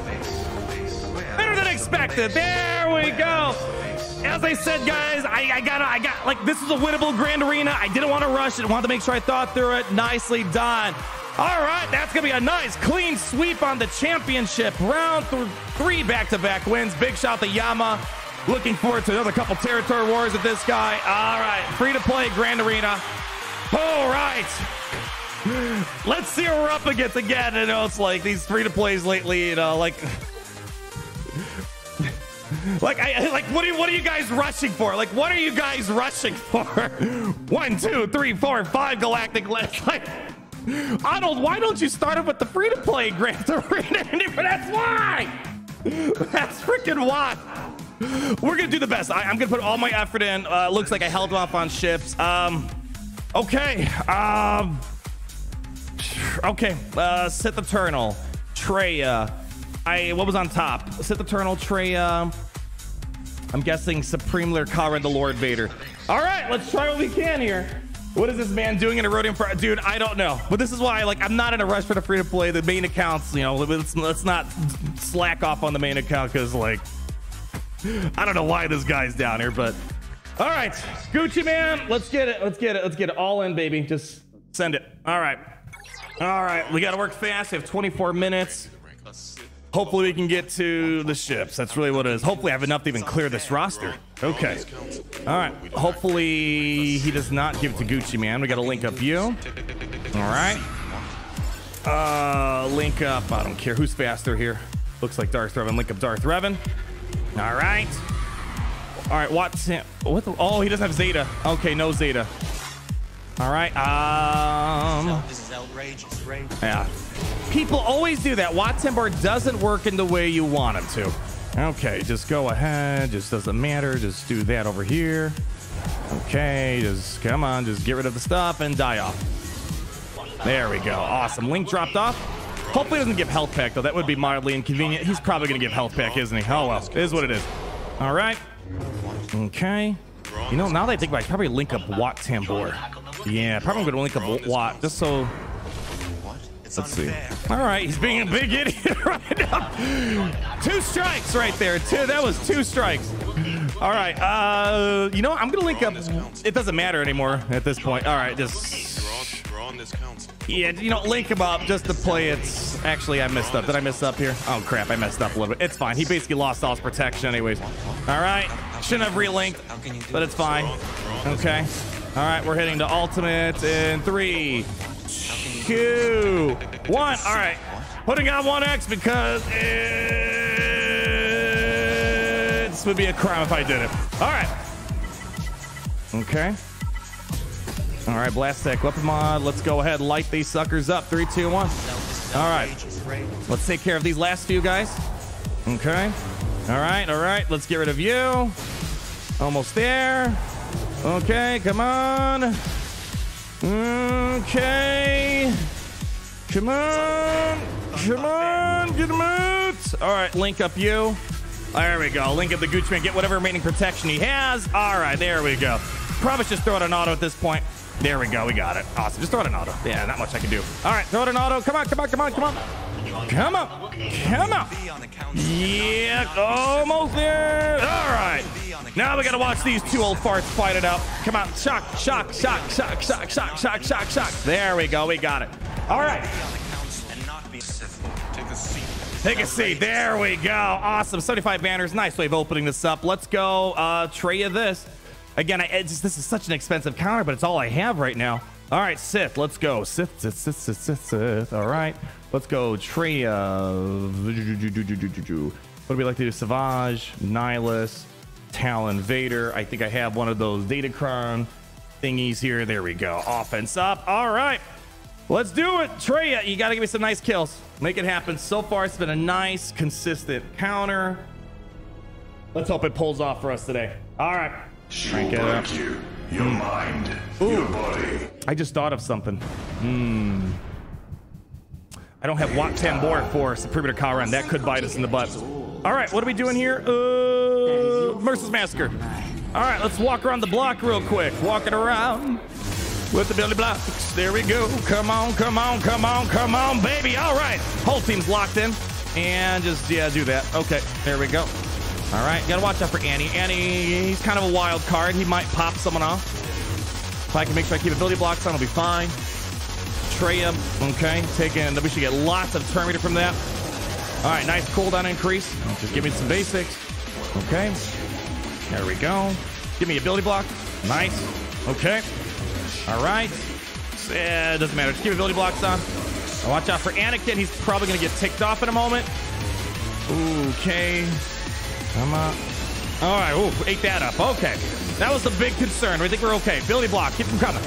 Better than expected. There we go. As I said, guys, I got like, this is a winnable Grand Arena. I didn't want to rush it. I wanted to make sure I thought through it. Nicely done. All right, that's going to be a nice, clean sweep on the championship. Round 3 back-to-back wins. Big shout to Yama. Looking forward to another couple territory wars with this guy. All right, free-to-play Grand Arena. All right. Let's see what we're up against again. You know, it's like these free-to-plays lately, you know, like... Like what are you guys rushing for? Like, what are you guys rushing for? 1, 2, 3, 4, 5 galactic lists. Like... Arnold, why don't you start it with the free-to-play Grand Arena? That's why! That's freaking why! We're gonna do the best. I'm gonna put all my effort in. Looks like I held off on ships. Okay. Okay. Sith Eternal. Traya. What was on top? Sith Eternal, Traya. I'm guessing Supreme Leader Kara, the Lord Vader. All right, let's try what we can here. What is this man doing in a Rodian for? Dude, I don't know. But this is why, like, I'm not in a rush for the free-to-play. The main accounts, you know, let's not slack off on the main account because, like, I don't know why this guy's down here, but... All right, Gucci man, let's get it. Let's get it. Let's get it all in, baby. Just send it. All right. All right, we got to work fast. We have 24 minutes. Hopefully we can get to the ships. That's really what it is. Hopefully I have enough to even clear this roster. Okay. All right. Hopefully he does not give it to Gucci man. We got to link up you. All right. Link up. I don't care who's faster here. Looks like Darth Revan. Link up Darth Revan. All right. All right. Oh, he doesn't have Zeta. Okay. No Zeta. All right. This is outrageous. Yeah. People always do that. Wattenbar doesn't work in the way you want him to. Okay, just go ahead. Just doesn't matter. Just do that over here. Okay, just come on. Just get rid of the stuff and die off. There we go. Awesome. Link dropped off. Hopefully he doesn't give health pack, though. That would be mildly inconvenient. He's probably going to give health pack, isn't he? Oh, well. It is what it is. All right. Okay. You know, now that I think about it, I probably link up Wat Tambor. Yeah, probably going to link up Wat just so... Let's see. All right, he's being a big idiot right now. 2 strikes right there. 2. That was 2 strikes. All right. You know what? I'm gonna link up. It doesn't matter anymore at this point. All right, just. Yeah, you know, link him up just to play it. Actually, I messed up. Did I mess up here? Oh crap! I messed up a little bit. It's fine. He basically lost all his protection, anyways. All right, shouldn't have relinked, but it's fine. Okay. All right, we're heading to ultimate in 3, 2, 1. All right, putting on 1X because it would be a crime if I did it. All right. Okay. All right, blast tech, weapon mod. Let's go ahead, light these suckers up. 3, 2, 1. All right. Let's take care of these last few guys. Okay. All right, all right. Let's get rid of you. Almost there. Okay, come on. Okay. Come on. Come on. Good moves. All right, link up you. There we go. Link up the Gucci man. Get whatever remaining protection he has. All right, there we go. Probably just throw out an auto at this point. There we go. We got it. Awesome. Just throw out an auto. Yeah, not much I can do. All right, throw out an auto. Come on, come on, come on, come on. Come on. Come on. Yeah, almost there. All right. Now we got to watch these two old farts fight it out. Come on. Shock, shock, shock, shock, shock, shock, shock, shock, shock. There we go. We got it. All right. Take a seat. There we go. Awesome. 75 banners. Nice way of opening this up. Let's go Traya this. Again, this is such an expensive counter, but it's all I have right now. All right, Sith, let's go. Sith, Sith, Sith, Sith, Sith, Sith. All right, let's go. Traya. What do we like to do? Savage, Nihilus, Talon, Vader. I think I have one of those Datacron thingies here. There we go. Offense up. All right, let's do it. Traya, you got to give me some nice kills. Make it happen. So far, it's been a nice, consistent counter. Let's hope it pulls off for us today. All right. She'll break you, your mind, your body. I just thought of something. I don't have Wat Tambor for Superior Kyle Ren. That could bite us in the butt. All right, what are we doing here? Merciless Massacre. All right, let's walk around the block real quick. Walking around with the belly blocks. There we go. Come on, come on, come on, come on, baby. All right, whole team's locked in. And just, yeah, do that. Okay, there we go. All right, gotta watch out for Annie. Annie, he's kind of a wild card. He might pop someone off. If I can make sure I keep ability blocks on, I'll be fine. Traya, okay, taking. We should get lots of turn meter from that. All right, nice cooldown increase. Just give me some basics. Okay, there we go. Give me ability block. Nice. Okay. All right. Yeah, doesn't matter. Just keep ability blocks on. I'll watch out for Anakin. He's probably gonna get ticked off in a moment. Okay. Come on. All right. Ooh, ate that up. Okay. That was the big concern. We think we're okay. Billy block. Keep them coming.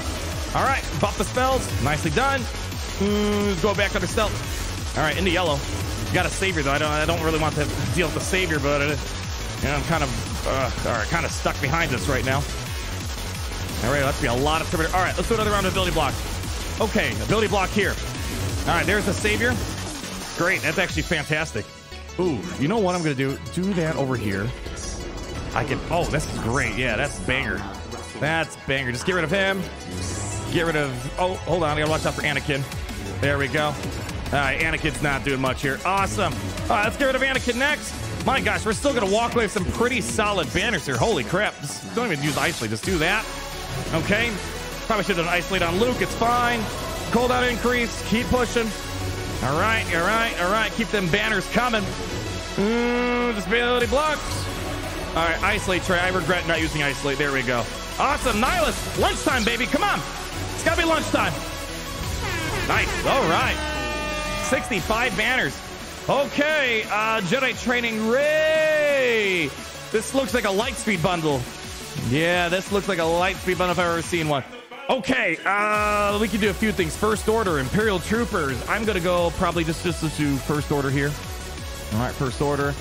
All right. Buff the spells. Nicely done. Ooh, go back under stealth. All right. Into yellow. Got a savior, though. I don't really want to deal with the savior, but you know, I'm kind of all right, kind of stuck behind us right now. All right. That's be a lot of turmoil. All right. Let's do another round of ability block. Okay. Ability block here. All right. There's the savior. Great. That's actually fantastic. Ooh, you know what I'm gonna do? Do that over here. I can. Oh, this is great. Yeah, that's banger. That's banger. Just get rid of him. Get rid of. Oh, hold on. I gotta watch out for Anakin. There we go. All right, Anakin's not doing much here. Awesome. All right, let's get rid of Anakin next. My gosh, we're still gonna walk away with some pretty solid banners here. Holy crap! Just don't even use isolate. Just do that. Okay. Probably should have done isolate on Luke. It's fine. Cooldown increase. Keep pushing. All right, all right, all right. Keep them banners coming. Disability blocks. All right, isolate Trey. I regret not using isolate. There we go. Awesome, Nihilus. Lunchtime, baby. Come on. It's got to be lunchtime. Nice. All right. 65 banners. Okay. Jedi training Rey. This looks like a light speed bundle. Yeah, this looks like a light speed bundle if I've ever seen one. Okay, we can do a few things. First Order, Imperial Troopers. I'm going to go probably just do First Order here. All right, First Order.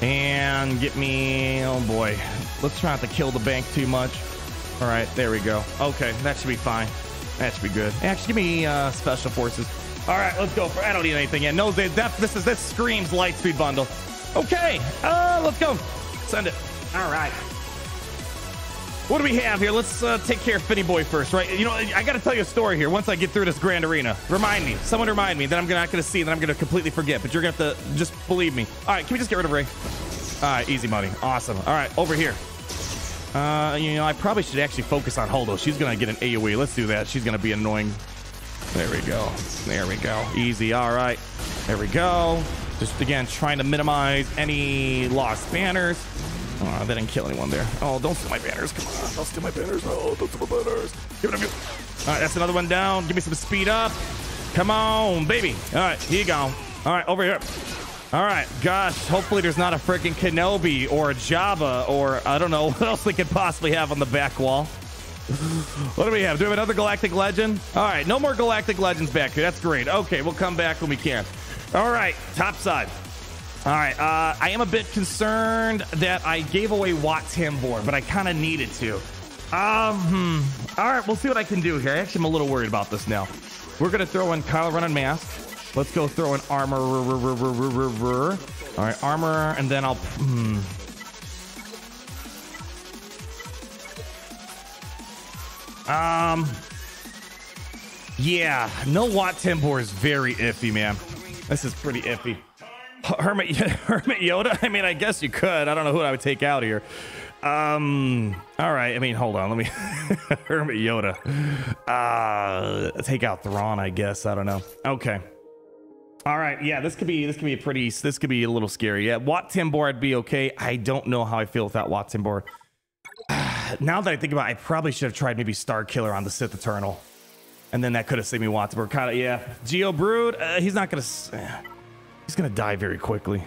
And get me, oh boy. Let's try not to kill the bank too much. All right, there we go. Okay, that should be fine. That should be good. Actually, give me Special Forces. All right, let's go. I don't need anything yet. No, this screams Lightspeed Bundle. Okay, let's go. Send it. All right. What do we have here? Let's take care of Finny Boy first, right? You know, I got to tell you a story here. Once I get through this grand arena, remind me. Someone remind me. Then I'm not going to see. Then I'm going to completely forget. But you're going to have to just believe me. All right, can we just get rid of Rey? All right, easy money. Awesome. All right, over here. You know, I probably should actually focus on Holdo. She's going to get an AoE. Let's do that. She's going to be annoying. There we go. There we go. Easy. All right. There we go. Just, again, trying to minimize any lost banners. Oh, they didn't kill anyone there. Oh, don't steal my banners. Come on, don't steal my banners. Oh, don't steal my banners. Give it up. All right, that's another one down. Give me some speed up. Come on, baby. All right, here you go. All right, over here. All right, gosh, hopefully there's not a freaking Kenobi or a Jabba or I don't know what else we could possibly have on the back wall. What do we have? Do we have another Galactic Legend? All right, no more Galactic Legends back here. That's great. Okay, we'll come back when we can. All right, top side. All right, I am a bit concerned that I gave away Watt's Hamboard, but I kind of needed to. All right, we'll see what I can do here. I actually am a little worried about this now. We're going to throw in Kyle running mask. Let's go throw in armor. All right, armor, and then I'll... Yeah, no Watt Timbor is very iffy, man. This is pretty iffy. Hermit Yoda? I mean, I guess you could. I don't know who I would take out here. All right. I mean, hold on. Let me Hermit Yoda. Take out Thrawn, I guess. I don't know. Okay. All right. Yeah, this could be a little scary. Yeah, Watt Timbor I'd be okay. I don't know how I feel without Watt Timbor. Now that I think about it, I probably should have tried maybe Star Killer on the Sith Eternal. And then that could have saved me Watts. We're kind of, yeah. Geo Brood, he's not going to... he's going to die very quickly.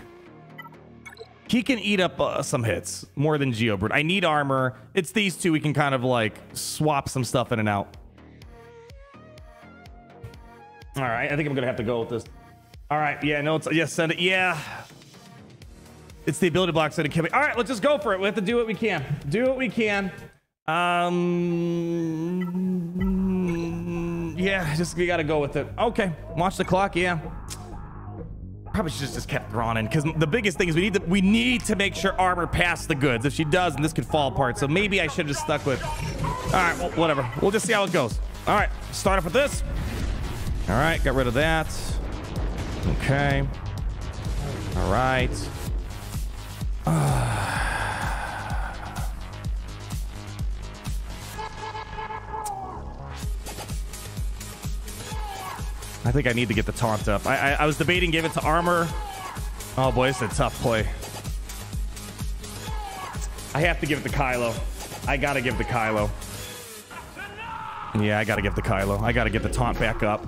He can eat up some hits. More than Geo Brood. I need armor. It's these two. We can kind of like swap some stuff in and out. All right. I think I'm going to have to go with this. All right. Yeah, no. It's, yeah, send it. Yeah. It's the ability blocks that it can be. All right, let's just go for it. We have to do what we can. Do what we can. Yeah, just we got to go with it. Okay, watch the clock. Yeah, probably should have just kept Thrawn in because the biggest thing is we need to make sure armor passed the goods. If she does, and this could fall apart. So maybe I should have just stuck with. All right, well, whatever. We'll just see how it goes. All right, start off with this. All right, got rid of that. Okay. All right. I think I need to get the taunt up. I was debating gave it to armor. Oh boy, it's a tough play. I have to give it to Kylo. I gotta give it to Kylo. Yeah, I gotta give it to Kylo. I gotta get the taunt back up.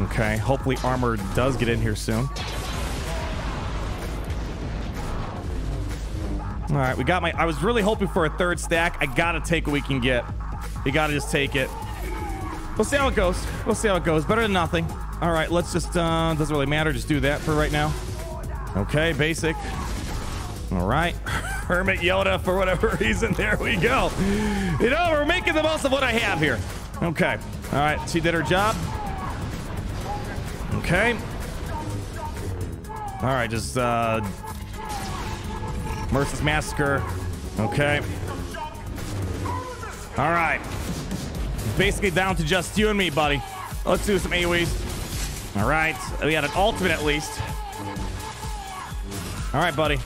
Okay, hopefully armor does get in here soon. All right, we got my... I was really hoping for a third stack. I got to take what we can get. You got to just take it. We'll see how it goes. We'll see how it goes. Better than nothing. All right, let's just... doesn't really matter. Just do that for right now. Okay, basic. All right. Hermit Yoda for whatever reason. There we go. You know, we're making the most of what I have here. Okay. All right, she did her job. Okay. All right, just... Merciless Massacre. Okay. All right. Basically down to just you and me, buddy. Let's do some AoEs. All right. We got an ultimate at least. All right, buddy.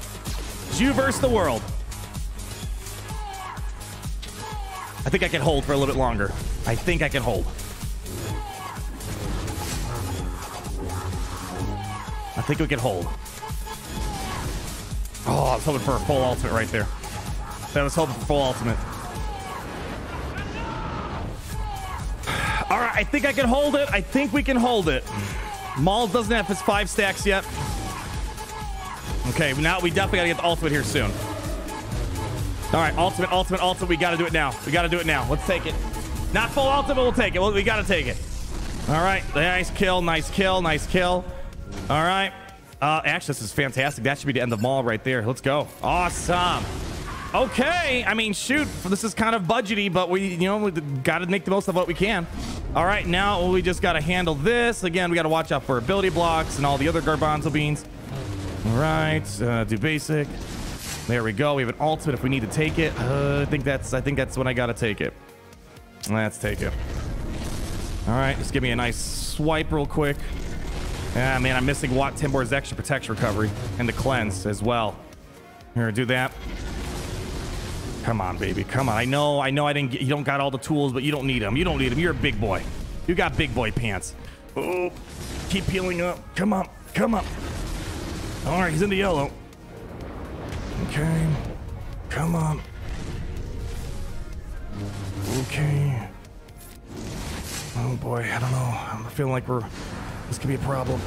You versus the world. I think I can hold for a little bit longer. I think I can hold. I think we can hold. Oh, I was hoping for a full ultimate right there. I was hoping for full ultimate. All right, I think I can hold it. I think we can hold it. Maul doesn't have his 5 stacks yet. Okay, now we definitely got to get the ultimate here soon. All right, ultimate, ultimate, ultimate. We got to do it now. We got to do it now. Let's take it. Not full ultimate, we'll take it. We got to take it. All right, nice kill, nice kill, nice kill. All right. Actually, this is fantastic. That should be the end of Maul right there. Let's go. Awesome. Okay. I mean, shoot. This is kind of budgety, but we got to make the most of what we can. All right. Now we just got to handle this. Again, we got to watch out for ability blocks and all the other garbanzo beans. All right. Do basic. There we go. We have an ultimate if we need to take it. I think that's when I got to take it. Let's take it. All right. Just give me a nice swipe real quick. Ah, man, I'm missing Watt Timbor's extra protection recovery and the cleanse as well. Here, do that. Come on, baby. Come on. I know I didn't get... You don't got all the tools, but you don't need them. You don't need them. You're a big boy. You got big boy pants. Oh, keep healing up. Come on. Come on. All right, he's in the yellow. Okay. Come on. Okay. Oh boy, I don't know. I'm feeling like this could be a problem.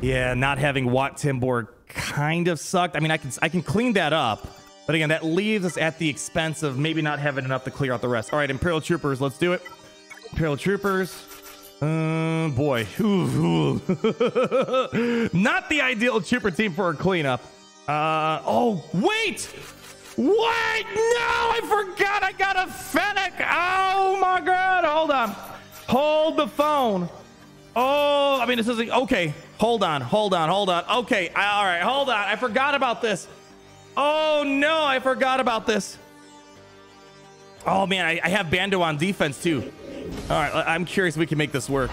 Yeah, not having Wat Timborg kind of sucked. I mean, I can clean that up. But again, that leaves us at the expense of maybe not having enough to clear out the rest. All right, Imperial Troopers, let's do it. Imperial Troopers. Boy. Ooh. Not the ideal trooper team for a cleanup. Oh, wait! Wait! No, I forgot I got a Fennec! Oh my god, hold on. Hold the phone. Oh, I mean, this isn't... Okay, hold on. Okay, all right, hold on. I forgot about this. Oh no, I forgot about this. Oh man, I have Bando on defense too. All right, I'm curious if we can make this work.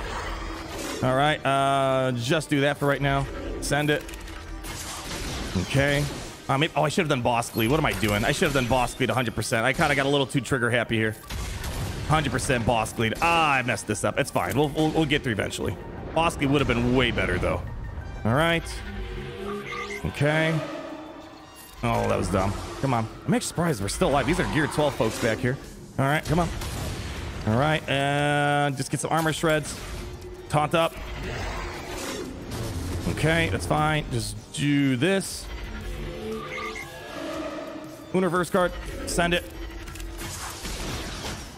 All right, just do that for right now. Send it. Okay. Oh, I should have done Boss Glee. What am I doing? I should have done Boss Glee 100%. I kind of got a little too trigger happy here. 100% Boss Glee. Ah, I messed this up. It's fine. We'll get through eventually. Boss Glee would have been way better though. All right. Okay. Oh, that was dumb. Come on. I'm actually surprised we're still alive. These are Gear 12 folks back here. All right, come on. All right, and just get some armor shreds. Taunt up. Okay, that's fine. Just do this. Universe card. Send it.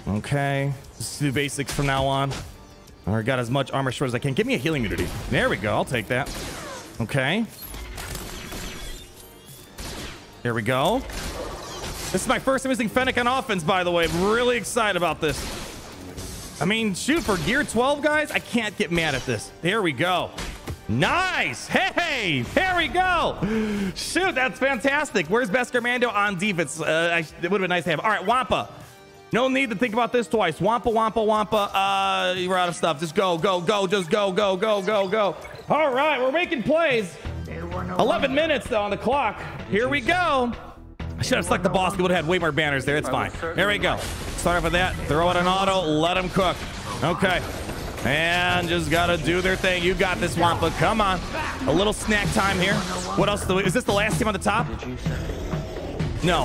Okay, just do basics from now on. All right, got as much armor shred as I can. Give me a healing immunity. There we go. I'll take that. Okay. There we go. This is my first time using Fennec on offense, by the way. I'm really excited about this. I mean, shoot, for Gear 12, guys, I can't get mad at this. There we go. Nice. Hey, there we go. Shoot, that's fantastic. Where's Bescarmando on defense? It would have been nice to have. All right, Wampa. No need to think about this twice. Wampa, Wampa, Wampa. We're out of stuff. Just go, go, go. Just go, go, go, go, go. All right, we're making plays. 11 minutes, though, on the clock. Here we go. I should have stuck the boss. We would have had way more banners there. It's fine. There we go. Start off with that. Throw it an auto. Let them cook. Okay. And just got to do their thing. You got this, Wampa. Come on. A little snack time here. What else? Is this the last team on the top? No.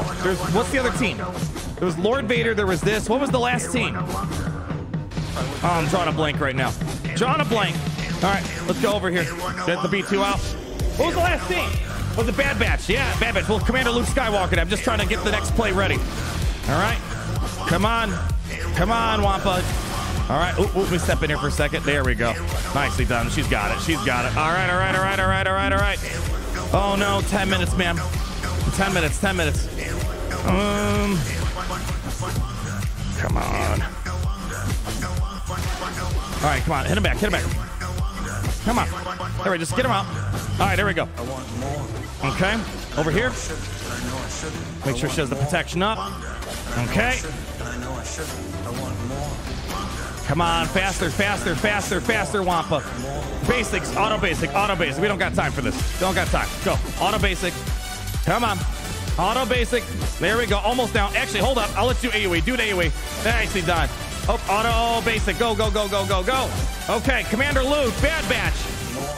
What's the other team? There was Lord Vader. There was this. What was the last team? Oh, I'm drawing a blank right now. Drawing a blank. All right. Let's go over here. Get the B2 out. What was the last team? Was it Bad Batch? Yeah, Bad Batch. Well, Commander Luke Skywalker. I'm just trying to get the next play ready. All right. Come on. Come on, Wampa. All right. Oop, oop, we step in here for a second. There we go. Nicely done. She's got it. She's got it. All right, all right, all right, all right, all right, all right. Oh, no. 10 minutes, ma'am. 10 minutes, 10 minutes. Come on. All right, come on. Hit him back. Hit him back. Come on. All right, just get him out. All right, there we go. Okay, over here. Make sure she has the protection up. Okay. Come on, faster, faster, faster, faster, Wampa. Basics, auto basic, auto basic. We don't got time for this. Don't got time. Go, auto basic. Come on, auto basic. There we go, almost down. Actually, hold up. I'll let you AoE. Do an AoE. Nicely done. Oh, auto basic. Go, go, go, go, go, go. Okay, Commander Luke, Bad Batch.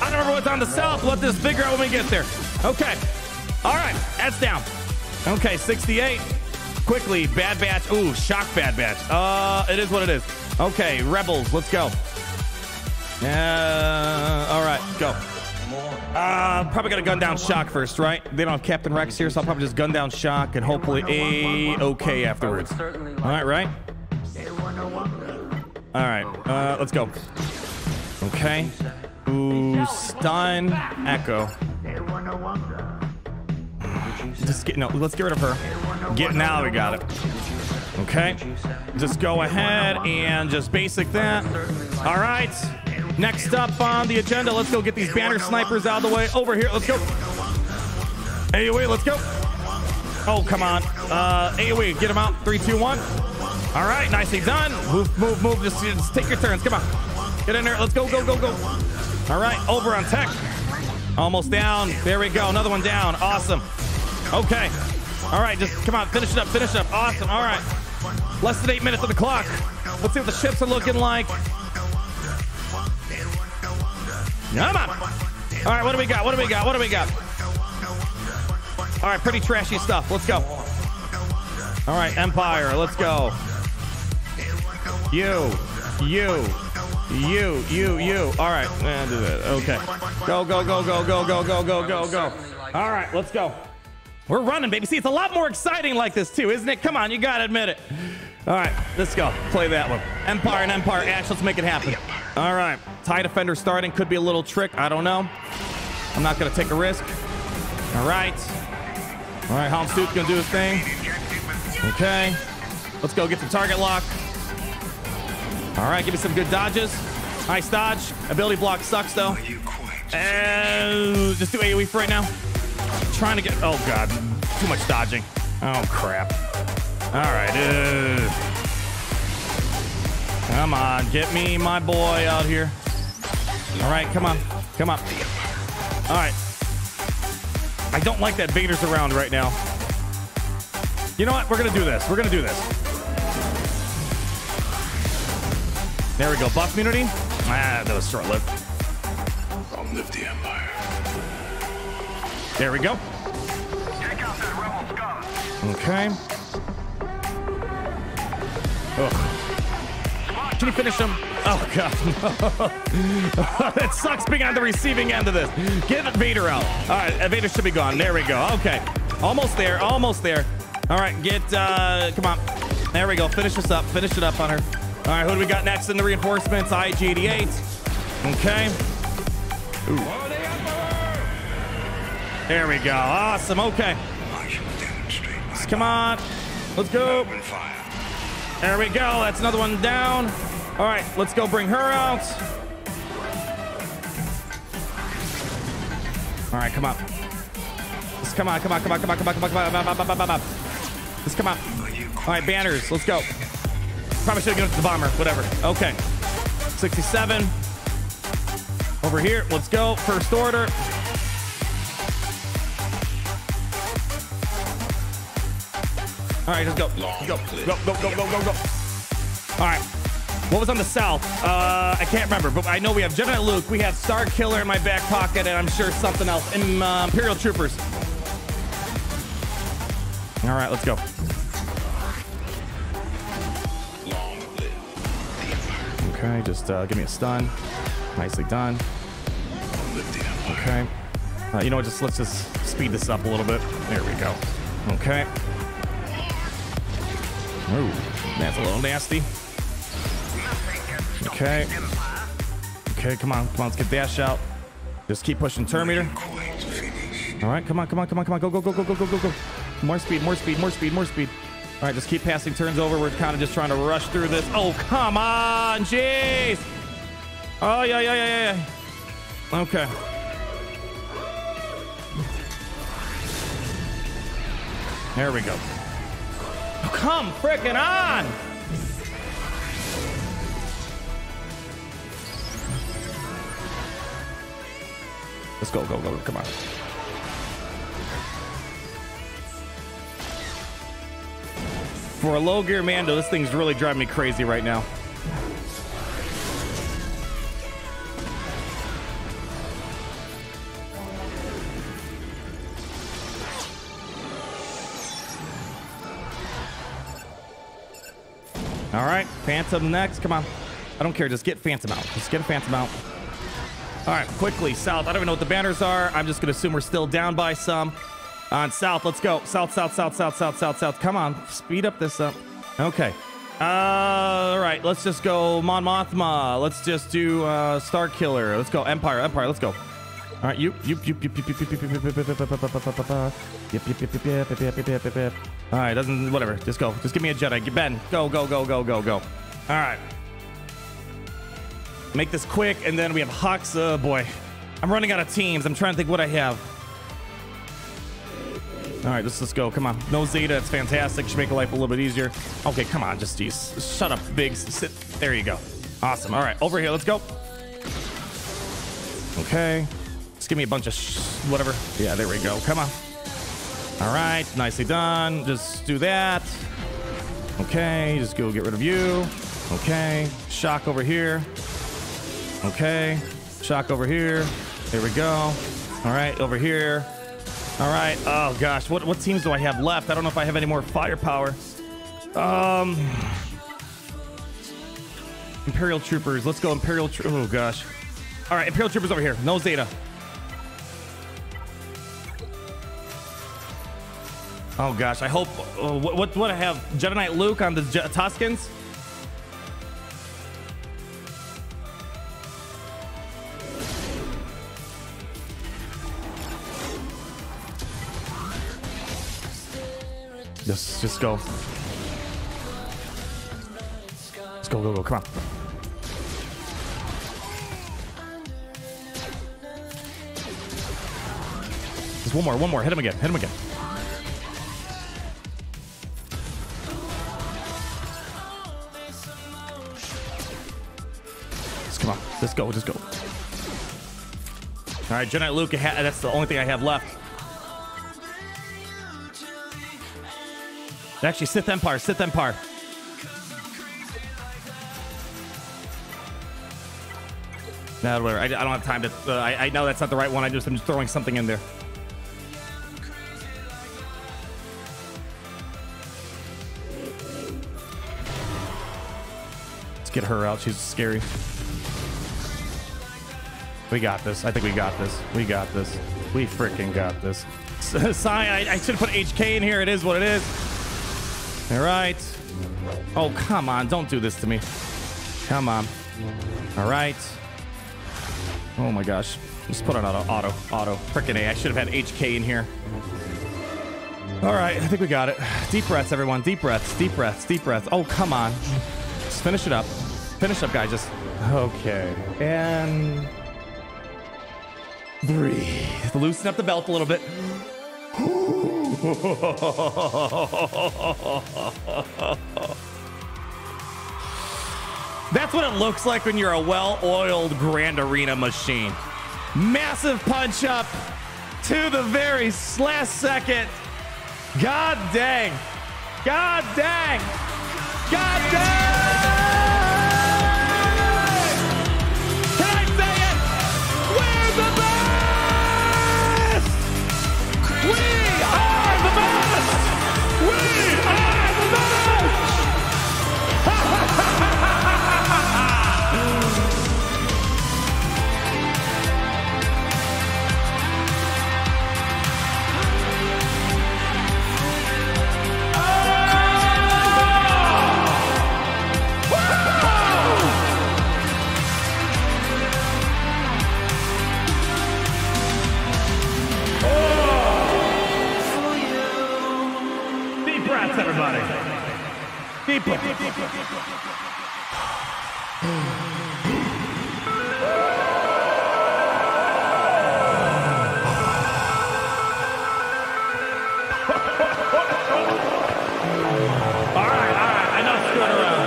I don't remember what's on the south. Let this figure out when we get there. Okay. All right, that's down. Okay, 68. Quickly, Bad Batch. Ooh, shock Bad Batch. It is what it is. Okay, Rebels, let's go. All right, go. Probably got to gun down Shock first, right? They don't have Captain Rex here, so I'll probably just gun down Shock and hopefully A-okay afterwards. All right, right? All right, let's go. Okay. Ooh, stun Echo. Just get, no, let's get rid of her. Get, now we got it. Okay. Just go ahead and just basic that. All right. Next up on the agenda, let's go get these banner snipers out of the way. Over here, let's go. AoE, let's go. Oh, come on. AoE, get him out. 3, 2, 1. All right, nicely done. Move, move, move. Just take your turns. Come on. Get in there. Let's go, go, go, go. All right, over on tech. Almost down. There we go. Another one down. Awesome. Okay. All right, just come on. Finish it up. Finish it up. Awesome. All right. Less than 8 minutes on the clock. Let's see what the ships are looking like. Come on. All right, what do we got? What do we got? What do we got? All right, pretty trashy stuff. Let's go. All right, Empire. Let's go. You. All right, man, do that. Okay. Go. All right, let's go. We're running, baby. See, it's a lot more exciting like this, too, isn't it? Come on, you got to admit it. All right, let's go. Play that one. Empire and Empire. Ash, let's make it happen. All right. TIE Defender starting. Could be a little trick. I don't know. I'm not going to take a risk. All right. All right, Homestead's going to do his thing. Okay. Let's go get the target lock. All right, give me some good dodges. Nice dodge. Ability block sucks, though. And just do AoE for right now. Trying to get... Oh, God. Too much dodging. Oh, crap. All right. Come on. Get me my boy out here. All right. Come on. Come on. All right. I don't like that Vader's around right now. You know what? We're going to do this. We're going to do this. There we go. Buff immunity. Ah, that was short-lived. Long live the Empire. There we go. Take out that rebel scum. Okay. Ugh. Can you finish him? Oh, God. That sucks being on the receiving end of this. Get Vader out. All right, Vader should be gone. There we go. Okay. Almost there. Almost there. All right, get... come on. There we go. Finish this up. Finish it up on her. All right, who do we got next in the reinforcements? IG-88. Okay. Ooh. There we go. Awesome. Okay. Let's come on. Let's go. There we go. That's another one down. All right. Let's go bring her out. All right. Come on. Let's come on. Come on. Come on. Come on. Come on. Come on. Come on. Let's come on. All right. Banners. Let's go. Probably should have gone to the bomber. Whatever. Okay. 67. Over here. Let's go. First order. All right, let's go. Go. All right. What was on the south? I can't remember, but I know we have Jedi Knight Luke. We have Star Killer in my back pocket, and I'm sure something else. And Imperial Troopers. All right, let's go. Okay, just give me a stun. Nicely done. Okay. You know what? Just let's just speed this up a little bit. There we go. Okay. Ooh, that's a little nasty. Okay. Okay, come on. Come on, let's get Dash out. Just keep pushing Terminator. All right, come on. Go. More speed. All right, just keep passing turns over. We're kind of just trying to rush through this. Oh, come on. Jeez. Oh, yeah. Okay. There we go. Come frickin' on! Let's go, come on. For a low gear Mando, this thing's really driving me crazy right now. All right, Phantom next. Come on. I don't care. Just get Phantom out. Just get a Phantom out. All right, quickly, South. I don't even know what the banners are. I'm just going to assume we're still down by some. On South, let's go. South. Come on. Speed up this up. Okay. All right, let's just go Mon Mothma. Let's just do Star Killer. Let's go Empire. Let's go. All right, you. All right, doesn't whatever. Just go. Just give me a Jedi. Ben, go. All right. Make this quick, and then we have Hux. Oh boy, I'm running out of teams. I'm trying to think what I have. All right, let's go. Come on, no Zeta. It's fantastic. Should make life a little bit easier. Okay, come on, just geez. Shut up, Biggs. Sit. There you go. Awesome. All right, over here. Let's go. Okay. Just give me a bunch of whatever. Yeah, there we go. Come on. All right, nicely done. Just do that. Okay, just go get rid of you. Okay, shock over here. Okay, shock over here. There we go. All right, over here. All right. Oh, gosh. What teams do I have left? I don't know if I have any more firepower. Imperial Troopers. Let's go Imperial Troopers. Oh, gosh. All right. Imperial Troopers over here. No Zeta. Oh, gosh. I hope... what I have? Jedi Knight Luke on the Tuskens? Just go. Let's go, go, go. Come on. Just one more, one more. Hit him again. Hit him again. Just come on. Let's go. Just go. All right, Jedi Knight Luke. That's the only thing I have left. Actually, Sith Empire, Sith Empire. Nah, whatever. I don't have time to. I know that's not the right one. I'm just throwing something in there. Let's get her out. She's scary. We got this. I think we got this. We got this. We freaking got this. Sorry, I should put HK in here. It is what it is. All right. Oh, come on. Don't do this to me. Come on. All right. Oh, my gosh. Just put on auto. Auto. Auto. Frickin' A. I should have had HK in here. All right. I think we got it. Deep breaths, everyone. Deep breaths. Deep breaths. Deep breaths. Oh, come on. Just finish it up. Finish up, guys. Just. Okay. And. Breathe. Loosen up the belt a little bit. That's what it looks like when you're a well-oiled Grand Arena machine. Massive punch up to the very last second. God dang. God dang. God dang. Everybody. Deep breath. All right. Enough screwing around.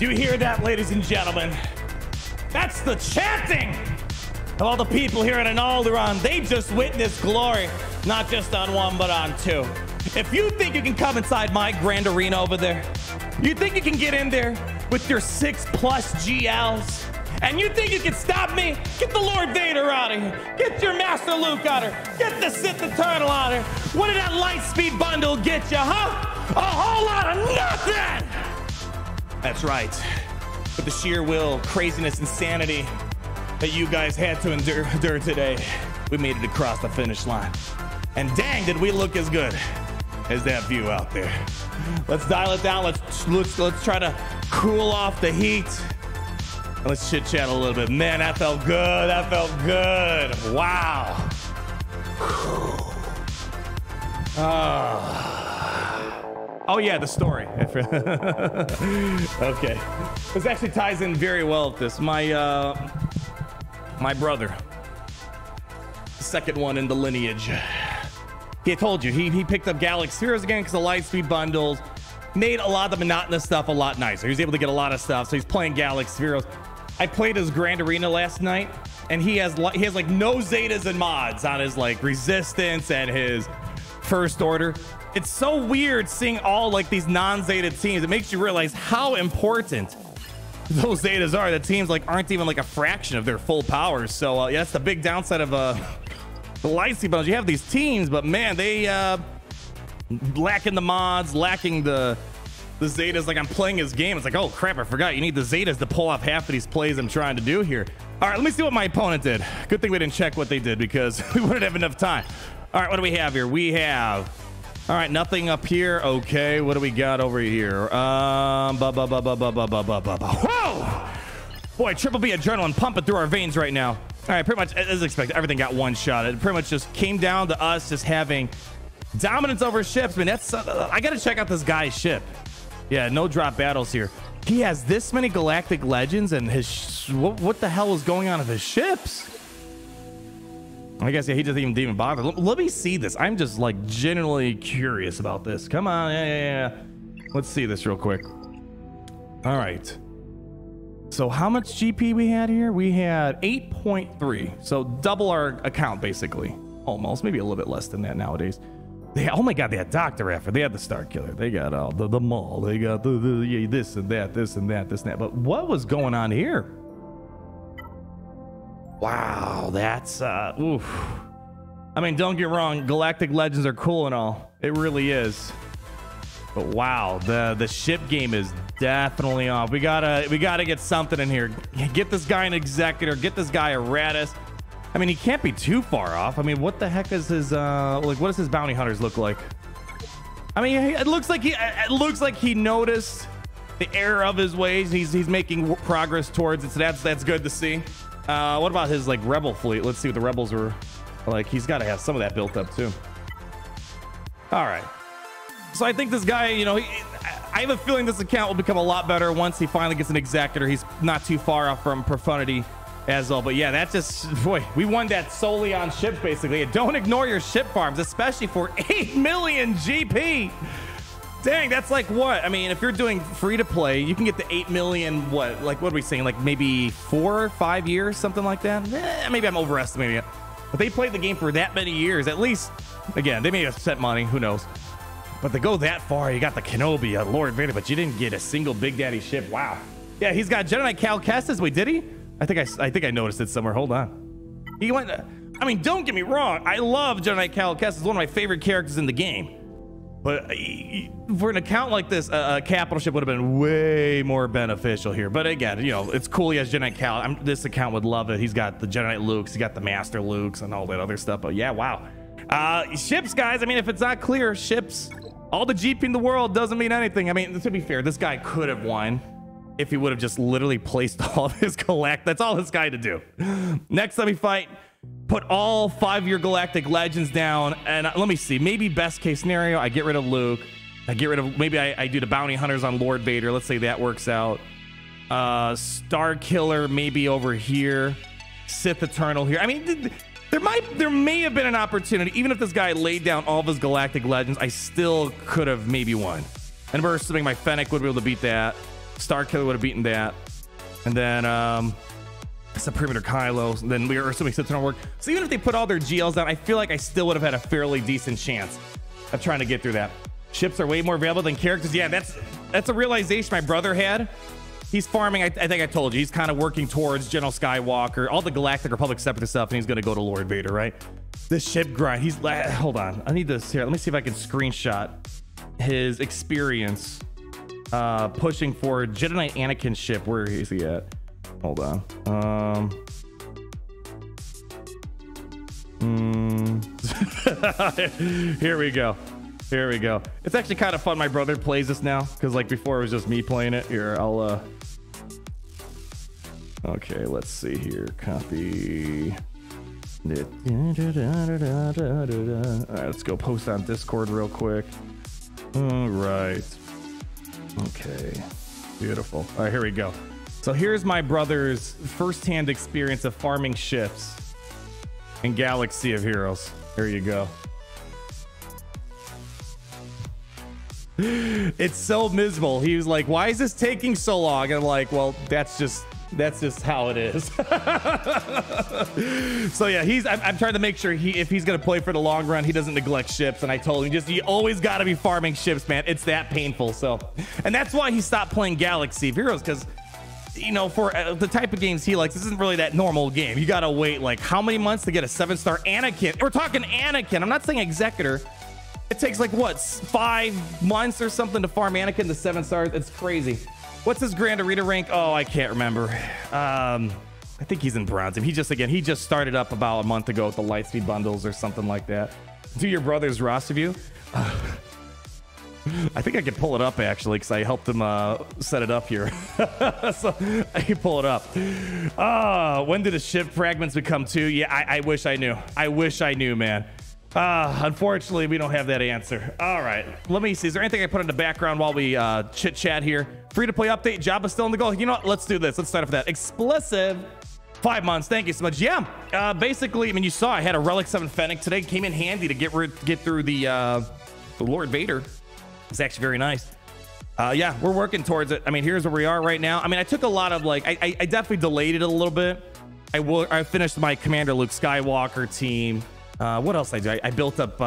You hear that, ladies and gentlemen? That's the chanting of all the people here in Alderaan. They just witnessed glory, not just on one, but on two. If you think you can come inside my Grand Arena over there, you think you can get in there with your 6+ GLs, and you think you can stop me, get the Lord Vader out of here. Get your Master Luke out of here. Get the Sith Eternal out of here. What did that Lightspeed bundle get you, huh? A whole lot of nothing! That's right. But the sheer will, craziness, insanity that you guys had to endure today, we made it across the finish line. And dang, did we look as good as that view out there. Let's dial it down. Let's try to cool off the heat. And let's chit chat a little bit. Man, that felt good. That felt good. Wow. Oh yeah, the story. Okay, this actually ties in very well with this. My brother, the second one in the lineage. He told you he picked up Galax Heroes again because the Lightspeed bundles made a lot of the monotonous stuff a lot nicer. He was able to get a lot of stuff, so he's playing Galax Heroes. I played his Grand Arena last night, and he has like no Zetas and mods on his like resistance and his First Order. It's so weird seeing all like these non-Zeta teams. It makes you realize how important those Zetas are. The teams like aren't even like a fraction of their full powers. So yeah, that's the big downside of the Lightspeed Bundles. You have these teams, but man, they lacking the mods, lacking the Zetas. Like I'm playing this game, it's like, oh crap, I forgot you need the Zetas to pull off half of these plays I'm trying to do here. All right, let me see what my opponent did. Good thing we didn't check what they did because we wouldn't have enough time. All right, what do we have here? We have, all right, nothing up here. Okay, what do we got over here? Whoa! Boy, Triple B adrenaline pumping through our veins right now. All right, pretty much as expected, everything got one shot. It pretty much just came down to us just having dominance over ships. I mean, that's, I gotta check out this guy's ship. Yeah, no drop battles here. He has this many galactic legends and his, what the hell is going on with his ships? I guess, yeah, he doesn't even bother. Let me see this. I'm just like genuinely curious about this. Come on, yeah. Let's see this real quick. All right. So how much GP we had here? We had 8.3. So double our account, basically. Almost, maybe a little bit less than that nowadays. They, oh my God, they had Dr. Affer. They had the Star Killer. They got all the Maul. They got the this and that, this and that, this and that. But what was going on here? Wow, that's oof. I mean, don't get wrong, galactic legends are cool and all, it really is, but wow, the ship game is definitely off. We gotta get something in here. Get this guy an Executor, get this guy a Raddus. I mean, he can't be too far off. I mean, what the heck is his like, what does his bounty hunters look like? I mean, it looks like he noticed the error of his ways. He's making progress towards it, so that's good to see. What about his like rebel fleet? Let's see what the rebels were like. He's got to have some of that built up too. All right, so I think this guy, you know, I have a feeling this account will become a lot better once he finally gets an Executor. He's not too far off from Profundity as well. But yeah, that's just, boy, we won that solely on ships, basically. And don't ignore your ship farms, especially for 8 million GP. Dang, that's like what? I mean, if you're doing free-to-play, you can get the 8 million, what? Like, what are we saying? Like maybe 4 or 5 years, something like that? Eh, maybe I'm overestimating it. But they played the game for that many years, at least. Again, they may have spent money, who knows? But to go that far, you got the Kenobi, Lord Vader, but you didn't get a single Big Daddy ship. Wow. Yeah, he's got Jedi Knight Cal Kestis. Wait, did he? I think I noticed it somewhere. Hold on. He went, I mean, don't get me wrong. I love Jedi Knight Cal Kestis. It's one of my favorite characters in the game. But for an account like this, a capital ship would have been way more beneficial here. But again, you know, it's cool he has Jedi Knight Cal. This account would love it. He's got the Jedi Knight Lukes, he's got the Master Lukes and all that other stuff. But yeah, wow. Ships, guys, I mean, if it's not clear, ships, all the GP in the world doesn't mean anything. I mean, to be fair, this guy could have won if he would have just literally placed all of his Galactic. That's all this guy had to do. Next time we fight, put all 5 of your galactic legends down, and let me see, maybe best case scenario, I get rid of Luke, I get rid of, maybe I do the bounty hunters on Lord Vader. Let's say that works out. Star Killer maybe over here, Sith Eternal here. I mean, there may have been an opportunity. Even if this guy laid down all of his galactic legends, I still could have maybe won. And we're assuming my Fennec would be able to beat that, Star Killer would have beaten that, and then it's a perimeter Kylo. Then we are assuming Sith Eternal work. So even if they put all their GLs down, I feel like I still would have had a fairly decent chance of trying to get through that. Ships are way more available than characters. Yeah, that's a realization my brother had. He's farming. I think I told you. He's kind of working towards General Skywalker, all the Galactic Republic Separatist stuff, and he's going to go to Lord Vader, right? This ship grind. He's like, hold on. I need this here. Let me see if I can screenshot his experience pushing for Jedi Knight Anakin's ship. Where is he at? Hold on. Here we go. It's actually kind of fun. My brother plays this now, because like before it was just me playing it. Here, I'll okay, let's see here. Copy. All right, let's go post on Discord real quick. All right. Okay. Beautiful. All right, here we go. So here's my brother's firsthand experience of farming ships in Galaxy of Heroes. Here you go. It's so miserable. He was like, why is this taking so long? And I'm like, well, that's just That's just how it is. So yeah, I'm trying to make sure if he's gonna play for the long run, he doesn't neglect ships. And I told him, just you always gotta be farming ships, man. It's that painful. So, and that's why he stopped playing Galaxy of Heroes, because you know, for the type of games he likes, this isn't really that normal game. You gotta wait like how many months to get a 7-star Anakin? We're talking Anakin. I'm not saying Executor. It takes like what, 5 months or something to farm Anakin to 7 stars. It's crazy. What's his Grand Arena rank? Oh, I can't remember. I think he's in bronze. He just started up about a month ago with the Lightspeed bundles or something like that. Do your brother's roster view? I think I could pull it up actually, because I helped him set it up here. So I can pull it up. When did the ship fragments become 2? Yeah, I wish I knew. I wish I knew, man. Unfortunately, we don't have that answer. All right, let me see. Is there anything I put in the background while we chit chat here? Free to play update. Jabba's still in the goal. You know what? Let's do this. Let's start off with that. Explicit. 5 months. Thank you so much. Yeah. Basically, I mean, you saw I had a Relic 7 Fennec today. Came in handy to get through the Lord Vader. It's actually very nice. Yeah, we're working towards it. I mean, here's where we are right now. I mean, I took a lot of like, I definitely delayed it a little bit. I finished my Commander Luke Skywalker team. What else I do? I built up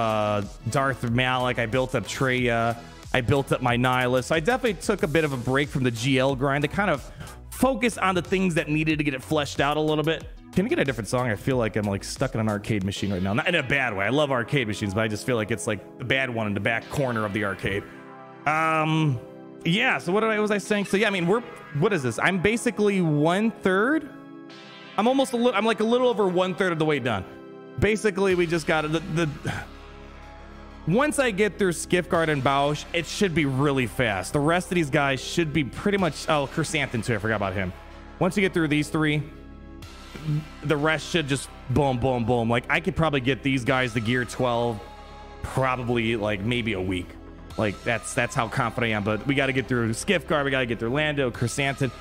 Darth Malak. I built up Traya. I built up my Nihilus. So I definitely took a bit of a break from the GL grind to kind of focus on the things that needed to get it fleshed out a little bit. Can we get a different song? I feel like I'm like stuck in an arcade machine right now. Not in a bad way. I love arcade machines, but I just feel like it's like the bad one in the back corner of the arcade. Yeah. So what was I saying? So yeah, I mean, what is this? I'm basically 1/3. I'm like a little over 1/3 of the way done. Basically, we just got once I get through Skiffguard and Bausch, it should be really fast. The rest of these guys should be pretty much... Oh, Chrysanthemum too. I forgot about him. Once you get through these three, the rest should just boom, boom, boom. Like, I could probably get these guys to Gear 12 probably, like, maybe a week. Like, that's how confident I am. But we got to get through Skiffguard. We got to get through Lando, Chrysanthemum.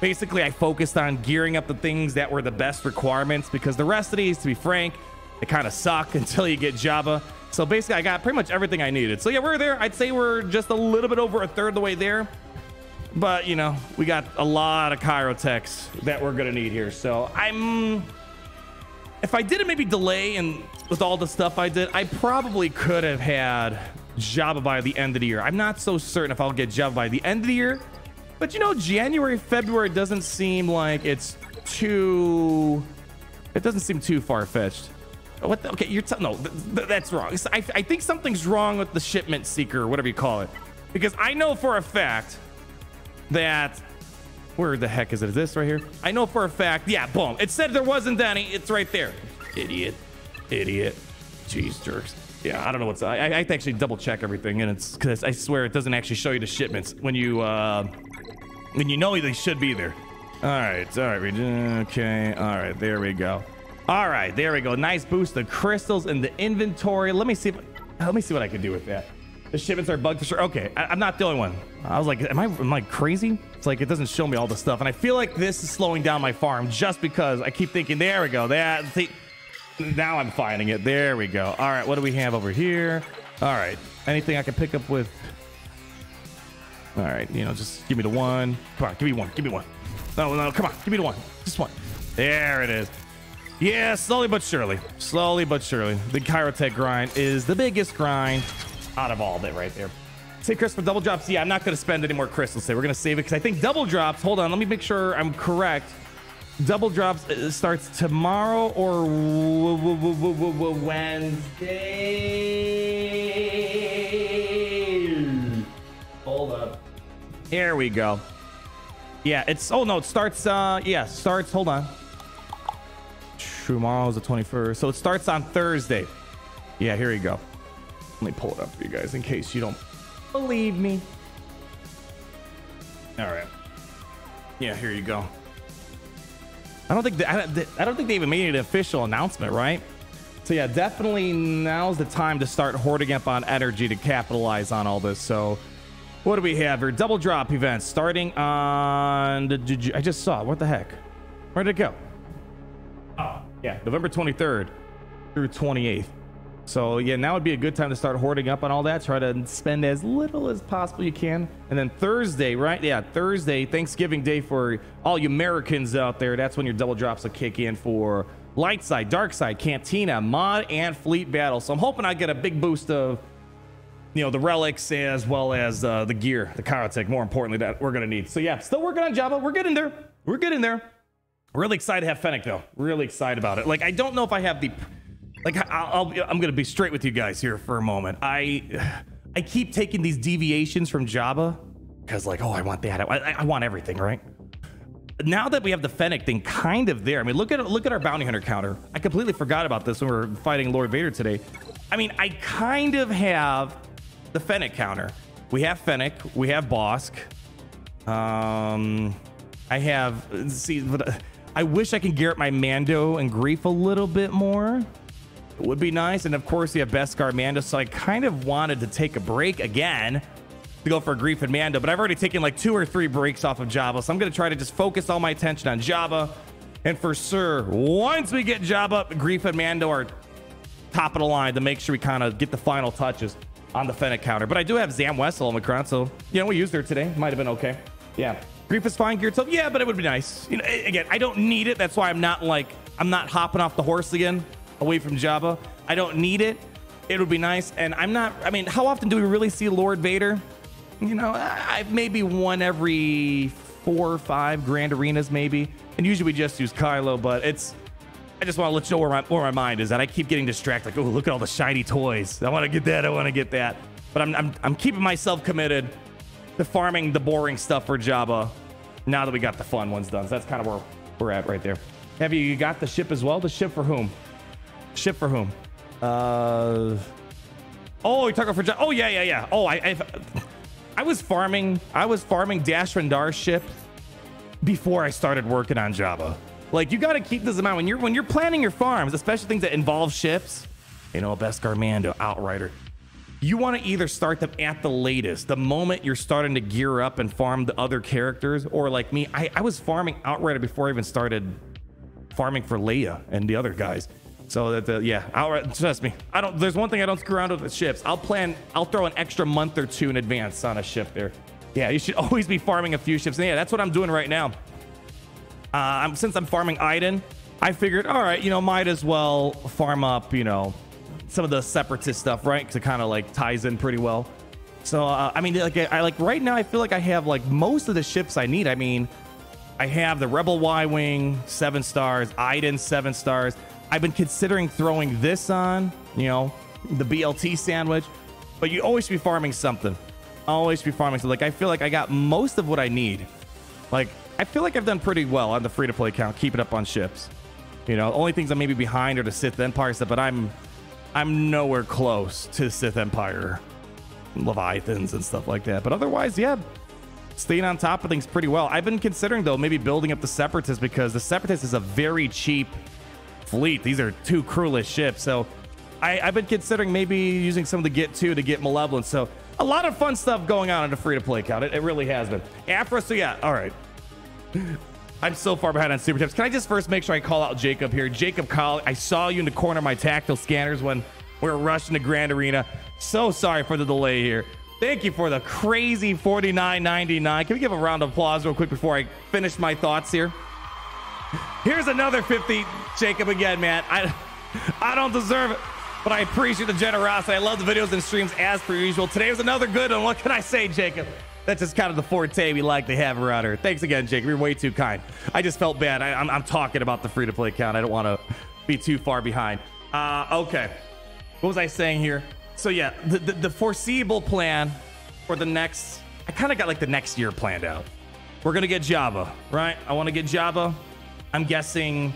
Basically, I focused on gearing up the things that were the best requirements because the rest of these, to be frank... It kind of suck until you get Jabba. So basically, I got pretty much everything I needed. So yeah, we're there. I'd say we're just a little bit over 1/3 of the way there. But, you know, we got a lot of Chirotechs that we're going to need here. So if I didn't maybe delay and with all the stuff I did, I probably could have had Jabba by the end of the year. I'm not so certain if I'll get Jabba by the end of the year. But, you know, January, February doesn't seem like it doesn't seem too far-fetched. What the, okay, you're telling... No, that's wrong. I think something's wrong with the shipment seeker, or whatever you call it. Because I know for a fact that... Where the heck is it? Is this right here? I know for a fact... Yeah, boom. It said there wasn't any. It's right there. Idiot. Idiot. Jeez, jerks. Yeah, I don't know what's... I have to actually double-check everything, and it's... Because I swear it doesn't actually show you the shipments when you know they should be there. All right. All right. Okay. All right. There we go. All right, there we go. Nice boost of crystals in the inventory. Let me see what I can do with that. The shipments are bugged for sure. Okay, I'm not the only one. I was like, am I crazy? It's like it doesn't show me all the stuff, and I feel like this is slowing down my farm just because I keep thinking, there we go. Now I'm finding it. There we go. All right, what do we have over here? All right, anything I can pick up with? All right, you know, just give me the one. Come on, give me one. Give me one. No, no, come on, give me the one. Just one. There it is. Yeah, slowly but surely. Slowly but surely. The Chirotech grind is the biggest grind out of all of it right there. Say crystal double drops. Yeah, I'm not going to spend any more crystals today. We're going to save it because I think double drops. Hold on. Let me make sure I'm correct. Double drops starts tomorrow or Wednesday. Hold up. Here we go. Yeah, it's... Oh, no. It starts... yeah, starts... Hold on. Tomorrow's the 21st, so it starts on Thursday. Yeah, here we go. Let me pull it up for you guys in case you don't believe me. All right. Yeah, here you go. I don't think they even made an official announcement, right? So yeah, definitely now's the time to start hoarding up on energy to capitalize on all this. So what do we have here? Double drop events starting on... I just saw it. What the heck? Where did it go? Oh. Yeah, November 23rd through 28th. So yeah, now would be a good time to start hoarding up on all that. Try to spend as little as possible you can. And then Thursday, right? Yeah, Thursday, Thanksgiving Day for all you Americans out there. That's when your double drops will kick in for Light Side, Dark Side, Cantina, Mod, and Fleet Battle. So I'm hoping I get a big boost of, you know, the relics as well as the gear, the Karatech, more importantly, that we're going to need. So yeah, still working on Jabba. We're getting there. We're getting there. Really excited to have Fennec, though. Really excited about it. Like, I don't know if I have the... Like, I'm going to be straight with you guys here for a moment. I keep taking these deviations from Jabba because, like, oh, I want that. I want everything, right? Now that we have the Fennec thing kind of there, I mean, look at our bounty hunter counter. I completely forgot about this when we were fighting Lord Vader today. I mean, I kind of have the Fennec counter. We have Fennec. We have Bosk. I have... See, but I wish I could gear up my Mando and Grief a little bit more. It would be nice. And of course, you have Beskar Mando. So I kind of wanted to take a break again to go for Grief and Mando, but I've already taken like 2 or 3 breaks off of Jabba. So I'm going to try to just focus all my attention on Jabba. And for sure, once we get Jabba, Grief and Mando are top of the line to make sure we kind of get the final touches on the Fennec counter. But I do have Zam Wessel on Macron. So, you know, we used her today. Might have been okay. Yeah. Grief is fine. Gear tilt. Yeah, but it would be nice. You know, again, I don't need it. That's why I'm not hopping off the horse again. Away from Jabba. I don't need it. It would be nice. And I'm not, I mean, how often do we really see Lord Vader? You know, I've maybe won every 4 or 5 grand arenas maybe. And usually we just use Kylo, but it's, I just want to let you know where my mind is at. I keep getting distracted. Like, oh, look at all the shiny toys. I want to get that. I want to get that. But I'm keeping myself committed to farming the boring stuff for Jabba now that we got the fun ones done. So that's kind of where we're at right there. Have you got the ship as well? The ship for whom? Ship for whom? Oh, you're talking for Jabba. Oh, yeah, yeah, yeah. Oh, I was farming. I was farming Dash Rendar's ship before I started working on Jabba. Like, you got to keep this in mind when you're planning your farms, especially things that involve ships. You know, Beskar Mando, Outrider. You want to either start them at the latest, the moment you're starting to gear up and farm the other characters, or like me, I was farming Outrider before I even started farming for Leia and the other guys. So that yeah, Outrider, trust me. I don't. There's one thing I don't screw around with ships. I'll plan. I'll throw an extra month or 2 in advance on a ship there. Yeah, you should always be farming a few ships. And yeah, that's what I'm doing right now. Since I'm farming Iden, I figured, all right, you know, might as well farm up, you know, some of the Separatist stuff, right? Because it kind of like ties in pretty well. So I mean, like I right now, I feel like I have like most of the ships I need. I mean, I have the Rebel Y-wing 7 stars, Iden 7 stars. I've been considering throwing this on, you know, the BLT sandwich, but you always should be farming something. Always be farming something. Like, I feel like I got most of what I need. Like, I feel like I've done pretty well on the free-to-play account, keeping up on ships. You know, only things I may be behind are the Sith Empire stuff, but I'm nowhere close to Sith Empire, Leviathans and stuff like that. But otherwise, yeah, staying on top of things pretty well. I've been considering, though, maybe building up the Separatists because the Separatists is a very cheap... fleet. These are 2 crewless ships, so I've been considering maybe using some of the Get 2 to get Malevolence. So a lot of fun stuff going on the free-to-play account. It really has been. Afra, so yeah, all right. I'm so far behind on super tips. Can I just first make sure I call out Jacob here? Jacob Call, I saw you in the corner of my tactile scanners when we were rushing to Grand Arena. So sorry for the delay here. Thank you for the crazy $49.99. Can we give a round of applause real quick before I finish my thoughts here? Here's another 50, Jacob, again, man. I don't deserve it, but I appreciate the generosity. I love the videos and streams as per usual. Today was another good one. What can I say, Jacob? That's just kind of the forte we like to have around here. Thanks again, Jacob. You're way too kind. I just felt bad. I'm talking about the free-to-play account. I don't want to be too far behind. Okay. What was I saying here? So, yeah, the foreseeable plan for the next... I kind of got, like, the next year planned out. We're going to get Jabba, right? I want to get Jabba. I'm guessing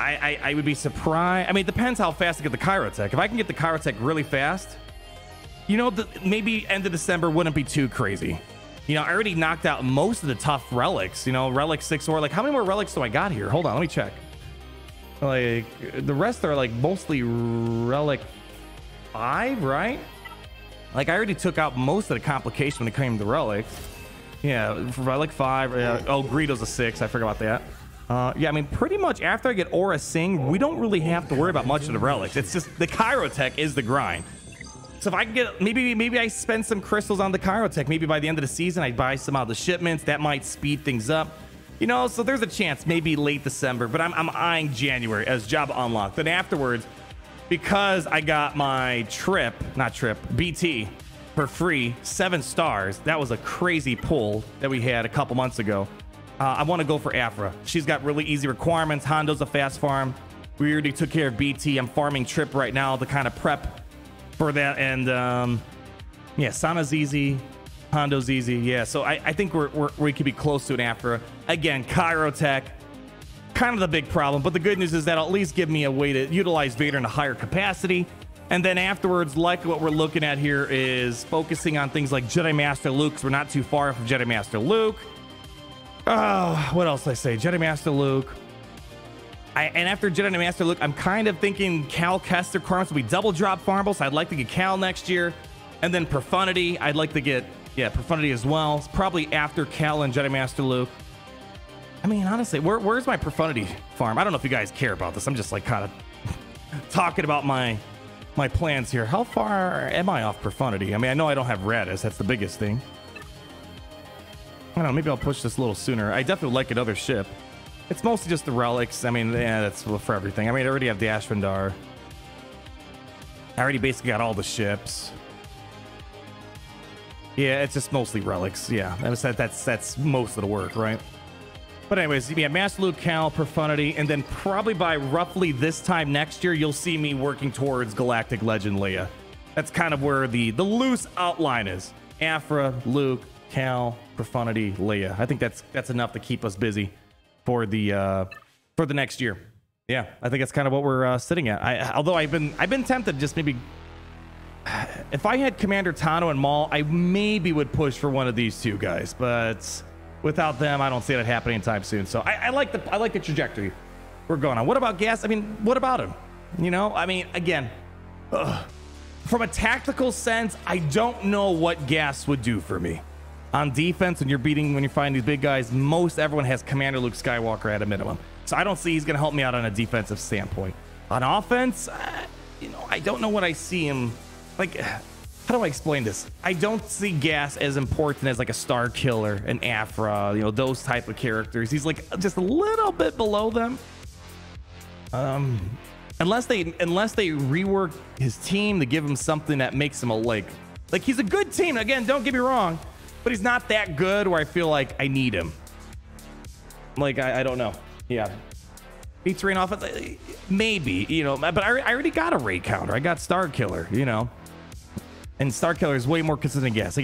I would be surprised. I mean, it depends how fast I get the Kairotech. If I can get the Kairotech really fast, you know, maybe end of December wouldn't be too crazy. You know, I already knocked out most of the tough relics, you know, Relic 6 or like, how many more relics do I got here? Hold on, let me check. Like, the rest are like mostly Relic 5, right? Like, I already took out most of the complication when it came to relics. Yeah, Relic 5. Oh, Greedo's a 6. I forgot about that. Yeah, I mean, pretty much after I get Aura Sing, we don't really have to worry about much of the relics. It's just the Chirotech is the grind. So if I can get, maybe I spend some crystals on the Chirotech. Maybe by the end of the season, I buy some out of the shipments. That might speed things up. You know, so there's a chance, maybe late December, but I'm eyeing January as Jabba unlocked. Then afterwards, because I got my BT for free, 7 stars. That was a crazy pull that we had a couple months ago. I want to go for Afra. She's got really easy requirements. Hondo's a fast farm. We already took care of BT. I'm farming Trip right now to kind of prep for that. And yeah, Sana's easy. Hondo's easy. Yeah, so I think we could be close to an Afra. Again, Chirotech, kind of the big problem. But the good news is that'll at least give me a way to utilize Vader in a higher capacity. And then afterwards, like what we're looking at here is focusing on things like Jedi Master Luke. We're not too far from Jedi Master Luke. Oh, what else did I say? Jedi Master Luke. And after Jedi Master Luke, I'm kind of thinking Cal Kester Carms will be double drop farmable, so I'd like to get Cal next year. And then Profundity, I'd like to get, yeah, Profundity as well. It's probably after Cal and Jedi Master Luke. I mean, honestly, where's my Profundity farm? I don't know if you guys care about this. I'm just like kind of talking about my plans here. How far am I off Profundity? I mean, I know I don't have Radis. That's the biggest thing. I don't know, maybe I'll push this a little sooner. I definitely like another ship. It's mostly just the relics. I mean, yeah, that's for everything. I mean, I already have the Ashvandar. I already basically got all the ships. Yeah, it's just mostly relics. Yeah, that's most of the work, right? But anyways, yeah, Master Luke, Cal, Profundity, and then probably by roughly this time next year, you'll see me working towards Galactic Legend Leia. That's kind of where the loose outline is. Afra, Luke, Cal, Profundity, Leia. I think that's enough to keep us busy for the next year. Yeah, I think that's kind of what we're sitting at. Although I've been tempted just maybe if I had Commander Tano and Maul, I maybe would push for one of these two guys, but without them, I don't see that happening anytime soon. So I like the trajectory we're going on. What about Gas? I mean, what about him? You know, I mean, again, from a tactical sense, I don't know what Gas would do for me. On defense, when you're fighting these big guys, most everyone has Commander Luke Skywalker at a minimum. So I don't see he's going to help me out on a defensive standpoint. On offense, you know, I don't know what I see him. Like, how do I explain this? I don't see Gas as important as like a Star Killer, an Afra, you know, those type of characters. He's like just a little bit below them. Unless they rework his team to give him something that makes him a like. Like, he's a good team. Again, don't get me wrong. But he's not that good where I feel like I need him. Like, I don't know. Yeah. B3 and offense, maybe, you know, but I already got a Rey counter. I got Star Killer, you know. And Star Killer is way more consistent than Gas.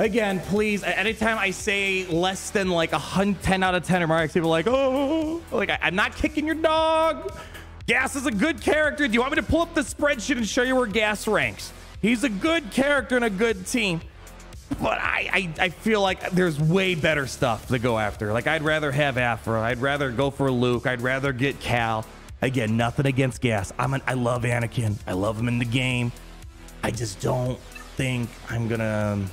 Again, please, anytime I say less than like 10 out of 10 or marks, people are like, oh, like, I'm not kicking your dog. Gas is a good character. Do you want me to pull up the spreadsheet and show you where Gas ranks? He's a good character and a good team. But I feel like there's way better stuff to go after. Like, I'd rather have Afra. I'd rather go for Luke. I'd rather get Cal. Again, nothing against Gas. I love Anakin. I love him in the game. I just don't think I'm going to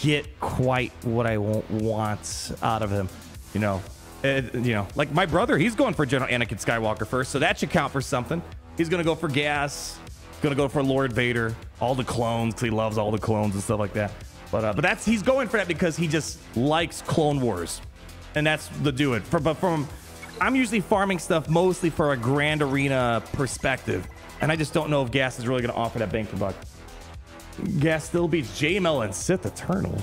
get quite what I want out of him. You know, like my brother, he's going for General Anakin Skywalker first. So that should count for something. He's going to go for Gas. Gonna go for Lord Vader, all the clones, because he loves all the clones and stuff like that. But that's, he's going for that because he just likes Clone Wars, and that's the do it. I'm usually farming stuff mostly for a grand arena perspective, and I just don't know if Gas is really gonna offer that bang for buck. Gas still beats JML and Sith Eternal.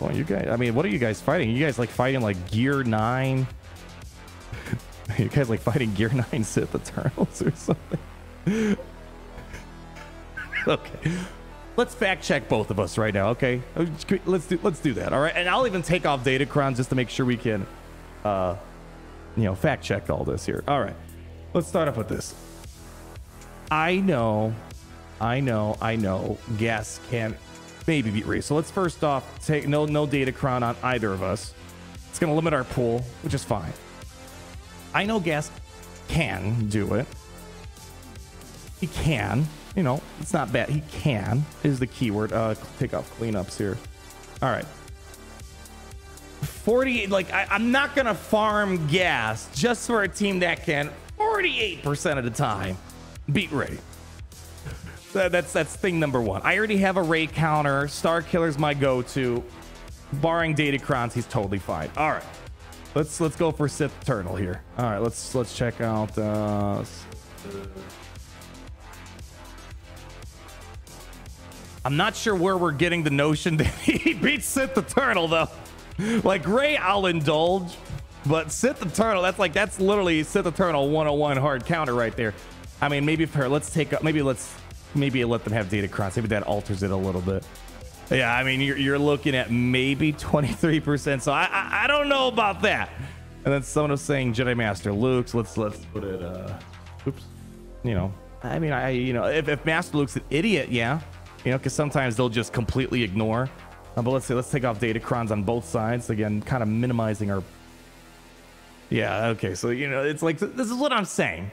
Well, you guys, I mean, what are you guys fighting? You guys like fighting like Gear 9? You guys like fighting Gear 9 Sith Eternals or something? Okay, let's fact check both of us right now. Okay, let's do that. All right, and I'll even take off Datacron just to make sure we can, you know, fact check all this here. All right, let's start off with this. I know. Gas can maybe beat Rey. So let's first off take no Datacron on either of us. It's gonna limit our pool, which is fine. I know Gas can do it. He can. You know, it's not bad. He can is the keyword. Take off cleanups here. All right. 48, like I'm not gonna farm gas just for a team that can 48% of the time beat Rey. That's thing number one. I already have a Rey counter. Star Killer's my go-to. Barring Datacrons, he's totally fine. All right, let's go for Sith Turtle here. All right, let's check out. I'm not sure where we're getting the notion that he beats Sith the Turtle though. Like Rey, I'll indulge, but Sith the Turtle, that's literally Sith the Turtle 101 hard counter right there. I mean, maybe for maybe let them have Datacrons. Maybe that alters it a little bit. Yeah, I mean, you're looking at maybe 23%. So I don't know about that. And then someone was saying Jedi Master Luke. So let's put it. Oops. You know, I mean, if Master Luke's an idiot, yeah, you know, because sometimes they'll just completely ignore. But let's take off Datacrons on both sides again, kind of minimizing our. Yeah. Okay. So you know, it's like this is what I'm saying.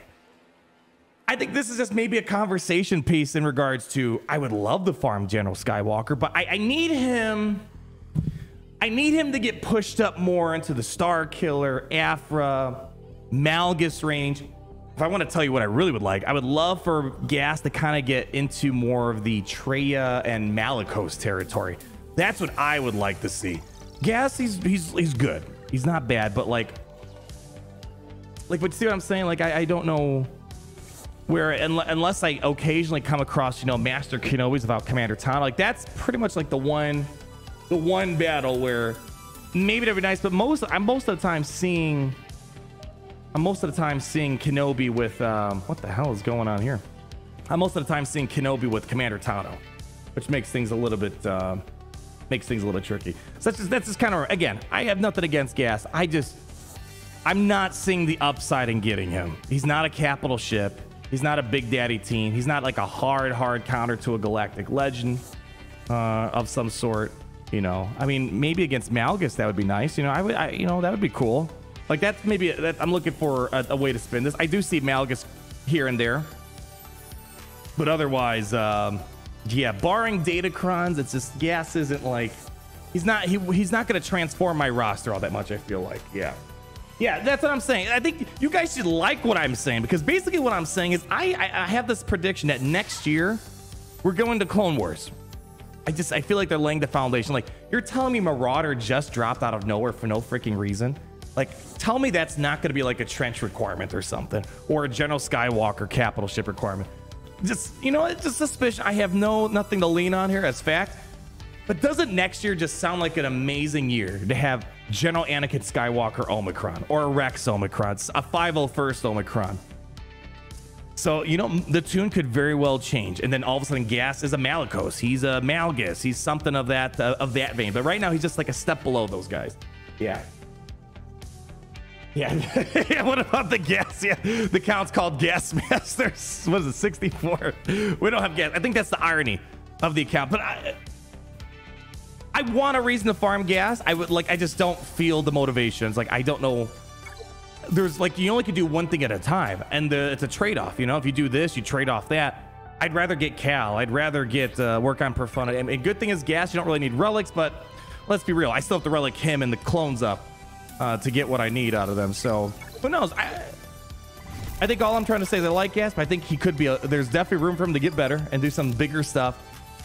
I think this is just maybe a conversation piece in regards to I would love to farm General Skywalker, but I need him. I need him to get pushed up more into the Star Killer, Aphra, Malgus range. If I want to tell you what I really would like, I would love for Gas to kind of get into more of the Traya and Malicos territory. That's what I would like to see. Gas, he's good. He's not bad, but but see what I'm saying? Like I don't know. Where unless I occasionally come across, you know, Master Kenobi's about Commander Talon, like that's pretty much like the one battle where maybe that'd be nice. But I'm most of the time seeing Kenobi with what the hell is going on here? I'm most of the time seeing Kenobi with Commander Tano, which makes things a little bit tricky. So that's just kind of, again, I have nothing against Gas. I'm not seeing the upside in getting him. He's not a capital ship. He's not a big daddy team. He's not like a hard counter to a galactic legend of some sort. You know, I mean, maybe against Malgus that would be nice. You know, that would be cool. Like that's maybe I'm looking for a way to spin this. I do see Malgus here and there, but otherwise, yeah. Barring Datacrons, it's just Gas isn't like he's not going to transform my roster all that much. I feel like, yeah. Yeah, that's what I'm saying. I think you guys should like what I'm saying, because basically what I'm saying is I have this prediction that next year we're going to Clone Wars. I feel like they're laying the foundation. Like, you're telling me Marauder just dropped out of nowhere for no freaking reason? Like, tell me that's not going to be like a trench requirement or something, or a General Skywalker capital ship requirement. Just, you know, it's just suspicion. I have nothing to lean on here as fact. But doesn't next year just sound like an amazing year to have General Anakin Skywalker Omicron, or a Rex Omicron, a 501st Omicron? So, you know, the tune could very well change. And then all of a sudden Gas is a Malicos. He's a Malgus. He's something of that vein. But right now he's just like a step below those guys. Yeah. Yeah. Yeah. What about the Gas? Yeah. The count's called Gas Masters. What is it? 64. We don't have Gas. I think that's the irony of the account. But I want a reason to farm Gas. I just don't feel the motivations. Like, I don't know. There's like, you only can do one thing at a time, and it's a trade-off. You know, if you do this, you trade off that. I'd rather get Cal. I'd rather get work on Profundity. I mean, good thing is Gas, you don't really need relics, but let's be real. I still have to relic him and the clones up to get what I need out of them. So who knows? I think all I'm trying to say is I like Gas, but I think he could be, there's definitely room for him to get better and do some bigger stuff.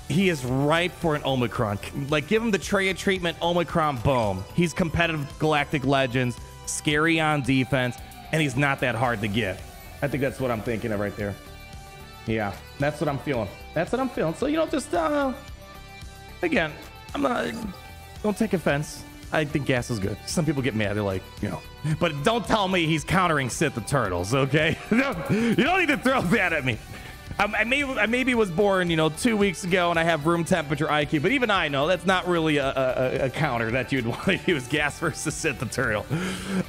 He is ripe for an Omicron. Like, give him the Traya treatment, Omicron, boom. He's competitive galactic legends, scary on defense, and he's not that hard to get. I think that's what I'm thinking of right there. Yeah, that's what I'm feeling. That's what I'm feeling. So, you know, just, again, I'm not, don't take offense. I think Gas is good. Some people get mad. They're like, you know, but don't tell me he's countering Sith the Turtles, okay? You don't need to throw that at me. I maybe was born, you know, 2 weeks ago, and I have room temperature IQ, but even I know that's not really a counter that you'd want to use. Gas versus Sith the Turtle.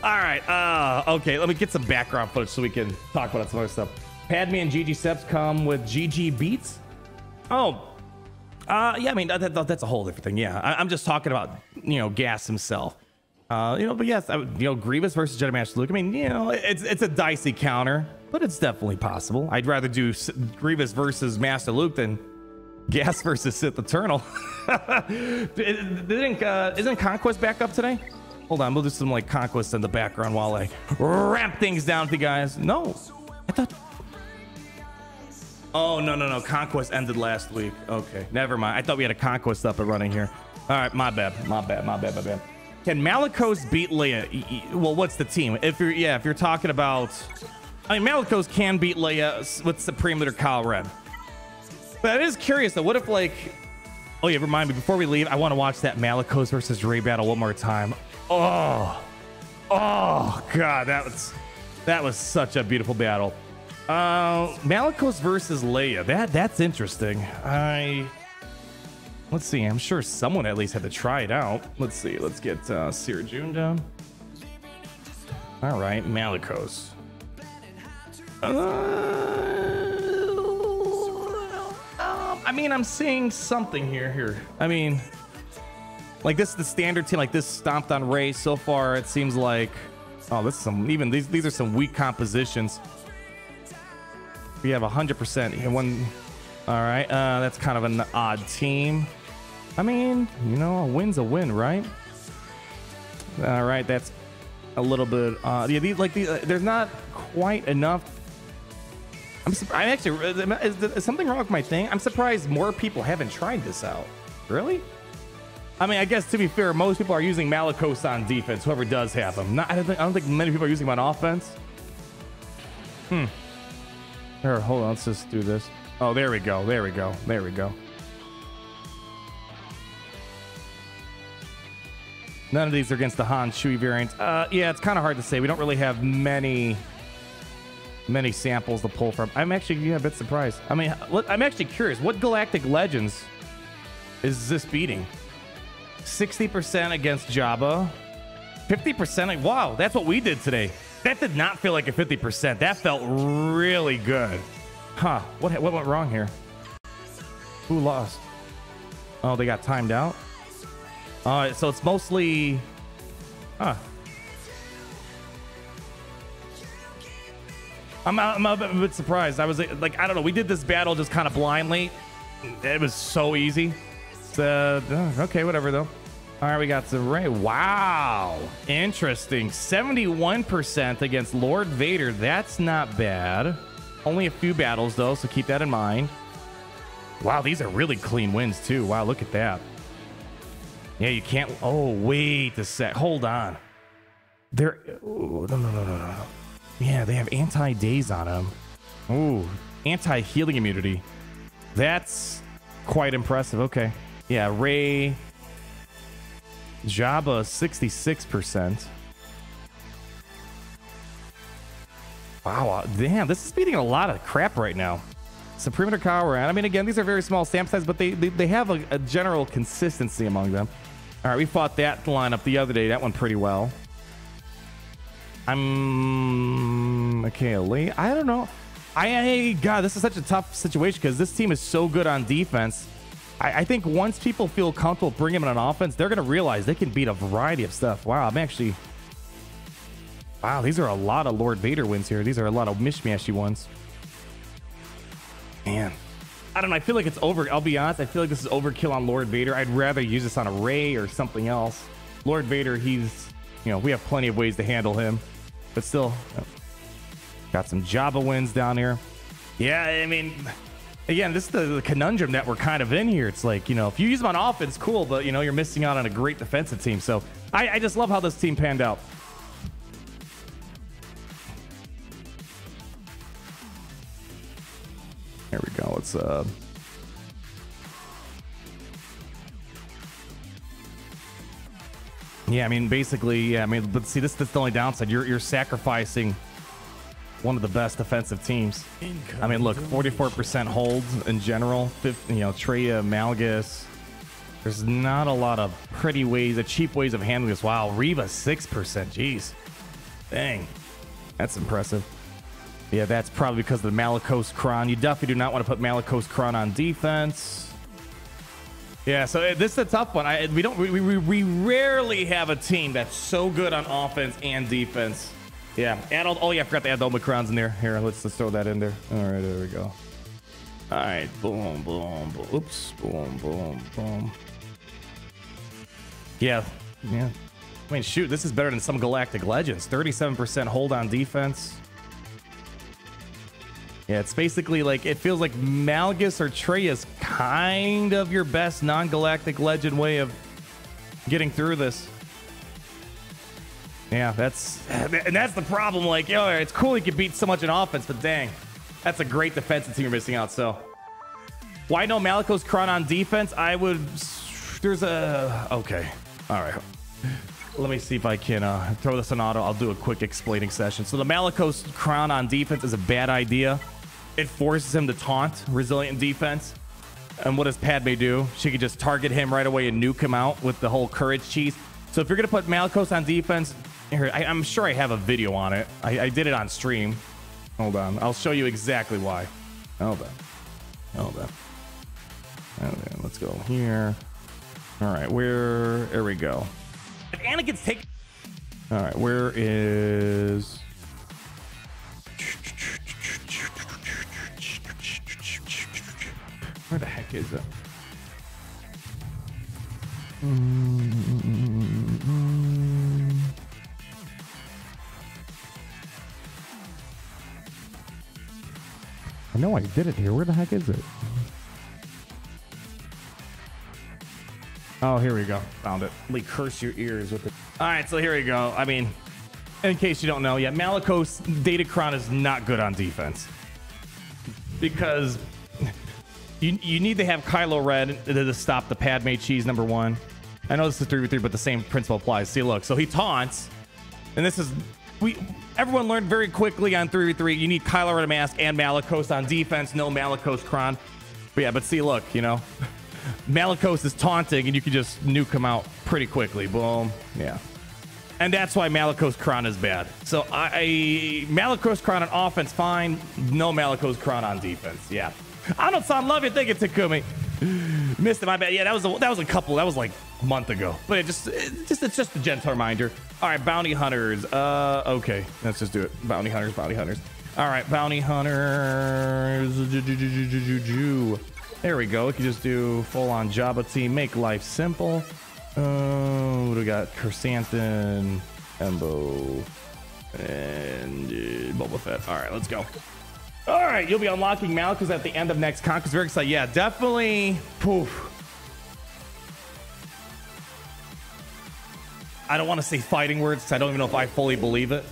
All right, okay, let me get some background footage so we can talk about some other stuff. Padme and Gigi Seps come with Gigi Beats. Oh, yeah, I mean that's a whole different thing. Yeah, I'm just talking about, you know, Gas himself. You know, but yes, you know, Grievous versus Jedi Master Luke. I mean, you know, it's a dicey counter, but it's definitely possible. I'd rather do Grievous versus Master Luke than Gas versus Sith Eternal. Isn't Conquest back up today? Hold on, we'll do some like conquest in the background while I ramp things down to you guys. No, I thought. Oh, no, no, no. Conquest ended last week. Okay, never mind. I thought we had a conquest up and running here. All right, my bad. My bad. Can Malicos beat Leia? Well, what's the team? If you're talking about... I mean, Malicos can beat Leia with Supreme Leader Kyle Ren. But it is curious, though. What if, like... Oh, yeah, remind me. Before we leave, I want to watch that Malicos versus Rey battle one more time. Oh. Oh, God. That was such a beautiful battle. Malicos versus Leia. That's interesting. Let's see. I'm sure someone at least had to try it out. Let's see. Let's get Sir June down. All right, Malicos. I mean, I'm seeing something here. I mean, like this is the standard team. Like this stomped on Rey so far. It seems like. Oh, this is some. Even these are some weak compositions. We have 100% one. All right, that's kind of an odd team. I mean, you know, a win's a win, right? All right, that's a little bit. Yeah, these there's not quite enough. I'm actually. Is something wrong with my thing? I'm surprised more people haven't tried this out. Really? I mean, I guess to be fair, most people are using Malicos on defense. Whoever does have them. I don't think many people are using them on offense. Hmm. Here, hold on, let's just do this. Oh, there we go. None of these are against the Han Chewie variant. Yeah, it's kind of hard to say. We don't really have many samples to pull from. I'm actually a bit surprised. I mean, I'm actually curious. What Galactic Legends is this beating? 60% against Jabba. 50%. Wow, that's what we did today. That did not feel like a 50%. That felt really good. Huh. What went wrong here? Who lost? Oh, they got timed out? Alright, so it's mostly... Huh. I'm a bit surprised. I was like, I don't know. We did this battle just kind of blindly. It was so easy. So, okay, whatever, though. All right, we got the Rey. Wow, interesting. 71% against Lord Vader. That's not bad. Only a few battles though, so keep that in mind. Wow, these are really clean wins too. Wow, look at that. Yeah, you can't. Oh, wait a sec. Hold on. They're. Ooh, no. Yeah, they have anti-daze on them. Ooh, anti-healing immunity. That's quite impressive. Okay. Yeah, Rey. Jabba 66%. Wow, damn, this is beating a lot of crap right now. Supreme Leader Kyle Ren. I mean, again, these are very small stamp size, but they have a general consistency among them. All right, we fought that lineup the other day. That went pretty well. I'm okay, Lee. I don't know. God, this is such a tough situation because this team is so good on defense. I think once people feel comfortable bringing him on offense, they're going to realize they can beat a variety of stuff. Wow, Wow, these are a lot of Lord Vader wins here. These are a lot of mishmashy ones. Man. I don't know. I feel like it's over. I'll be honest. I feel like this is overkill on Lord Vader. I'd rather use this on a Rey or something else. Lord Vader, he's... You know, we have plenty of ways to handle him. But still... Got some Jabba wins down here. Yeah, I mean... Again, this is the conundrum that we're kind of in here. It's like, you know, if you use them on offense, cool, but, you know, you're missing out on a great defensive team. So I just love how this team panned out. There we go. Let's, Yeah, I mean, basically, yeah, I mean, but see, this is the only downside. You're sacrificing one of the best defensive teams. I mean, look, 44% holds in general. 50, you know, Traya, Malgus. There's not a lot of pretty ways, cheap ways of handling this. Wow, Reva 6%. Jeez, dang, that's impressive. Yeah, that's probably because of the Malicos Kron. You definitely do not want to put Malicos Kron on defense. Yeah, so this is a tough one. We rarely have a team that's so good on offense and defense. Yeah, oh yeah, I forgot to add the Omicrons in there. Here, let's throw that in there. All right, there we go. All right, boom, boom, boom. Oops, boom, boom, boom. Yeah, I mean, shoot, this is better than some Galactic Legends. 37% hold on defense. Yeah, it's basically like, it feels like Malgus or Traya is kind of your best non-Galactic Legend way of getting through this. Yeah, that's the problem. Like, yo, it's cool you can beat so much in offense, but dang, that's a great defensive team you're missing out. So, why no Malicos Kron on defense? I would. There's a okay. All right, let me see if I can throw this on auto. I'll do a quick explaining session. So the Malicos Kron on defense is a bad idea. It forces him to taunt resilient defense. And what does Padme do? She could just target him right away and nuke him out with the whole courage cheese. So if you're gonna put Malicos on defense, here, I'm sure I have a video on it. I did it on stream. Hold on, I'll show you exactly why. Hold on, hold on. Okay, let's go here. All right, where? There we go. If Anakin's taking. All right, where is? Where the heck is it? I know I did it here. Where the heck is it? Oh, here we go. Found it. Let me curse your ears with it. All right, so here we go. I mean, in case you don't know yet, Malicos Datacron is not good on defense because you need to have Kylo Ren to stop the Padme cheese, number one. I know this is 3v3, but the same principle applies. See, look, so he taunts, and this is... Everyone learned very quickly on 3v3, you need Kylo Ren to mask and Malicos on defense, no Malicos Kron. But yeah, but see, look, you know, Malicos is taunting, and you can just nuke him out pretty quickly. Boom. Yeah. And that's why Malicos Kron is bad. So Malicos Kron on offense, fine. No Malicos Kron on defense. Yeah. I don't sound love you. Thank you, Takumi. Missed it, my bad. Yeah, that was a couple. That was like a month ago. But it's just a gentle reminder. All right, bounty hunters. Okay, let's just do it. Bounty hunters, bounty hunters. All right, bounty hunters. There we go. We can just do full-on Jabba team. Make life simple. What do we got? Chrysanthemum, Embo, and Boba Fett. All right, let's go. All right, you'll be unlocking Malicos at the end of next con. Because very excited. Yeah, definitely. Poof. I don't want to say fighting words because I don't even know if I fully believe it.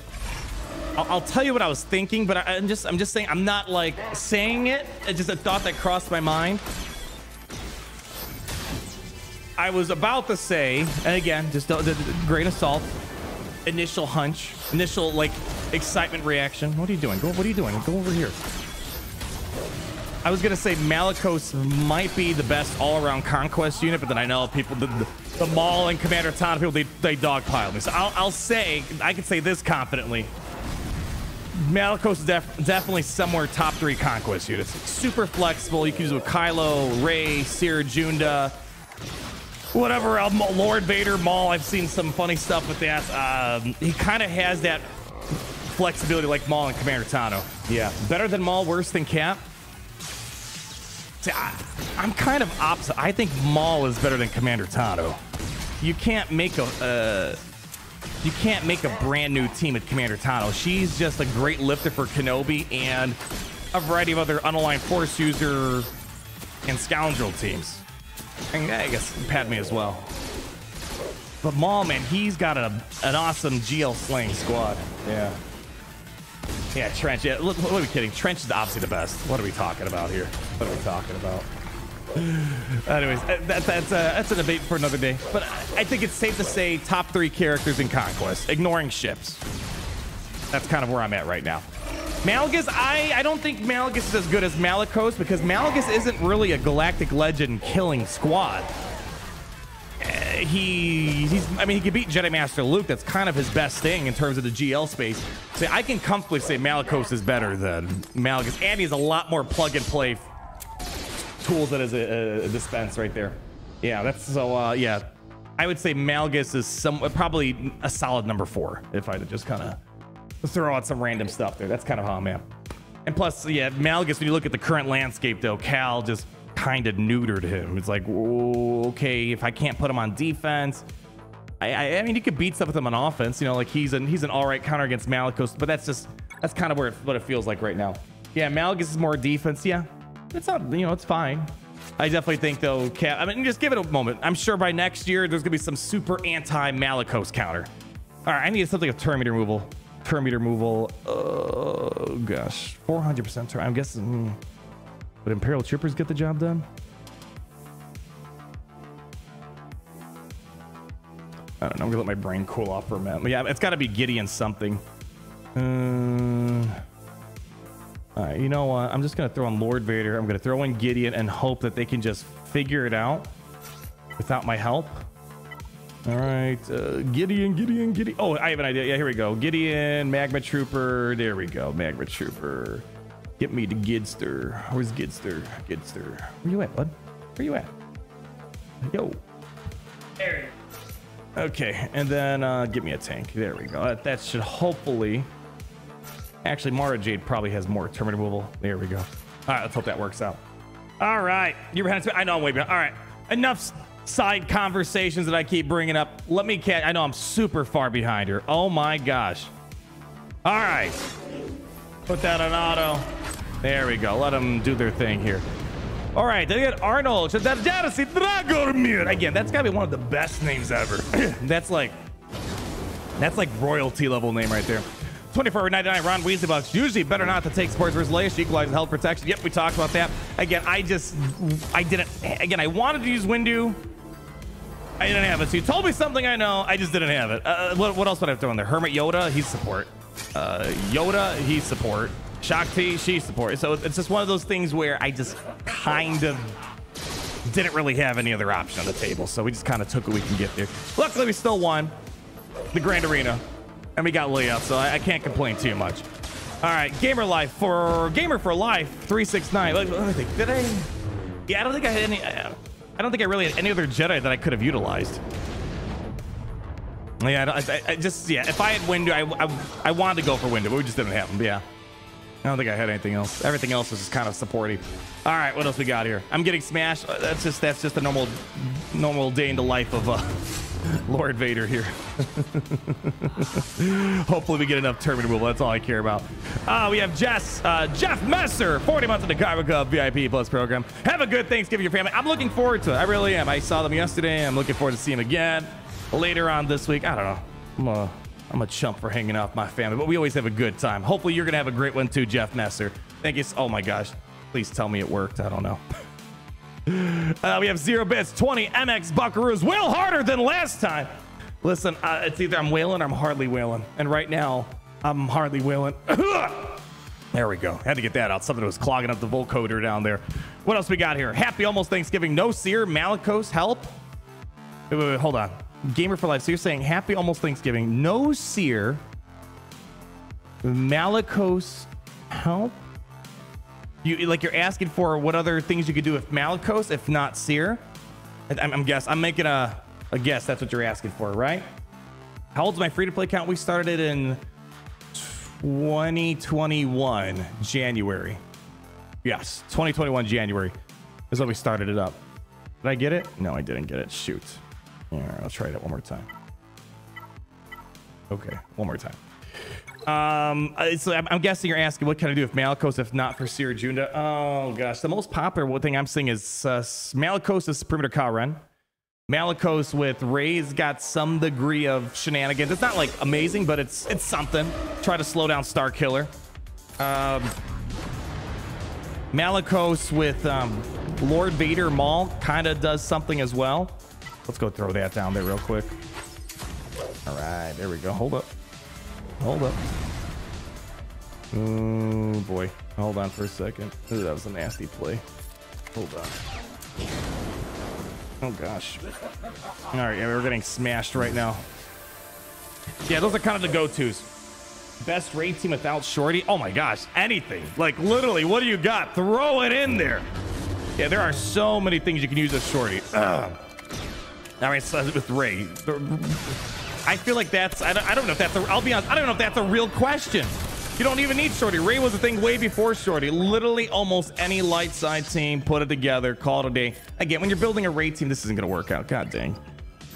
I'll tell you what I was thinking, but I'm just saying I'm not like saying it. It's just a thought that crossed my mind. I was about to say, and again, just a grain of salt. Initial hunch, initial like excitement reaction. What are you doing? Go. What are you doing? Go over here. I was gonna say Malicos might be the best all-around conquest unit, but then I know people, the Maul and Commander Talon people, they dogpile me. So I'll say, I can say this confidently. Malicos is definitely somewhere top 3 conquest units. Super flexible. You can use it with Kylo, Rey, Seer, Junda, whatever else. Lord Vader, Maul. I've seen some funny stuff with that. He kind of has that flexibility like Maul and Commander Tano. Yeah, better than Maul, worse than Cap. See, I'm kind of opposite. I think Maul is better than Commander Tano. You can't make a brand new team at Commander Tano. She's just a great lifter for Kenobi and a variety of other unaligned force user and scoundrel teams. And I guess Padme as well. But Maul, man, he's got an awesome GL slaying squad. Yeah. Yeah, Trench. Yeah, what are we kidding? Trench is obviously the best. What are we talking about here? What are we talking about? Anyways, that's a debate for another day. But I think it's safe to say top 3 characters in Conquest, ignoring ships. That's kind of where I'm at right now. Malgus, I don't think Malgus is as good as Malicos because Malgus isn't really a Galactic Legend killing squad. He can beat Jedi Master Luke. That's kind of his best thing in terms of the GL space. So I can comfortably say Malicos is better than Malgus. And he's a lot more plug and play tools at his dispense right there. Yeah, that's so, yeah. I would say Malgus is probably a solid number 4 if I had to just kind of throw out some random stuff there. That's kind of how I'm at. And plus, yeah, Malgus, when you look at the current landscape, though, Cal just kind of neutered him. It's like, okay, if I can't put him on defense, I mean, he could beat stuff with him on offense. You know, like he's an all right counter against Malicos, but that's kind of where what it feels like right now. Yeah, Malgus is more defense. Yeah, it's not, you know, it's fine. I definitely think though, Cap, I mean, just give it a moment. I'm sure by next year there's gonna be some super anti-Malicos counter. All right, I need something of turn meter removal. Turn meter removal. Oh gosh, 400% turn. I'm guessing. Would Imperial Troopers get the job done? I don't know. I'm gonna let my brain cool off for a minute. But yeah, it's got to be Gideon something. All right, you know what? I'm just gonna throw in Lord Vader. I'm gonna throw in Gideon and hope that they can just figure it out without my help. All right, Gideon. Oh, I have an idea. Yeah, here we go. Gideon, Magma Trooper. There we go, Magma Trooper. Get me to Gidster. Where's Gidster? Gidster. Where you at, bud? Where you at? Yo. There you go. Okay, and then give me a tank. There we go. That should hopefully... Actually, Mara Jade probably has more turn removal. There we go. All right, let's hope that works out. All right. You were I know I'm way behind. All right. Enough side conversations that I keep bringing up. Let me catch... I know I'm super far behind her. Oh, my gosh. All right. Put that on auto. There we go. Let them do their thing here. All right, then you got Arnold. Again, that's gotta be one of the best names ever. that's like royalty level name right there. 24.99 Ron Weasley bucks. Usually better not to take sports versus Leia. She equalizes health protection. Yep, we talked about that. Again, I wanted to use Windu. I didn't have it. So you told me something I know. I just didn't have it. What else would I have thrown there? Hermit Yoda, he's support. Yoda, he's support. Shakti, she's support. So it's just one of those things where I just kind of didn't really have any other option on the table. So we just kind of took what we can get there. Luckily, we still won the Grand Arena. And we got Leia, so I can't complain too much. All right, Gamer for Life 369. Yeah, I don't think I had any... I don't think I really had any other Jedi that I could have utilized. Yeah, if I had Windu, I wanted to go for Windu, but we just didn't have him, yeah. I don't think I had anything else. Everything else was just kind of supporting. All right, what else we got here? I'm getting smashed. That's just a normal day in the life of Lord Vader here. Hopefully we get enough turn removal. That's all I care about. We have Jeff Messer, 40 months in the Karma Club VIP Plus program. Have a good Thanksgiving, your family. I'm looking forward to it. I really am. I saw them yesterday. I'm looking forward to seeing them again later on this week. I don't know. I'm a chump for hanging off my family, but we always have a good time. Hopefully you're going to have a great one too, Jeff Messer. Thank you. Oh my gosh. Please tell me it worked. I don't know. We have 0 bits, 20 MX buckaroos. Wail harder than last time. Listen, it's either I'm wailing or I'm hardly wailing. And right now I'm hardly wailing. There we go. Had to get that out. Something that was clogging up the vocoder down there. What else we got here? Happy almost Thanksgiving. No Seer, Malicos, help. Wait, hold on. Gamer for Life, so you're saying happy almost Thanksgiving. No Seer. Malicos help? You're asking for what other things you could do with Malicos, if not Seer? I'm making a guess that's what you're asking for, right? How old's my free-to-play count? We started it in 2021 January. Yes, 2021 January is when we started it up. Did I get it? No, I didn't get it. Shoot. All right, I'll try that one more time. Okay, one more time. So I'm guessing you're asking what can I do with Malicos if not for Seer Junda? Oh gosh, the most popular thing I'm seeing is Malicos is perimeter Kyle Ren. Malicos with Rey's got some degree of shenanigans. It's not like amazing, but it's something. Try to slow down Star Killer. Malicos with Lord Vader Maul kind of does something as well. Let's go throw that down there real quick. All right, there we go. Hold up. Oh boy, hold on for a second. Ooh, that was a nasty play. Hold on. Oh gosh. All right, yeah, we're getting smashed right now. Yeah, those are kind of the go-tos. Best raid team without Shorty. Oh my gosh, anything. Like literally, what do you got? Throw it in there. Yeah, there are so many things you can use as Shorty. All right, so with Rey, I feel like that's, I don't know if that's, I'll be honest, I don't know if that's a real question. You don't even need Shorty. Rey was a thing way before Shorty. Literally almost any light side team, put it together, call it a day. Again, when you're building a Rey team, this isn't going to work out. God dang.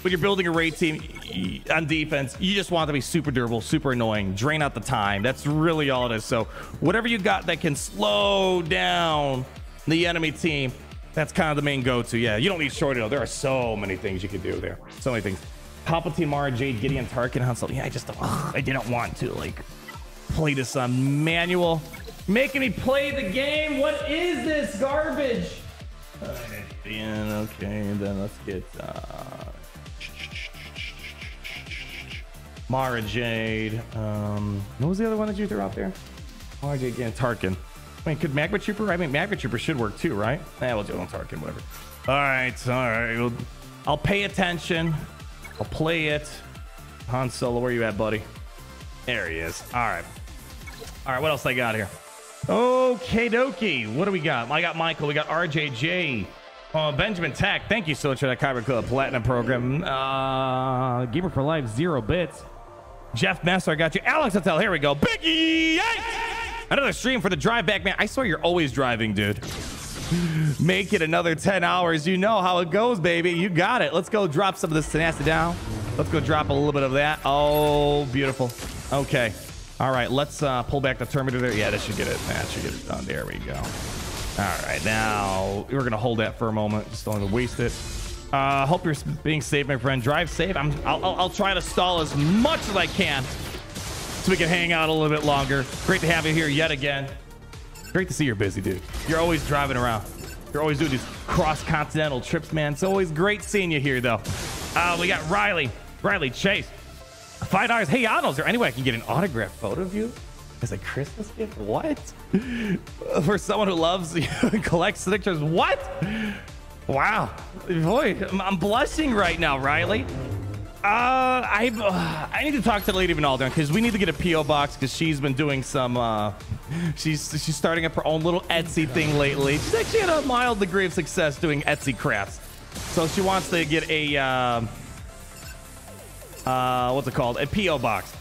When you're building a raid team on defense, you just want it to be super durable, super annoying, drain out the time. That's really all it is. So whatever you got that can slow down the enemy team, that's kind of the main go-to. Yeah, you don't need short at all. There are so many things you can do there. So many things. Palpatine, Mara, Jade, Gideon, Tarkin, Han Solo. Yeah, I just don't, I didn't want to like play this on manual. Making me play the game. What is this garbage? Okay, then let's get Mara, Jade. What was the other one that you threw out there? Mara, Jade, Gideon, Tarkin. I mean, could Magma Trooper? I mean, Magma Trooper should work too, right? Yeah, we'll do it on Tarkin, whatever. All right, all right. We'll, I'll pay attention. I'll play it. Han Solo, where you at, buddy? There he is. All right. All right, what else I got here? Okay, dokie. What do we got? I got Michael. We got RJJ. Benjamin Tack. Thank you so much for that Kyber Club Platinum program. Gamer for Life, 0 bits. Jeff Messer, I got you. Alex Hotel, here we go. Biggie! Another stream for the drive back, man. I swear you're always driving, dude. Make it another 10 hours. You know how it goes, baby. You got it. Let's go drop some of this tenacity down. Let's go drop a little bit of that. Oh, beautiful. Okay. All right. Let's pull back the Terminator there. Yeah, that should get it. That should get it done. There we go. All right. Now we're going to hold that for a moment. Just don't want to waste it. Hope you're being safe, my friend. Drive safe. I'll try to stall as much as I can, so we can hang out a little bit longer. Great to have you here yet again. Great to see you're busy, dude. You're always driving around. You're always doing these cross-continental trips, man. It's always great seeing you here, though. We got Riley. Riley Chase. $5. Hey, Arnold, is there any way I can get an autographed photo of you as a Christmas gift? What? For someone who loves you and collects signatures. What? Wow. Boy, I'm blushing right now, Riley. I need to talk to the lady of Vinaldon because we need to get a P.O. box because she's been doing some, she's starting up her own little Etsy thing lately. She's actually had a mild degree of success doing Etsy crafts. So she wants to get a, what's it called? A P.O. box.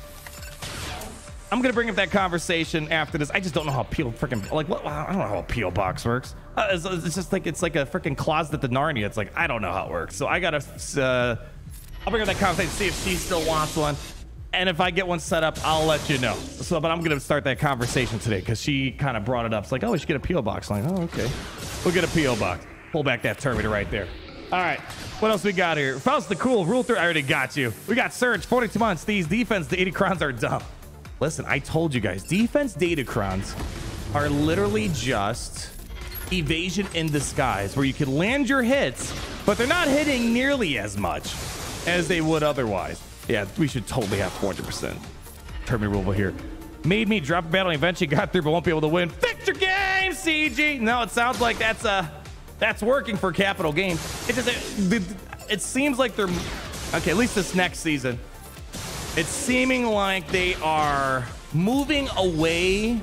I'm going to bring up that conversation after this. I just don't know how P.O. freaking, like, what? I don't know how a P.O. box works. It's just like, it's like a freaking closet at the Narnia. It's like, I don't know how it works. So I got to, I'll bring up that conversation, see if she still wants one. And if I get one set up, I'll let you know. So, but I'm going to start that conversation today because she kind of brought it up. It's like, oh, we should get a P.O. box. I'm like, oh, okay. We'll get a P.O. box. Pull back that Terminator right there. All right. What else we got here? Faust the Cool, Rule 3, I already got you. We got Surge, 42 months. These defense Datacrons are dumb. Listen, I told you guys, defense Datacrons are literally just evasion in disguise where you can land your hits, but they're not hitting nearly as much as they would otherwise. Yeah, we should totally have 400% Terminator rule here. Made me drop a battle and eventually got through, but won't be able to win. Fix your game, CG! No, it sounds like that's working for Capital Games. It just, it seems like they're, okay, at least this next season, it's seeming like they are moving away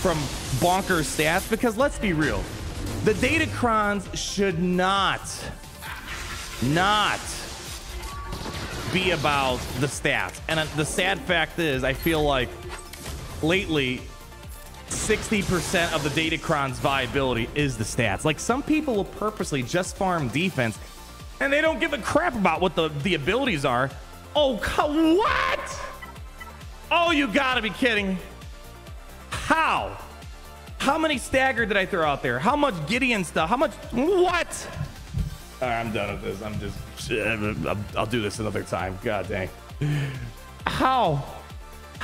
from bonkers stats, because let's be real, the Datacrons should not be about the stats. And the sad fact is, I feel like lately 60% of the Datacron's viability is the stats. Like, some people will purposely just farm defense and they don't give a crap about what the abilities are. Oh, what? Oh, you gotta be kidding. How many stagger did I throw out there? How much Gideon stuff? How much what? All right, I'm done with this. I'm just, I'll do this another time. God dang. How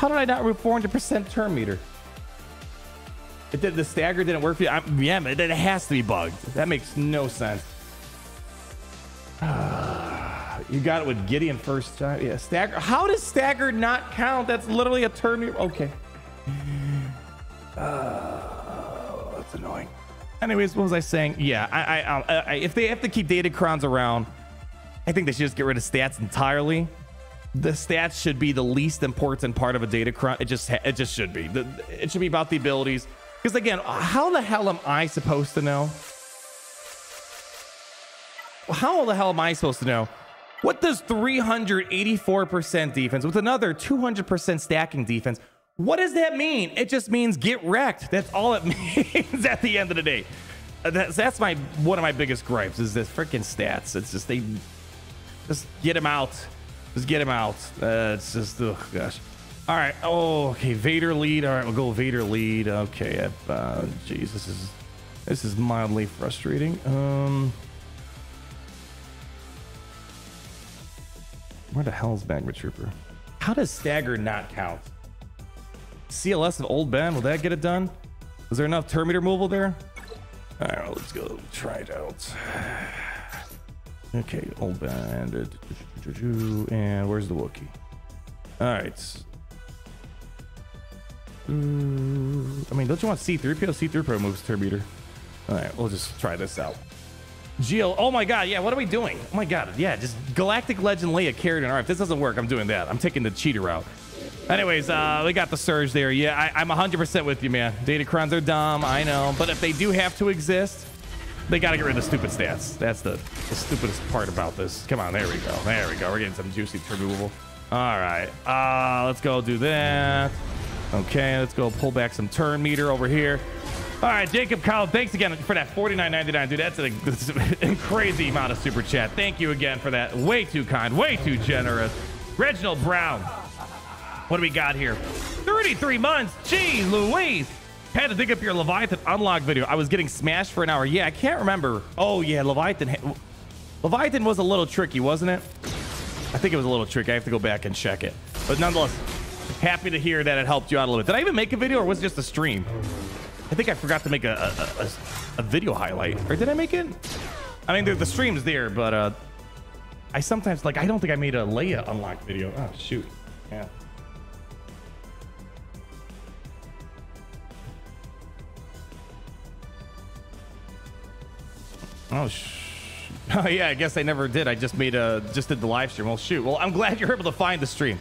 did I not root 400% turn meter? It did, the stagger didn't work for you. Yeah, man, it has to be bugged. That makes no sense. You got it with Gideon first time. Yeah, stagger. How does stagger not count? That's literally a turn meter. Okay. That's annoying. Anyways, what was I saying? Yeah, if they have to keep Datacrons around, I think they should just get rid of stats entirely. The stats should be the least important part of a Datacron. It just should be. It should be about the abilities. Because again, how the hell am I supposed to know? How the hell am I supposed to know? What does 384% defense with another 200% stacking defense? What does that mean? It just means get wrecked. That's all it means at the end of the day. That's my one of my biggest gripes is the freaking stats. It's just they just get him out. Just get him out. It's just, oh gosh. All right. Oh, okay. Vader lead. All right, we'll go Vader lead. Okay. Jeez, this is mildly frustrating. Where the hell's Magma Trooper? How does stagger not count? CLS of Old Ben, will that get it done? Is there enough termite removal there? All right, let's go try it out. Okay, Old Ben, and where's the Wookiee? All right. I mean, don't you want C3PO? C3PO moves Terminator. All right, we'll just try this out. Geo, oh my god, yeah, what are we doing? Oh my god, yeah, just Galactic Legend Leia carried an R. If this doesn't work, I'm doing that. I'm taking the cheater route. Anyways, we got the surge there. Yeah, I'm 100% with you, man. Datacrons are dumb, I know. But if they do have to exist, they gotta get rid of the stupid stats. That's the stupidest part about this. Come on, there we go. There we go. We're getting some juicy removal. Alright. Let's go do that. Okay, let's go pull back some turn meter over here. All right, Jacob Kyle, thanks again for that $49.99, dude. That's a crazy amount of super chat. Thank you again for that. Way too kind, way too generous. Reginald Brown, what do we got here? 33 months, gee Louise. Had to dig up your Leviathan unlock video. I was getting smashed for an hour. Yeah, I can't remember. Oh yeah, Leviathan was a little tricky, wasn't it? I think it was a little tricky. I have to go back and check it. But nonetheless, happy to hear that it helped you out a little bit. Did I even make a video or was it just a stream? I think I forgot to make a video highlight, or did I make it? I mean, the stream's there, but I sometimes, like, I don't think I made a Leia unlock video. Oh, shoot. Yeah. Oh, oh, yeah, I guess I never did. I just made just did the live stream. Well, shoot. Well, I'm glad you're able to find the stream.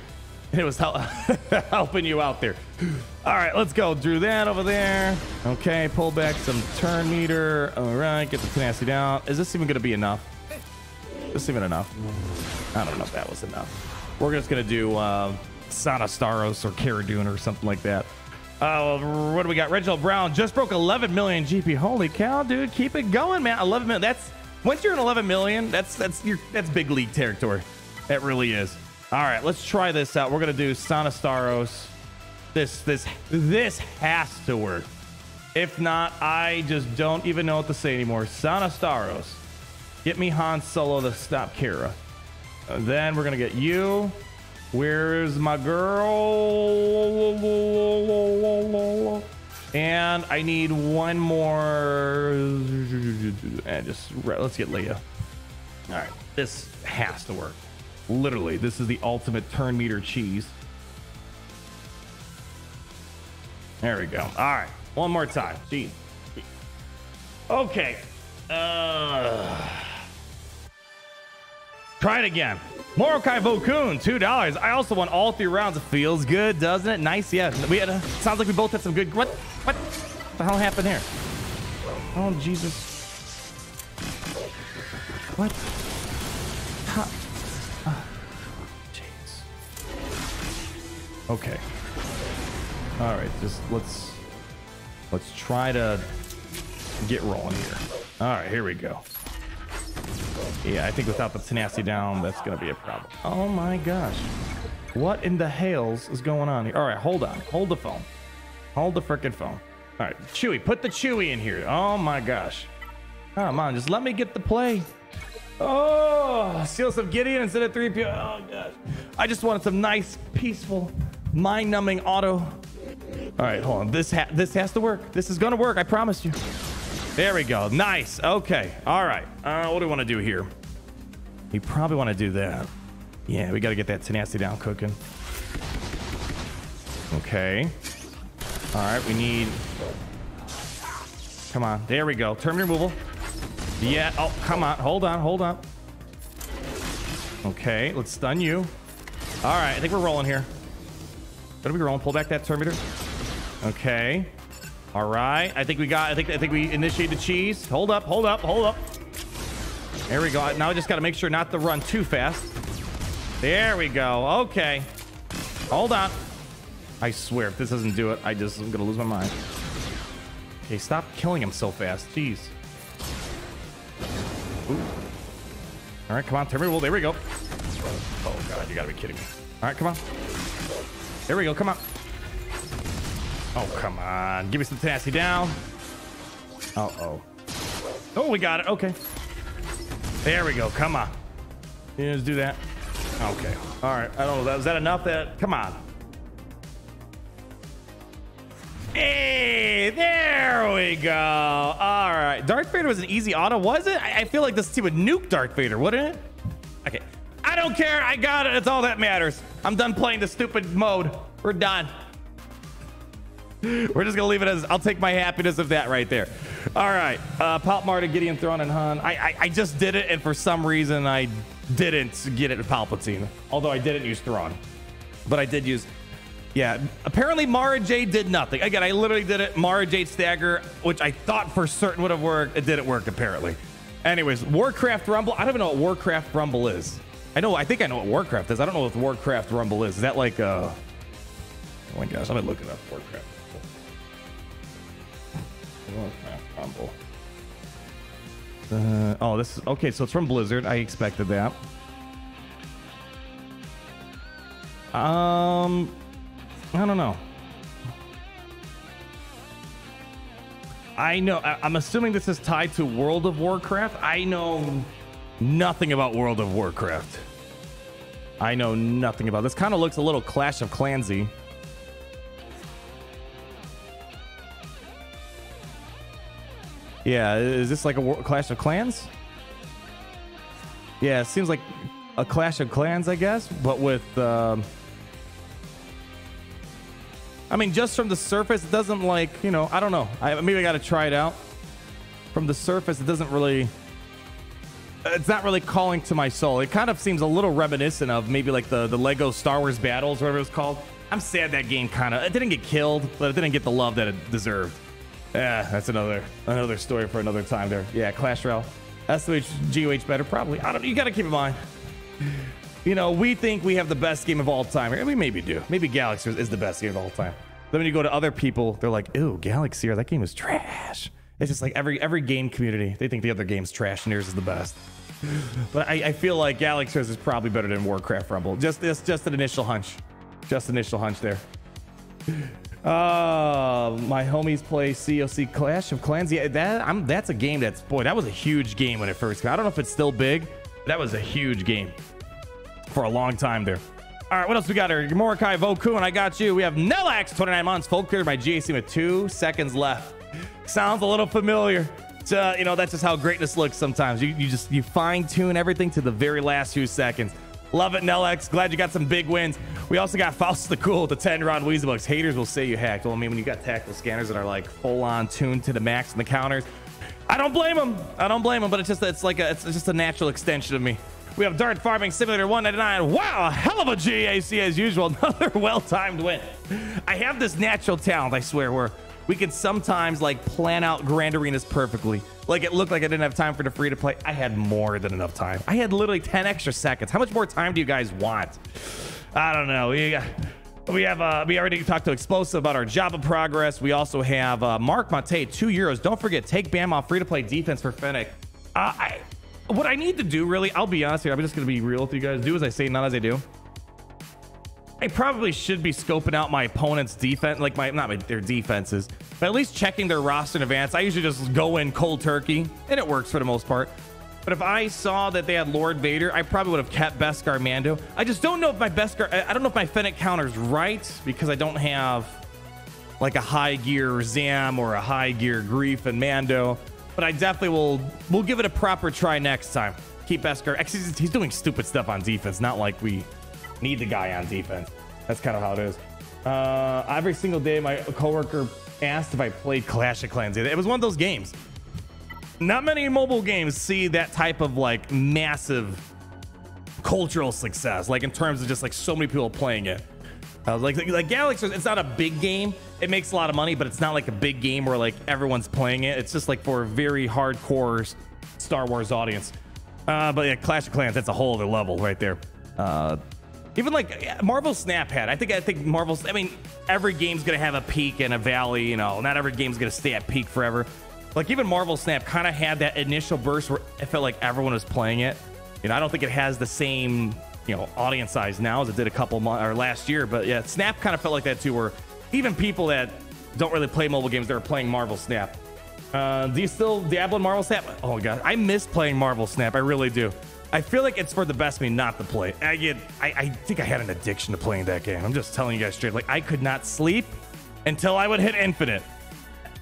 It was helping you out there. All right, let's go. Drew that over there. Okay, pull back some turn meter. All right, get the tenacity down. Is this even going to be enough? Is this even enough? I don't know if that was enough. We're just going to do Sana Staros or Cara Dune or something like that. What do we got? Reginald Brown just broke 11 million GP. Holy cow, dude. Keep it going, man. 11 million. That's, once you're in 11 million, that's big league territory. That really is. All right, let's try this out. We're gonna do Sana Staros. This has to work. If not, I just don't even know what to say anymore. Sana Staros, get me Han Solo to stop Kara. Then we're gonna get you. Where's my girl? And I need one more. And just let's get Leia. All right, this has to work. Literally, this is the ultimate turn meter cheese. There we go. All right, one more time. Jeez. Okay. Try it again. Morokai Vokun, $2. I also won all three rounds. It feels good, doesn't it? Nice, yeah. We had. Sounds like we both had some good. What the hell happened here? Oh Jesus. What? How? Okay. All right, just let's try to get rolling here. All right, here we go. Yeah, I think without the tenacity down, that's gonna be a problem. Oh my gosh, what in the hells is going on here? All right, hold on, hold the phone, hold the frickin' phone. All right, Chewy, put the Chewy in here. Oh my gosh, come on, just let me get the play. Oh, Seals of Gideon instead of 3PO. Oh gosh, I just wanted some nice, peaceful, mind-numbing auto. All right, hold on. This has to work. This is gonna work. I promise you. There we go. Nice. Okay. All right. What do we want to do here? We probably want to do that. Yeah, we got to get that tenacity down cooking. Okay. All right. We need. Come on. There we go. Term removal. Yeah. Oh, come on. Hold on. Hold on. Okay. Let's stun you. All right, I think we're rolling here. What are we rolling? Pull back that Terminator. Okay. All right. I think we got. I think we initiated cheese. Hold up. Hold up. Hold up. There we go. Now I just got to make sure not to run too fast. There we go. Okay. Hold on. I swear, if this doesn't do it, I'm gonna lose my mind. Okay, stop killing him so fast. Jeez. Ooh. All right, come on, turn. Well, there we go. Oh god, you gotta be kidding me. All right, come on. There we go. Come on. Oh, come on. Give me some tenacity down. Uh-oh. Oh, we got it. Okay. There we go. Come on. You just do that. Okay. All right. I don't know. Was that enough? That come on. Hey, there we go. All right. Darth Vader was an easy auto, was it? I feel like this team would nuke Darth Vader, wouldn't it? Okay. I don't care. I got it. That's all that matters. I'm done playing the stupid mode. We're done. We're just gonna leave it as I'll take my happiness of that right there. All right, Pop Marta, Gideon, Thrawn, and Han. I just did it, and for some reason I didn't get it to Palpatine. Although I didn't use Thrawn, but I did use. Yeah, apparently Mara Jade did nothing. Again, I literally did it. Mara Jade stagger, which I thought for certain would have worked. It didn't work apparently. Anyways, Warcraft Rumble. I don't even know what Warcraft Rumble is. I know. I think I know what Warcraft is. I don't know what Warcraft Rumble is. Is that like? Oh my gosh, I'm gonna look it up. Warcraft. Warcraft Rumble. Oh, this is okay. So it's from Blizzard. I expected that. I don't know. I know. I'm assuming this is tied to World of Warcraft. I know nothing about World of Warcraft. I know nothing about this. Kind of looks a little Clash of Clansy. Yeah, is this like a Clash of Clans? Yeah, it seems like a Clash of Clans, I guess, but with... I mean, just from the surface, it doesn't like, you know, I don't know. Maybe I got to try it out. From the surface, it doesn't really... It's not really calling to my soul. It kind of seems a little reminiscent of maybe like the Lego Star Wars Battles, whatever it was called. I'm sad that game kind of... It didn't get killed, but it didn't get the love that it deserved. Yeah, that's another story for another time there. Yeah, Clash Royale. SOH, GOH better, probably. I don't. You got to keep in mind. You know, we think we have the best game of all time. I mean, maybe do. Maybe Galaxy is the best game of all time. Then when you go to other people, they're like, ew, Galaxy, that game is trash. It's just like every game community, they think the other game's trash and yours is the best. But I feel like Galaxy is probably better than Warcraft Rumble. Just an initial hunch. Just an initial hunch there. My homies play COC Clash of Clans. Yeah, that's a game that's, boy, that was a huge game when it first came. I don't know if it's still big. That was a huge game for a long time there. All right, what else we got here? Morokai, Voku, and I got you. We have Nellax, 29 months, full cleared by GAC with 2 seconds left. Sounds a little familiar. You know, that's just how greatness looks sometimes. You fine tune everything to the very last few seconds. Love it, Nellex. Glad you got some big wins. We also got Faust the Cool with the 10-round Weezybucks. Haters will say you hacked. Well, I mean, when you got tactical scanners that are like full-on tuned to the max and the counters, I don't blame them. I don't blame them, but it's just a natural extension of me. We have Dart Farming Simulator 199. Wow, a hell of a GAC as usual. Another well-timed win. I have this natural talent, I swear, where we can sometimes like plan out grand arenas perfectly. Like it looked like I didn't have time for the free to play. I had more than enough time. I had literally 10 extra seconds. How much more time do you guys want? I don't know. We already talked to Explosive about our Jabba progress. We also have Mark Mate, €2. Don't forget, take Bam off free to play defense for Fennec. What I need to do really, I'll be honest here. I'm just going to be real with you guys. Do as I say, not as I do. I probably should be scoping out my opponent's defense, like their defenses, but at least checking their roster in advance. I usually just go in cold turkey, and it works for the most part. But if I saw that they had Lord Vader, I probably would have kept Beskar Mando. I just don't know if my Beskar, I don't know if my Fennec counter's right, because I don't have like a high gear Zam or a high gear Grief and Mando, but I definitely we'll give it a proper try next time. Keep Beskar, actually he's doing stupid stuff on defense, not like we need the guy on defense. That's kind of how it is. Every single day my coworker asked if I played Clash of Clans. It was one of those games. Not many mobile games see that type of like massive cultural success, like in terms of just like so many people playing it. Like Galaxy, it's not a big game. It makes a lot of money, but it's not like a big game where like everyone's playing it. It's just like for a very hardcore Star Wars audience. But yeah, Clash of Clans, that's a whole other level right there. Even like Marvel Snap had, I think Marvel's, I mean, every game's going to have a peak and a valley, you know, not every game's going to stay at peak forever. Like, even Marvel Snap kind of had that initial burst where it felt like everyone was playing it. You know, I don't think it has the same, you know, audience size now as it did a couple months or last year. But yeah, Snap kind of felt like that too, where even people that don't really play mobile games, they're playing Marvel Snap. Do you still dabble in Marvel Snap? Oh god, I miss playing Marvel Snap. I really do. I feel like it's for the best of me not to play. I think I had an addiction to playing that game. I'm just telling you guys straight. Like, I could not sleep until I would hit infinite.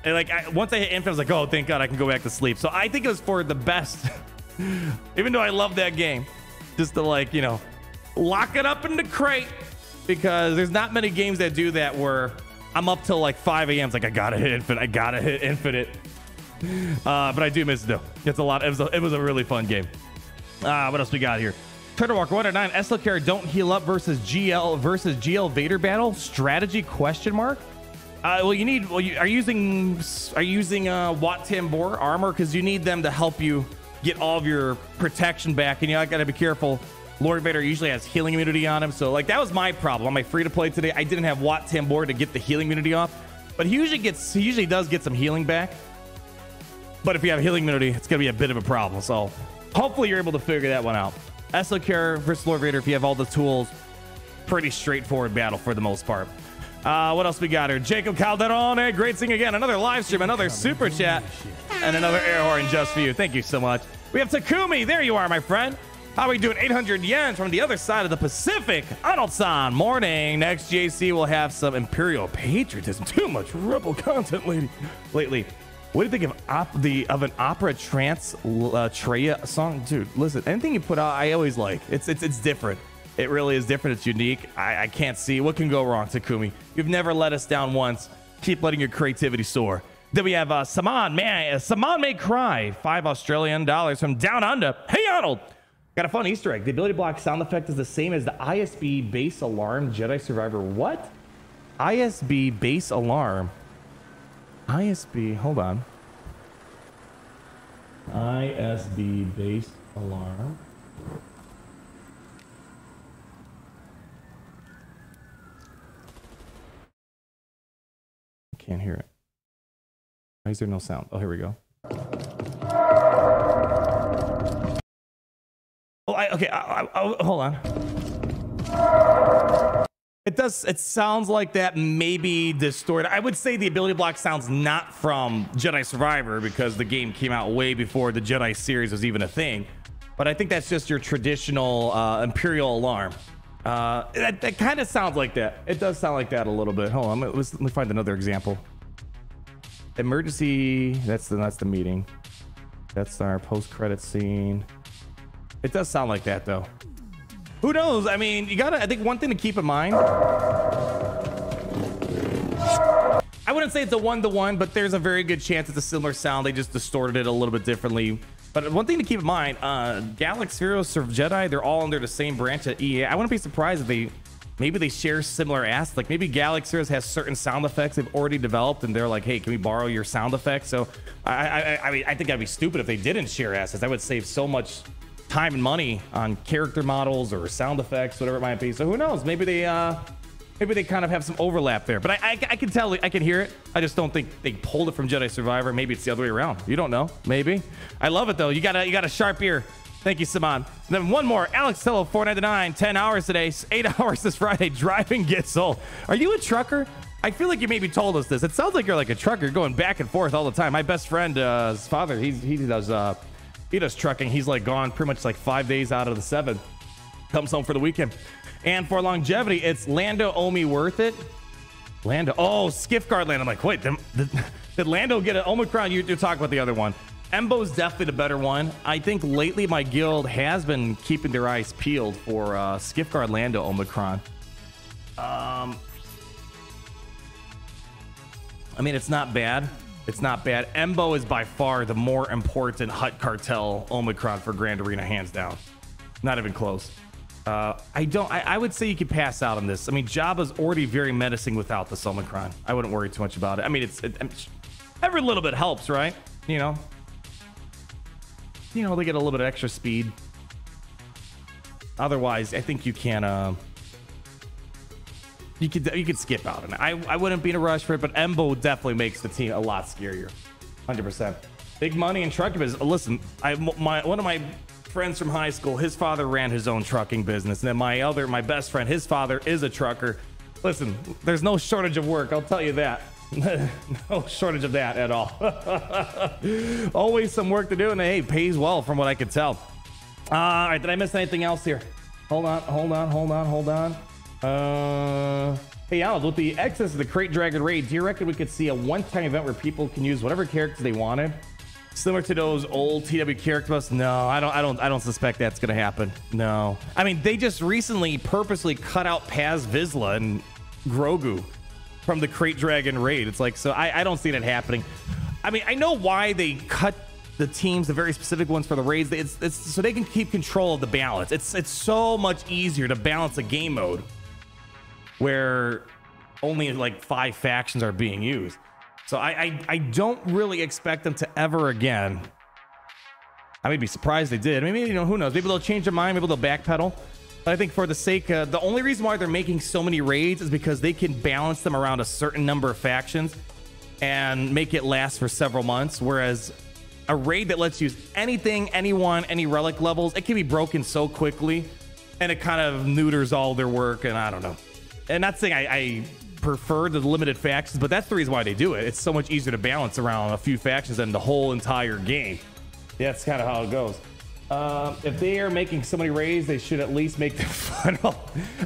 And like, once I hit infinite, I was like, oh, thank god, I can go back to sleep. So I think it was for the best. Even though I love that game, just to, like, you know, lock it up in the crate, because there's not many games that do that where I'm up till like 5 a.m. It's like, I gotta hit infinite. I gotta hit infinite. But I do miss it though. It's a lot. It was a really fun game. What else we got here? Turtle Walker 109. SLKR don't heal up versus GL Vader battle strategy question mark. Well, you need. Well, you are using Wat Tambor armor, because you need them to help you get all of your protection back. And you know, I gotta be careful. Lord Vader usually has healing immunity on him, so like that was my problem on my free to play today. I didn't have Wat Tambor to get the healing immunity off, but he usually does get some healing back. But if you have healing immunity, it's gonna be a bit of a problem. So hopefully you're able to figure that one out. SLKR versus Lord Vader, if you have all the tools, pretty straightforward battle for the most part. What else we got here? Jacob Calderone, great seeing again. Another live stream, another super chat, and another air horn just for you. Thank you so much. We have Takumi. There you are, my friend. How are we doing? 800 yen from the other side of the Pacific. Arnold-san, morning. Next, JC will have some Imperial patriotism. Too much rebel content lately. What do you think of an opera trance Traya song? Dude, listen, anything you put out, I always like. It's different. It really is different. It's unique. I can't see what can go wrong, Takumi. You've never let us down once. Keep letting your creativity soar. Then we have Saman May Cry. $5 Australian from Down Under. Hey, Arnold. Got a fun Easter egg. The ability block sound effect is the same as the ISB base alarm Jedi Survivor. What? ISB base alarm. ISB, hold on. ISB base alarm. I can't hear it. Why is there no sound? Oh, here we go. Hold on. It sounds like that maybe distorted. I would say the ability block sounds not from Jedi Survivor, because the game came out way before the Jedi series was even a thing. But I think that's just your traditional Imperial alarm. That kind of sounds like that. It does sound like that a little bit. Hold on, let me find another example. Emergency. That's the meeting. That's our post-credit scene. It does sound like that, though. Who knows? I mean, I think one thing to keep in mind, I wouldn't say it's a one-to-one, but there's a very good chance it's a similar sound. They just distorted it a little bit differently. But one thing to keep in mind, Galax, Heroes, Jedi, they're all under the same branch at EA. I wouldn't be surprised if maybe they share similar assets. Like, maybe Galax Heroes has certain sound effects they've already developed, and they're like, hey, can we borrow your sound effects? So I mean, I think I'd be stupid if they didn't share assets. I would save so much time and money on character models or sound effects, whatever it might be. So who knows? Maybe they kind of have some overlap there. But I can tell, I can hear it. I just don't think they pulled it from Jedi Survivor. Maybe it's the other way around. You don't know. Maybe. I love it though. You got a sharp ear. Thank you, Saman. And then one more. Alex Tello, 499, 10 hours today, 8 hours this Friday. Driving gets old. Are you a trucker? I feel like you maybe told us this. It sounds like you're like a trucker going back and forth all the time. My best friend, his father, he does trucking. He's like gone pretty much like 5 days out of the 7. Comes home for the weekend. And for longevity, it's Lando Omi worth it. Lando. Oh, Skiff Guard Lando. I'm like, wait, did Lando get an Omicron? You talk about the other one. Embo's definitely the better one. I think lately my guild has been keeping their eyes peeled for Skiff Guard Lando Omicron. I mean, it's not bad. It's not bad. Embo is by far the more important Hutt Cartel Omicron for Grand Arena, hands down. Not even close. I would say you could pass out on this. I mean, Jabba's already very menacing without this Omicron. I wouldn't worry too much about it. I mean, every little bit helps, right? You know, they get a little bit of extra speed. Otherwise, I think you can. You could skip out on it. I wouldn't be in a rush for it, but Embo definitely makes the team a lot scarier. 100%. Big money in trucking business. Listen, one of my friends from high school, his father ran his own trucking business, and then my best friend, his father is a trucker. Listen, there's no shortage of work, I'll tell you that. No shortage of that at all. Always some work to do, and hey, pays well from what I could tell. All right, did I miss anything else here? Hold on. Hey, Alex, with the excess of the Crate Dragon raid, do you reckon we could see a one-time event where people can use whatever characters they wanted? Similar to those old TW character buffs? No, I don't suspect that's gonna happen. No. I mean, they just recently purposely cut out Paz Vizsla and Grogu from the Crate Dragon raid. It's like, so I don't see that happening. I mean, I know why they cut the teams, the very specific ones for the raids. It's so they can keep control of the balance. It's so much easier to balance a game mode where only like 5 factions are being used. So I don't really expect them to ever again. I may be surprised they did. I mean, you know, who knows? Maybe they'll change their mind. Maybe they'll backpedal. But I think for the sake of... The only reason why they're making so many raids is because they can balance them around a certain number of factions and make it last for several months. Whereas a raid that lets you use anything, anyone, any relic levels, it can be broken so quickly. And it kind of neuters all their work. And I don't know. And not saying I prefer the limited factions, but that's the reason why they do it. It's so much easier to balance around a few factions than the whole entire game. That's kind of how it goes. If they are making so many raids, they should at least make the funnel.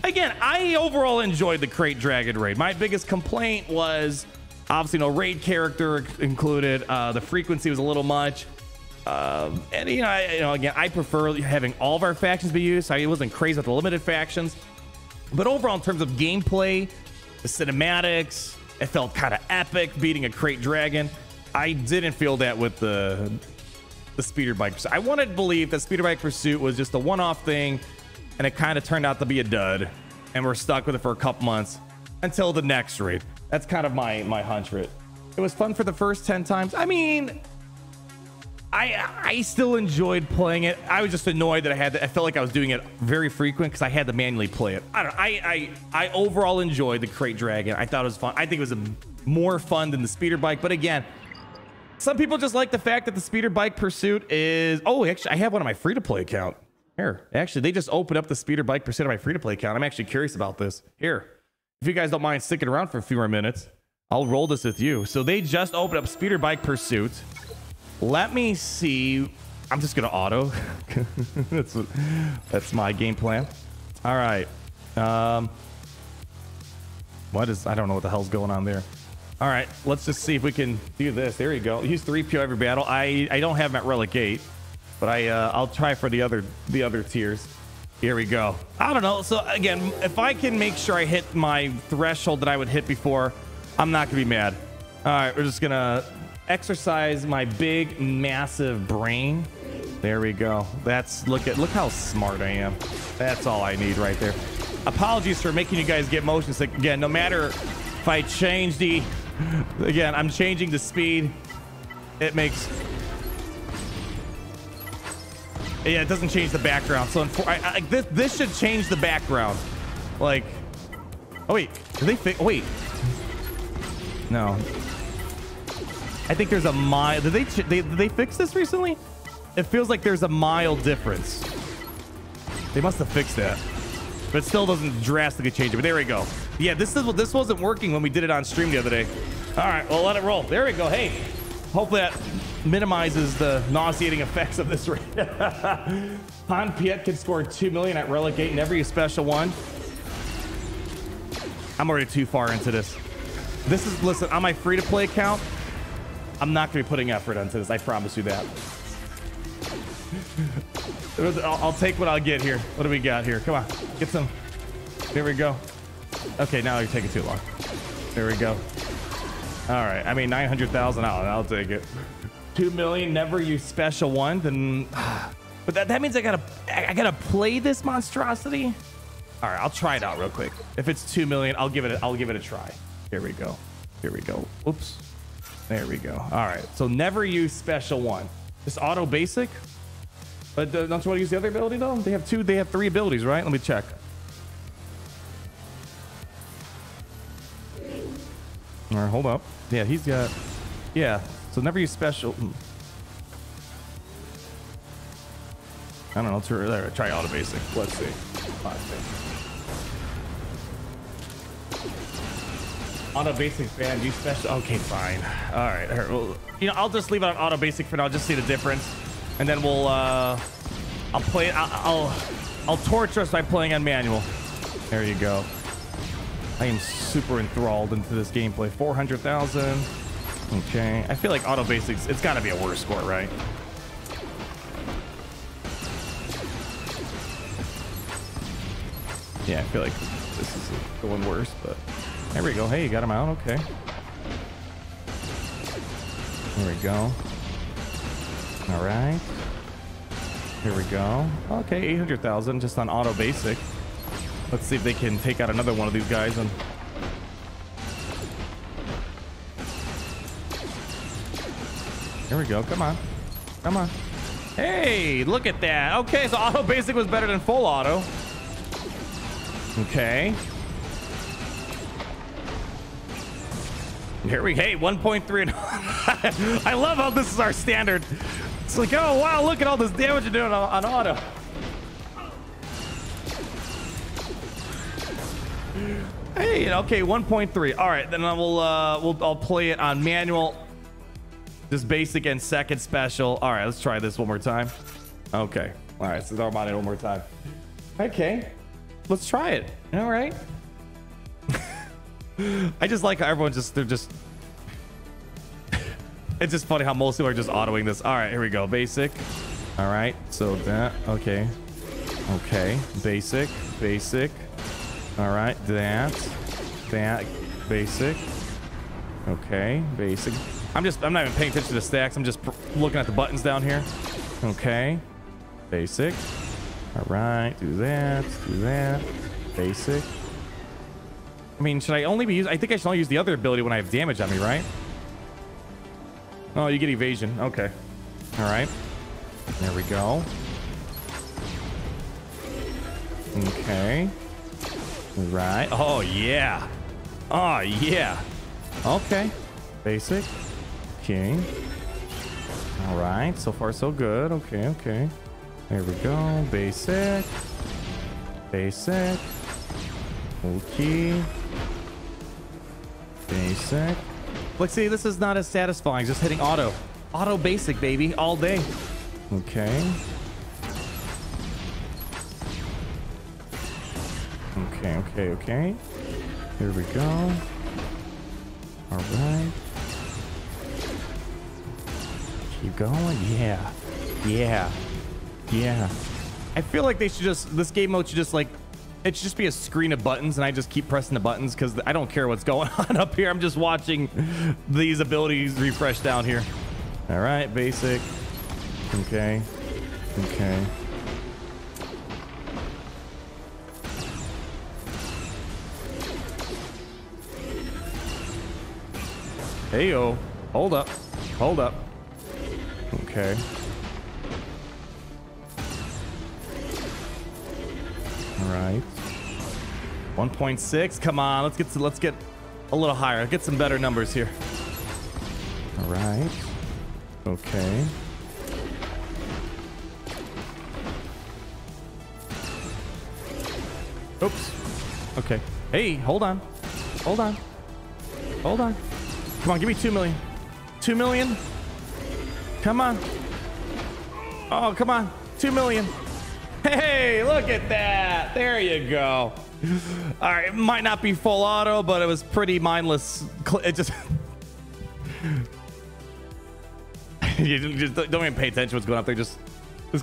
Again, I overall enjoyed the Crate Dragon raid. My biggest complaint was obviously no raid character included. The frequency was a little much. And you know, again, I prefer having all of our factions be used. I wasn't crazy with the limited factions, but overall in terms of gameplay, the cinematics, it felt kind of epic beating a Crate Dragon. I didn't feel that with the speeder bike. I wanted to believe that speeder bike pursuit was just a one-off thing, and it kind of turned out to be a dud, and we're stuck with it for a couple months until the next raid. That's kind of my hunch for it. It was fun for the first 10 times. I mean, I still enjoyed playing it. I was just annoyed that I felt like I was doing it very frequent because I had to manually play it. I don't know. I overall enjoyed the Crate Dragon. I thought it was fun. I think it was more fun than the speeder bike. But again, some people just like the fact that the speeder bike pursuit is... Oh, actually, I have one on my free-to-play account. Here. Actually, they just opened up the speeder bike pursuit on my free-to-play account. I'm actually curious about this. Here. If you guys don't mind sticking around for a few more minutes, I'll roll this with you. So they just opened up speeder bike pursuit. Let me see. I'm just gonna auto. that's my game plan. All right. I don't know what the hell's going on there. All right, let's just see if we can do this. There you go. Use 3PO every battle. I don't have him at Relic 8, but I'll try for the other tiers. Here we go. I don't know. So again, if I can make sure I hit my threshold that I would hit before, I'm not gonna be mad. All right, we're just gonna exercise my big massive brain. There we go. That's look how smart I am. That's all I need right there. Apologies for making you guys get motion sick again. No matter if I change I'm changing the speed. It doesn't change the background. So this should change the background. Like, oh wait, do they fix? Oh wait, no. I think there's a mile. Did they fix this recently? It feels like there's a mile difference. They must have fixed that, but it still doesn't drastically change it. But there we go. Yeah, this wasn't working when we did it on stream the other day. All right, well, let it roll. There we go. Hey, hopefully that minimizes the nauseating effects of this raid. Han Piet can score 2 million at Relic 8 and every special one. I'm already too far into this. This is, listen, on my free-to-play account, I'm not going to be putting effort into this. I promise you that. I'll take what I'll get here. What do we got here? Come on. Get some. There we go. Okay, now you're taking too long. There we go. All right. I mean, 900,000. I'll take it. 2 million. Never use special one. Then, but that means I gotta play this monstrosity. All right. I'll try it out real quick. If it's 2 million, I'll give it a try. Here we go. Here we go. Oops. There we go. All right. So never use special one. Just auto basic. But don't you want to use the other ability though? They have 2. They have 3 abilities, right? Let me check. All right, hold up. Yeah, he's got. Yeah. So whenever you special, I don't know, there, try auto basic. Let's see. Auto basic fan, you special. Okay, fine. All right. Well, you know, I'll just leave it on auto basic for now. Just see the difference, and then we'll. I'll play. I'll torture us by playing on manual. There you go. I am super enthralled into this gameplay. 400,000. Okay. I feel like auto basics. It's got to be a worse score, right? Yeah, I feel like this is going worse, but there we go. Hey, you got him out. Okay. There we go. All right. Here we go. Okay, 800,000 just on auto basic. Let's see if they can take out another one of these guys. And here we go. Come on. Come on. Hey, look at that. Okay, so auto basic was better than full auto. Okay. Here we go. Hey, 1.3. I love how this is our standard. It's like, oh, wow, look at all this damage you're doing on auto. Hey, okay, 1.3. All right, then I will, I'll play it on manual. Just basic and second special. All right, let's try this one more time. Okay. All right, so don't mind it one more time. Okay. Let's try it. All right. I just like how everyone's just, they're just, it's just funny how most people are just autoing this. All right, here we go. Basic. All right. So that, okay. Okay. Basic, basic. All right. That, basic. Okay. Basic. I'm not even paying attention to the stacks. I'm just looking at the buttons down here. Okay. Basic. All right, do that, basic. I mean, should I only be using, I think I should only use the other ability when I have damage on me, right? Oh, you get evasion, okay. All right, there we go. Okay, right, oh yeah. Okay, basic, okay. All right, so far so good, okay. There we go. Basic. Okay. Basic. Look, see, this is not as satisfying. Just hitting auto. Auto basic, baby. All day. Okay. Okay. Here we go. All right. Keep going. Yeah. I feel like they should just, this game mode should just like, it should just be a screen of buttons and I just keep pressing the buttons because I don't care what's going on up here. I'm just watching these abilities refresh down here. All right, basic. Okay. Hey-o, hold up. Okay. All right, 1.6. Come on, let's get a little higher. Get some better numbers here. All right. Okay. Oops. Okay. Hey, hold on. Come on, give me 2 million. 2 million. Come on. Oh, come on. 2 million. Hey, look at that. There you go. All right, it might not be full auto, but it was pretty mindless. It just... you just don't even pay attention to what's going on there. Just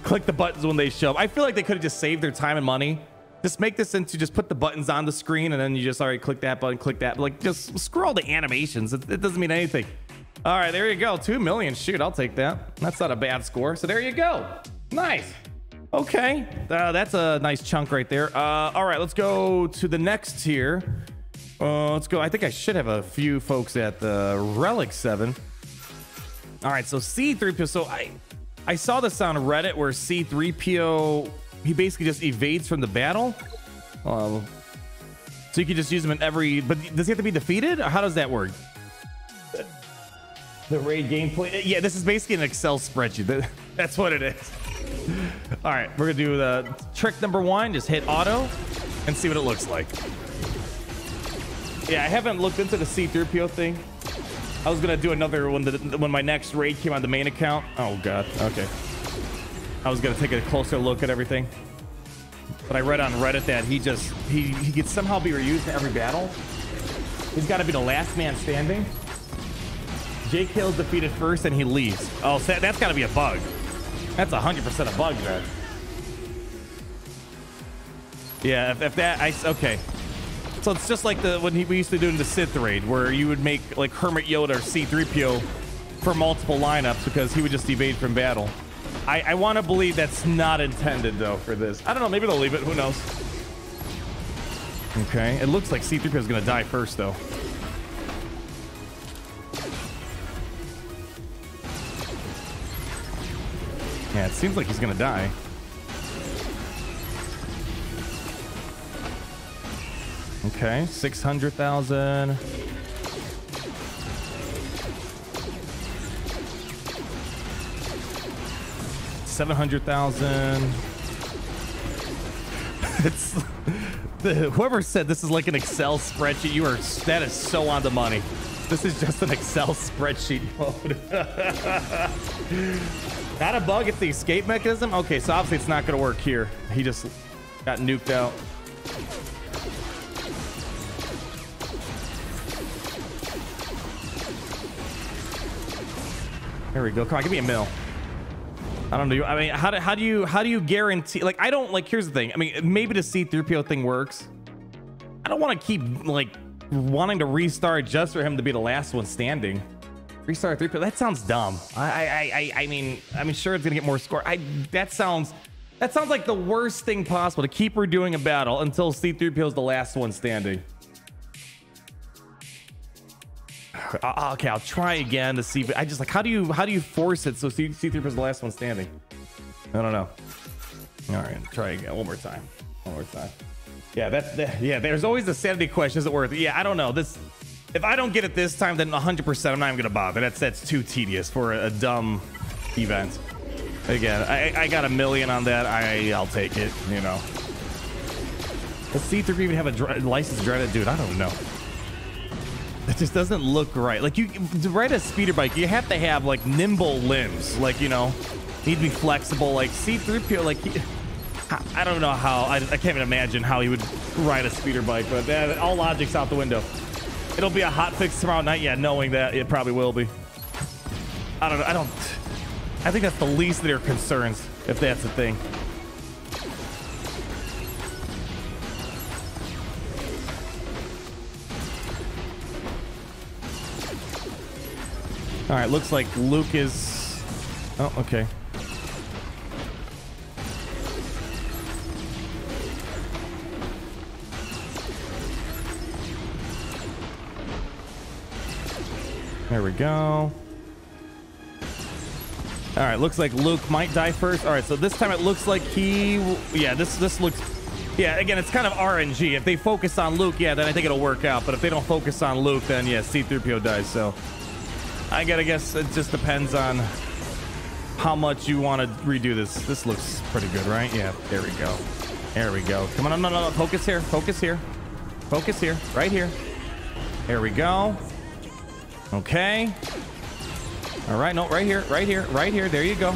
click the buttons when they show up. I feel like they could have just saved their time and money. Just make this into just put the buttons on the screen, and then you just, all right, click that button, click that. Like, just screw all the animations. It doesn't mean anything. All right, there you go. 2 million. Shoot, I'll take that. That's not a bad score. So there you go. Nice. Okay, that's a nice chunk right there. All right, let's go to the next tier. Let's go. I think I should have a few folks at the Relic 7. All right, so C3PO. So I saw this on Reddit where C3PO, he basically just evades from the battle. So you can just use him in every, but does he have to be defeated? Or how does that work? The raid gameplay. Yeah, this is basically an Excel spreadsheet. That's what it is. All right, we're gonna do the trick number one. Just hit auto and see what it looks like. Yeah, I haven't looked into the C-3PO thing. I was gonna do another one when my next raid came on the main account. Oh god. Okay. I was gonna take a closer look at everything, but I read on Reddit that he could somehow be reused in every battle. He's got to be the last man standing. Jake Hill's defeated first and he leaves. Oh, so that's got to be a bug. That's 100% a bug, man. Yeah, if that, okay. So it's just like the we used to do in the Sith raid, where you would make like Hermit Yoda or C-3PO for multiple lineups because he would just evade from battle. I want to believe that's not intended though for this. I don't know. Maybe they'll leave it. Who knows? Okay. It looks like C-3PO is gonna die first though. Yeah, it seems like he's gonna die. Okay, 600,000. $700,000. It's whoever said this is like an Excel spreadsheet, you are, that is so on the money. This is just an Excel spreadsheet mode. Not a bug, it's the escape mechanism. Okay, so obviously it's not gonna work here. He just got nuked out. There we go. Come on, give me a mil. I don't know. I mean, how do you guarantee? Like, I don't like. Here's the thing. I mean, maybe the C-3PO thing works. I don't want to keep like wanting to restart just for him to be the last one standing. Restart 3PO. That sounds dumb. I mean, sure it's gonna get more score. That sounds like the worst thing possible to keep redoing a battle until C-3PO is the last one standing. Okay, I'll try again to see, but I just like, how do you force it so C-3PO is the last one standing? I don't know. All right, try again one more time. Yeah, yeah, there's always the sanity question. Is it worth it? Yeah, I don't know. This, if I don't get it this time, then 100% I'm not even gonna bother. That's too tedious for a dumb event. Again, I got a million on that. I'll take it, you know. Does C-3PO even have a license to drive that dude? I don't know. It just doesn't look right. Like, you to ride a speeder bike, you have to have like nimble limbs, like, you know, need to be flexible. Like C-3PO, like I don't know how. I can't even imagine how he would ride a speeder bike. But that, all logic's out the window. It'll be a hot fix tomorrow night. Yeah, knowing that it probably will be. I don't know. I think that's the least of their concerns, if that's the thing. All right, looks like Luke is... Oh, okay. There we go. All right, looks like Luke might die first. All right, so this time it looks like he... Yeah, this looks... Yeah, again, it's kind of RNG. If they focus on Luke, yeah, then I think it'll work out. But if they don't focus on Luke, then, yeah, C-3PO dies, so... I gotta guess it just depends on how much you want to redo this. This looks pretty good, right? Yeah, there we go. There we go. Come on, no, focus here. Focus here. Right here. There we go. Okay. All right, no, right here. There you go.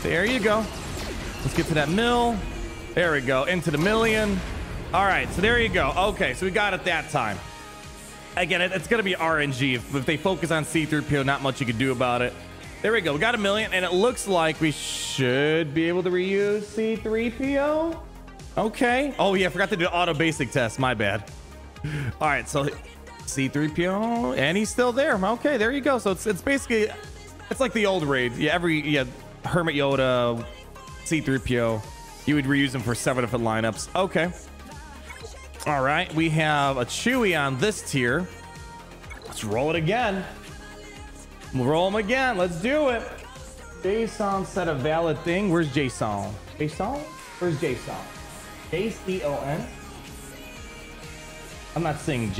Let's get to that mill. There we go. Into the million. All right, so there you go. Okay, so we got it that time. Again, it's going to be RNG. If they focus on C-3PO, not much you can do about it. There we go. We got a million, and it looks like we should be able to reuse C-3PO. Okay. Oh, yeah. I forgot to do auto basic test. My bad. All right. So C-3PO, and he's still there. Okay. There you go. So it's basically, it's like the old raids. Yeah, Hermit Yoda, C-3PO. You would reuse them for 7 different lineups. Okay. All right, we have a Chewie on this tier. Let's roll it again. We'll roll him again. Let's do it. Jason said a valid thing. Where's Jason? Where's Jason? J-C-O-N? I'm not saying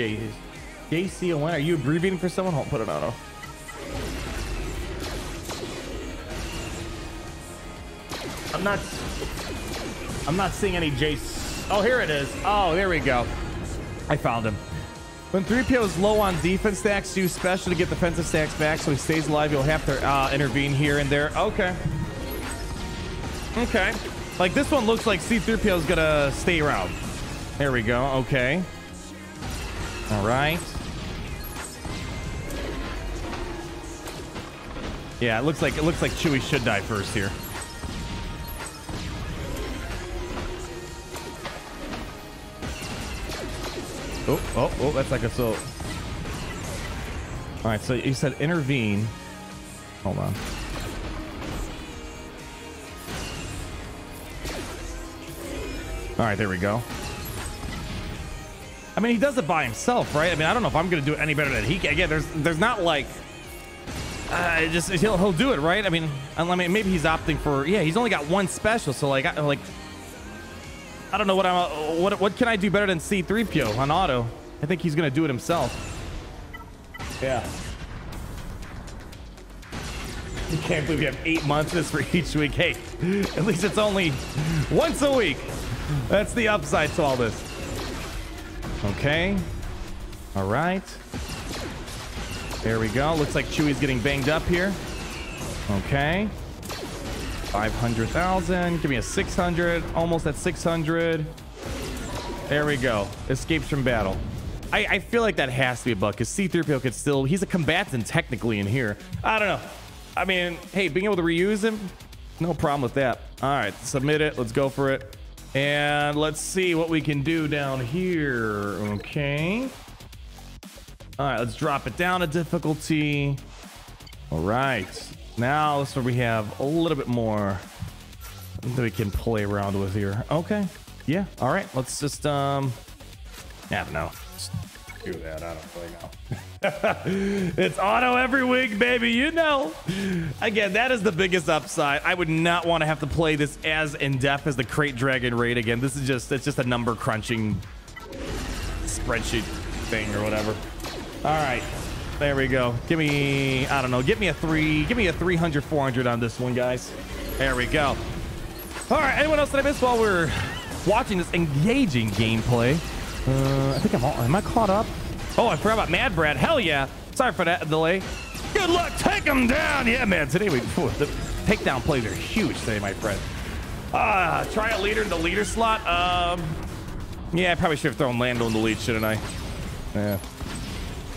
J-C-O-N. Are you abbreviating for someone? Hold on, put it on. I'm not seeing any Jace. Oh, here it is. Oh, there we go. I found him. When 3PO is low on defense stacks, do special to get defensive stacks back so he stays alive. You'll have to intervene here and there. Okay. Okay. Like, this one looks like C-3PO is going to stay around. There we go. Okay. All right. Yeah, it looks like Chewie should die first here. Oh, that's like a so. All right, so you said intervene. Hold on. All right, there we go. I mean, he does it by himself, right? I mean, I don't know if I'm going to do it any better than he can. Again, there's not like he'll do it, right? I mean, maybe he's opting for, yeah, he's only got one special, so like. I don't know what I'm. What can I do better than C-3PO on auto? I think he's gonna do it himself. Yeah. You can't believe you have 8 months this for each week. Hey, at least it's only once a week. That's the upside to all this. Okay. All right. There we go. Looks like Chewie's getting banged up here. Okay. 500,000. Give me a 600. Almost at 600. There we go. Escapes from battle. I feel like that has to be a buck because C-3PO could still. He's a combatant technically in here. I don't know. I mean, hey, being able to reuse him, no problem with that. All right, submit it. Let's go for it, and let's see what we can do down here. Okay. All right, let's drop it down a difficulty. All right. Now this is where we have a little bit more that we can play around with here. Okay. Yeah. All right. Let's just I don't know. Just do that. I don't really know. It's auto every week, baby. You know. Again, that is the biggest upside. I would not want to have to play this as in depth as the Crate Dragon raid again. This is just it's just a number crunching spreadsheet thing or whatever. All right. There we go. Give me, I don't know, give me a 300, 400 on this one, guys. There we go. All right, anyone else that I missed while we're watching this engaging gameplay? I think am I caught up? Oh, I forgot about Mad Brad. Hell yeah. Sorry for that delay. Good luck, take him down. Yeah, man, today the takedown plays are huge today, my friend. Try a leader in the leader slot. Yeah, I probably should have thrown Lando in the lead, shouldn't I? Yeah.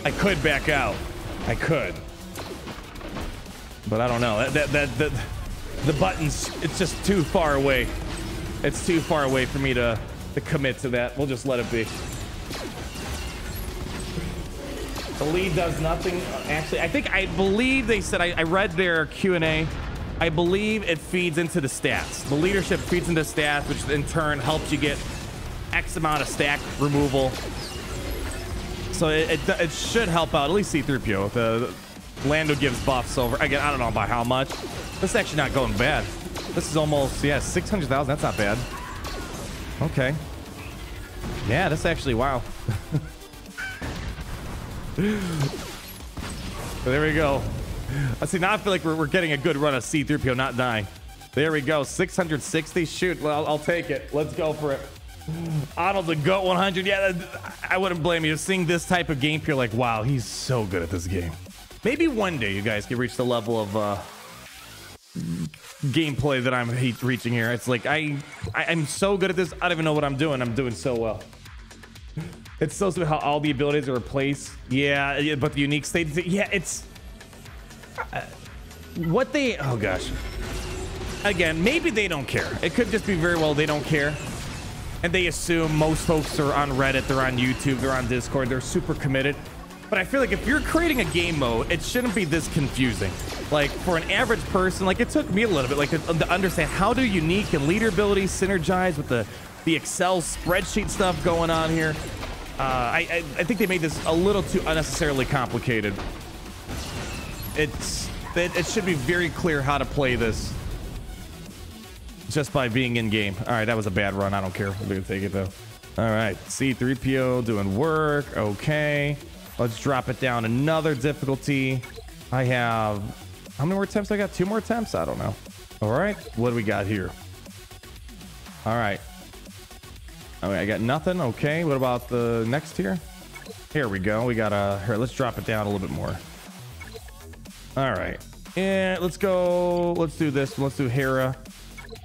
I could back out. I could. But I don't know. The buttons, it's just too far away. It's too far away for me to commit to that. We'll just let it be. The lead does nothing. Actually, I believe they said, I read their Q&A. I believe it feeds into the stats. The leadership feeds into stats, which in turn helps you get X amount of stack removal. So it should help out, at least C-3PO. The Lando gives buffs over. Again, I don't know by how much. This is actually not going bad. This is almost, yeah, 600,000. That's not bad. Okay. Yeah, that's actually, wow. There we go. I see, now I feel like we're getting a good run of C-3PO not dying. There we go, 660. Shoot, well, I'll take it. Let's go for it. Arnold the GOAT 100. Yeah, I wouldn't blame you. Seeing this type of game, you're like, wow, he's so good at this game. Maybe one day you guys can reach the level of gameplay that I'm reaching here. It's like I'm so good at this. I don't even know what I'm doing. I'm doing so well. It's so sweet how all the abilities are replaced. Yeah, but the unique states. Yeah, it's what they. Oh gosh. Again, maybe they don't care. It could just be very well they don't care. And they assume most folks are on Reddit, they're on YouTube, they're on Discord, they're super committed. But I feel like if you're creating a game mode, it shouldn't be this confusing. Like, for an average person, like, it took me a little bit, like, to understand how do unique and leader abilities synergize with the Excel spreadsheet stuff going on here. I think they made this a little too unnecessarily complicated. It should be very clear how to play this. Just by being in game. All right, that was a bad run. I don't care. We're gonna take it though. All right, C-3PO doing work. Okay, let's drop it down another difficulty. I have how many more attempts? I got two more attempts. I don't know. All right, what do we got here? All right. All right, I got nothing. Okay, what about the next tier? Here we go. We got a... Here, let's drop it down a little bit more. All right. Yeah, let's go. Let's do this. Let's do Hera.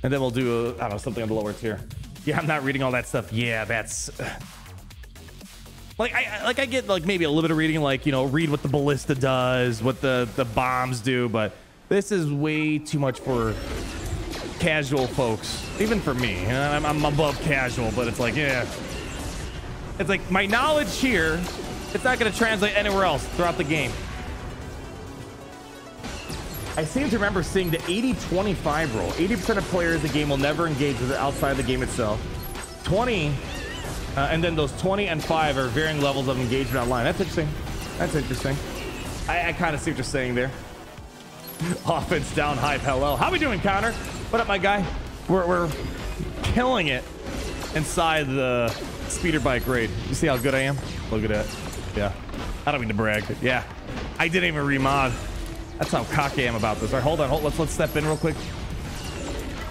And then we'll do, I don't know, something on the lower tier. Yeah, I'm not reading all that stuff. Yeah, that's... Like I get like maybe a little bit of reading, like, you know, read what the ballista does, what the bombs do, but this is way too much for casual folks, even for me. I'm above casual, but it's like, yeah, it's like my knowledge here, it's not going to translate anywhere else throughout the game. I seem to remember seeing the 80-25 rule. 80% of players the game will never engage with it outside the game itself. 20. And then those 20 and 5 are varying levels of engagement online. That's interesting. That's interesting. I kind of see what you're saying there. Offense down, hype, hello. How we doing, Connor? What up, my guy? We're killing it inside the speeder bike raid. You see how good I am? Look at that. Yeah. I don't mean to brag, but yeah. I didn't even remod. That's how cocky I am about this. All right, hold on. Let's step in real quick.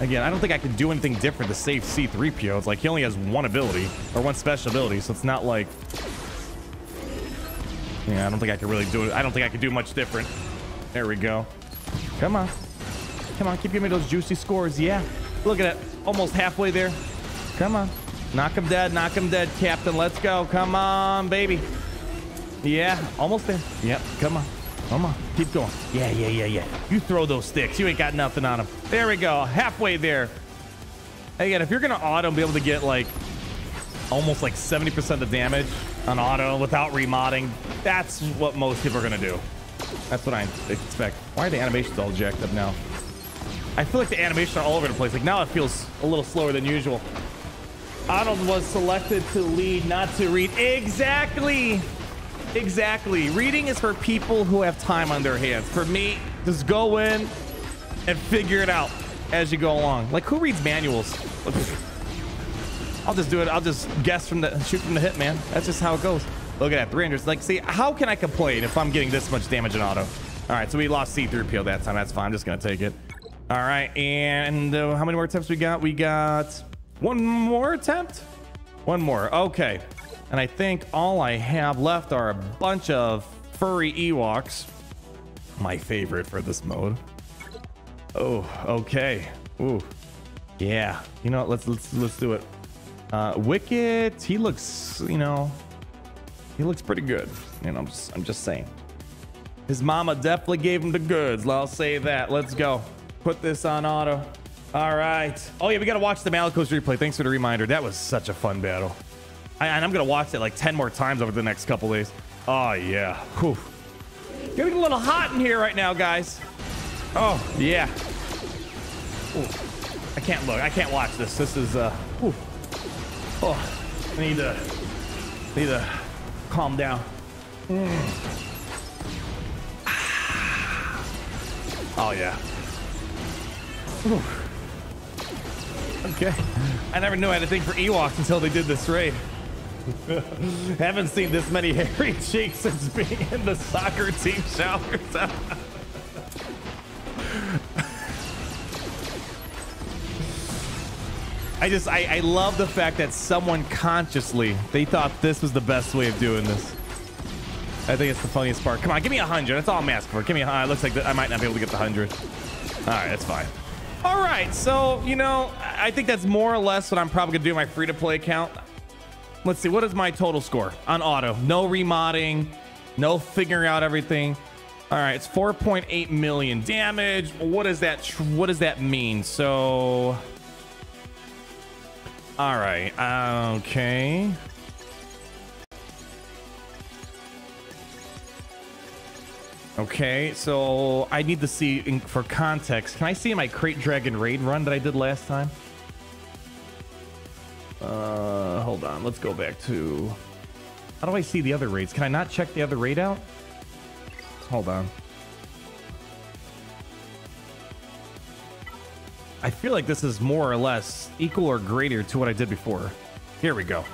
Again, I don't think I can do anything different to save C-3PO. It's like he only has one ability, or one special ability, so it's not like... Yeah, I don't think I can really do it. I don't think I can do much different. There we go. Come on. Come on, keep giving me those juicy scores. Yeah. Look at it. Almost halfway there. Come on. Knock him dead. Knock him dead, Captain. Let's go. Come on, baby. Yeah, almost there. Yep, come on. Come on, keep going. Yeah, yeah, yeah, yeah. You throw those sticks. You ain't got nothing on them. There we go. Halfway there. Again, if you're going to auto and be able to get like almost like 70% of the damage on auto without remodding, that's what most people are going to do. That's what I expect. Why are the animations all jacked up now? I feel like the animations are all over the place. Like now it feels a little slower than usual. Arnold was selected to lead, not to read. Exactly. Exactly. Reading is for people who have time on their hands. For me, just go in and figure it out as you go along. Like, who reads manuals? I'll just do it. I'll just guess from the shoot from the hip, man. That's just how it goes. Look at that 300. Like, see, how can I complain if I'm getting this much damage in auto? All right, so we lost C-3PO that time. That's fine. I'm just gonna take it. All right, and how many more attempts we got? We got one more attempt. One more. Okay. And I think all I have left are a bunch of furry Ewoks. My favorite for this mode. Oh, okay. Ooh, yeah. You know what? Let's do it. Wicket. He looks, you know, he looks pretty good. And I'm just saying. His mama definitely gave him the goods. I'll say that. Let's go. Put this on auto. All right. Oh yeah, we gotta watch the Malicos replay. Thanks for the reminder. That was such a fun battle. And I'm going to watch it like 10 more times over the next couple days. Oh, yeah. Whew. Getting a little hot in here right now, guys. Oh, yeah. Ooh. I can't look. I can't watch this. This is... Ooh. Oh, I need to calm down. Ah. Oh, yeah. Ooh. Okay. I never knew I had a thing for Ewoks until they did this raid. Haven't seen this many hairy cheeks since being in the soccer team showers. I love the fact that someone consciously, they thought this was the best way of doing this. I think it's the funniest part. Come on, give me 100. That's all I'm asking for. Give me 100. It looks like I might not be able to get the 100. All right, that's fine. All right, so, you know, I think that's more or less what I'm probably going to do in my free-to-play account. Let's see, what is my total score on auto? No remodding, no figuring out everything. All right, it's 4.8 million damage. What does that mean? So, all right, okay. Okay, so I need to see, for context, can I see my Crate Dragon raid run that I did last time? Hold on, let's go back to... How do I see the other raids? Can I not check the other raid out? Hold on. I feel like this is more or less equal or greater to what I did before. Here we go.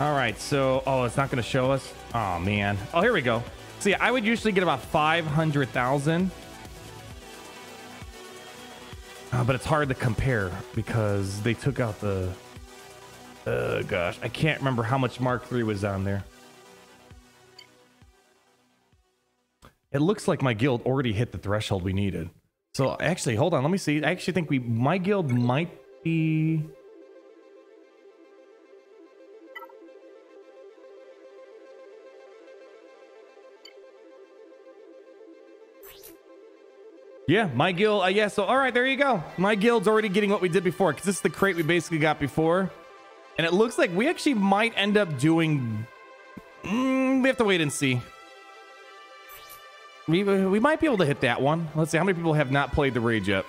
All right, so... Oh, it's not going to show us? Oh, man. Oh, here we go. See, I would usually get about 500,000. But it's hard to compare because they took out the... gosh, I can't remember how much Mark III was on there. It looks like my guild already hit the threshold we needed. So actually, hold on, let me see. I actually think my guild might be... Yeah, my guild, yeah, so all right, there you go. My guild's already getting what we did before, because this is the crate we basically got before. And it looks like we actually might end up doing... we have to wait and see. We might be able to hit that one. Let's see, how many people have not played the raid yet?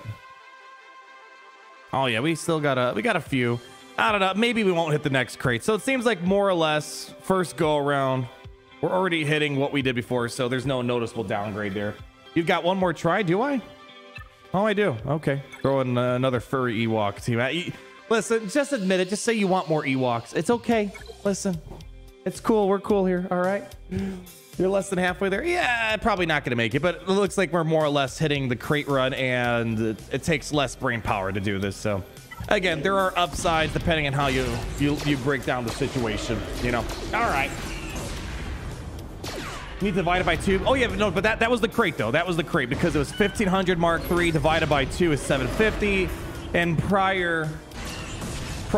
Oh yeah, we still got a few. I don't know, maybe we won't hit the next crate. So it seems like more or less, first go around, we're already hitting what we did before, so there's no noticeable downgrade there. You've got one more try, do I? Oh, I do. Okay. Throw in another furry Ewok team. Listen, just admit it. Just say you want more Ewoks. It's okay. Listen, it's cool. We're cool here. All right. You're less than halfway there. Yeah, probably not going to make it, but it looks like we're more or less hitting the crate run, and it takes less brain power to do this. So, again, there are upsides depending on how you break down the situation, you know? All right. Need to divide it by 2. Oh, yeah, no, but that was the crate, though. That was the crate because it was 1,500 Mark III divided by 2 is 750. And prior with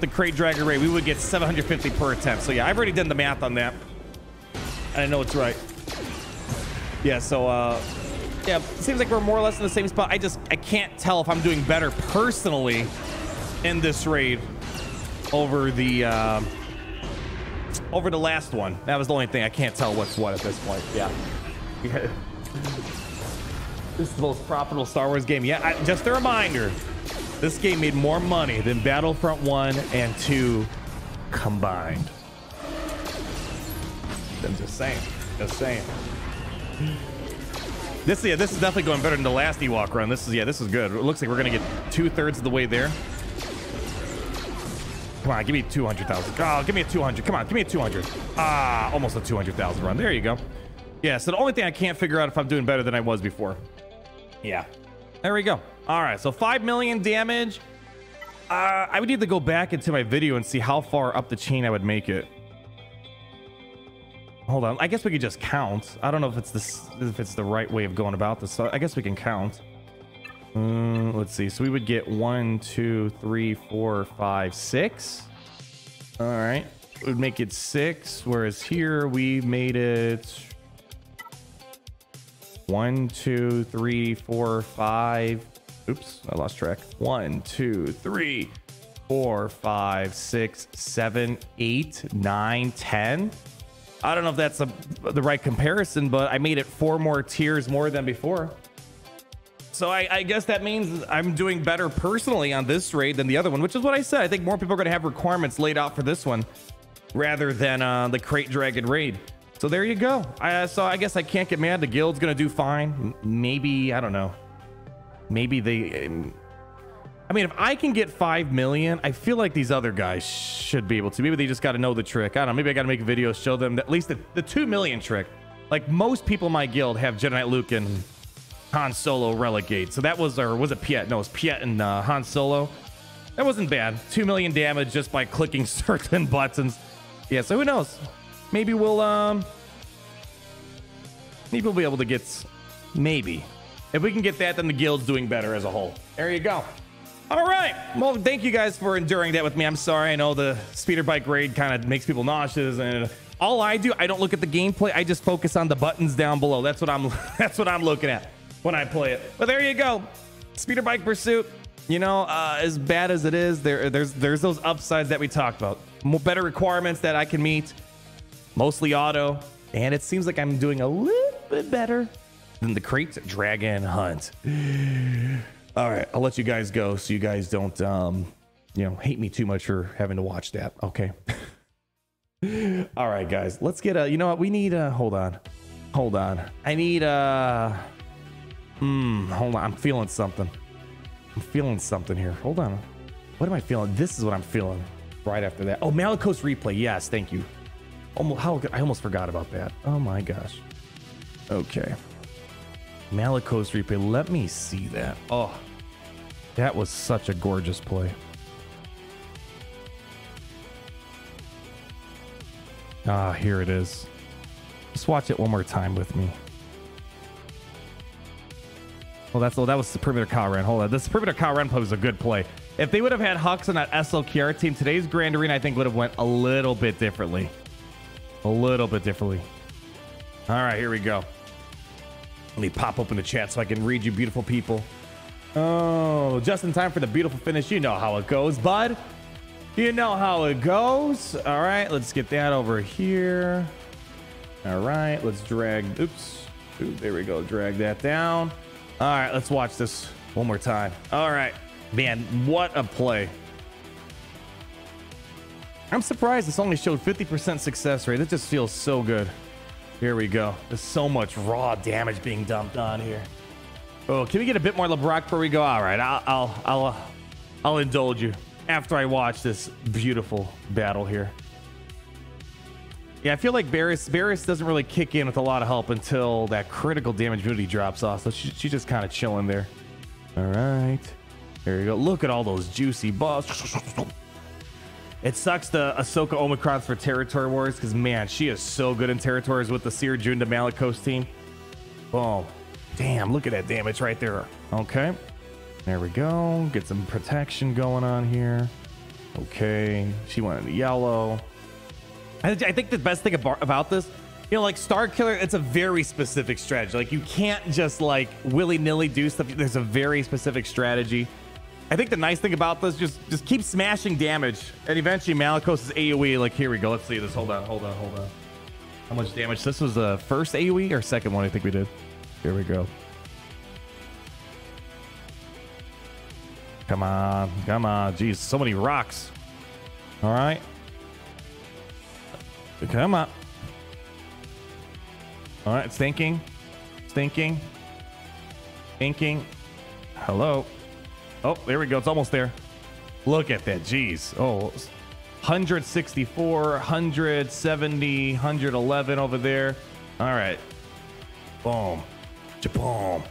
the crate dragger raid, we would get 750 per attempt. So, yeah, I've already done the math on that. And I know it's right. Yeah, so, yeah, it seems like we're more or less in the same spot. I can't tell if I'm doing better personally in this raid over the... over the last one. That was the only thing. I can't tell what's what at this point. Yeah. This is the most profitable Star Wars game. Yeah, just a reminder, this game made more money than Battlefront 1 and 2 combined. I'm just saying. Just saying. This is definitely going better than the last Ewok run. This is good. It looks like we're going to get 2/3 of the way there. Come on, give me 200,000. Oh, give me a 200. Come on, give me a 200. Ah, almost a 200,000 run. There you go. Yeah, so the only thing I can't figure out if I'm doing better than I was before. Yeah. There we go. All right, so 5 million damage. I would need to go back into my video and see how far up the chain I would make it. Hold on. I guess we could just count. I don't know if it's the right way of going about this. So I guess we can count. Let's see. So we would get 1, 2, 3, 4, 5, 6. All right. It would make it 6. Whereas here we made it 1, 2, 3, 4, 5. Oops, I lost track. 1, 2, 3, 4, 5, 6, 7, 8, 9, 10. I don't know if that's the right comparison, but I made it 4 more tiers more than before. So I guess that means I'm doing better personally on this raid than the other one, which is what I said. I think more people are going to have requirements laid out for this one rather than the Crate Dragon raid. So there you go. So I guess I can't get mad. The guild's going to do fine. Maybe, I don't know. Maybe they... I mean, if I can get 5 million, I feel like these other guys should be able to. Maybe they just got to know the trick. I don't know. Maybe I got to make videos, show them at least the 2 million trick. Like most people in my guild have Jedi Knight Luke and... Han Solo Renegade. So that was, or was it Piet? No, it was Piet and Han Solo. That wasn't bad. 2 million damage just by clicking certain buttons. Yeah, so who knows? Maybe we'll, maybe we'll be able to get, maybe. If we can get that, then the guild's doing better as a whole. There you go. All right. Well, thank you guys for enduring that with me. I'm sorry. I know the speeder bike raid kind of makes people nauseous and... All I do, I don't look at the gameplay. I just focus on the buttons down below. That's what I'm looking at when I play it. But there you go. Speeder Bike Pursuit, you know, as bad as it is, there's those upsides that we talked about. Better requirements that I can meet, mostly auto, and it seems like I'm doing a little bit better than the Crate Dragon Hunt. All right, I'll let you guys go so you guys don't, you know, hate me too much for having to watch that, okay? All right, guys, let's get a, you know what, we need a, hold on. I need a... hold on. I'm feeling something here. Hold on. What am I feeling? This is what I'm feeling right after that. Oh, Malicos replay. Yes. Thank you. I almost forgot about that. Oh my gosh. Okay. Malicos replay. Let me see that. Oh, That was such a gorgeous play. Ah, here it is. Just watch it one more time with me. Well, that's, oh, that was the perimeter Kyle Ren. Hold on. This perimeter Kyle Ren play was a good play. If they would have had Hux on that SLKR team, today's Grand Arena, I think, would have went a little bit differently. A little bit differently. All right, here we go. Let me pop open the chat so I can read you beautiful people. Oh, just in time for the beautiful finish. You know how it goes, bud. You know how it goes. All right, let's get that over here. All right, let's drag. Oops. Ooh, there we go. Drag that down. All right, let's watch this one more time. All right, man, what a play. I'm surprised this only showed 50% success rate. It just feels so good. Here we go. There's so much raw damage being dumped on here. Oh, can we get a bit more LeBrock before we go? All right, I'll indulge you after I watch this beautiful battle here. Yeah, I feel like Barriss doesn't really kick in with a lot of help until that critical damage beauty drops off. So she's just kind of chilling there. All right. There you go. Look at all those juicy buffs. It sucks the Ahsoka Omicrons for Territory Wars because, man, she is so good in Territories with the Seer June to Malicos team. Boom. Damn, look at that damage right there. Okay. There we go. Get some protection going on here. Okay. She went into yellow. I think the best thing about this, you know, like Star Killer, it's a very specific strategy. Like, you can't just like willy-nilly do stuff. There's a very specific strategy. I think the nice thing about this, just keep smashing damage, and eventually Malicos' AoE, like, here we go. Let's see this. Hold on. How much damage? This was the first AoE or second one I think we did. Here we go. Come on. Jeez, so many rocks. All right. Come on. All right, it's thinking. Hello. Oh, there we go. It's almost there. Look at that. Jeez. Oh, 164, 170, 111 over there. All right. Boom. Jaboom.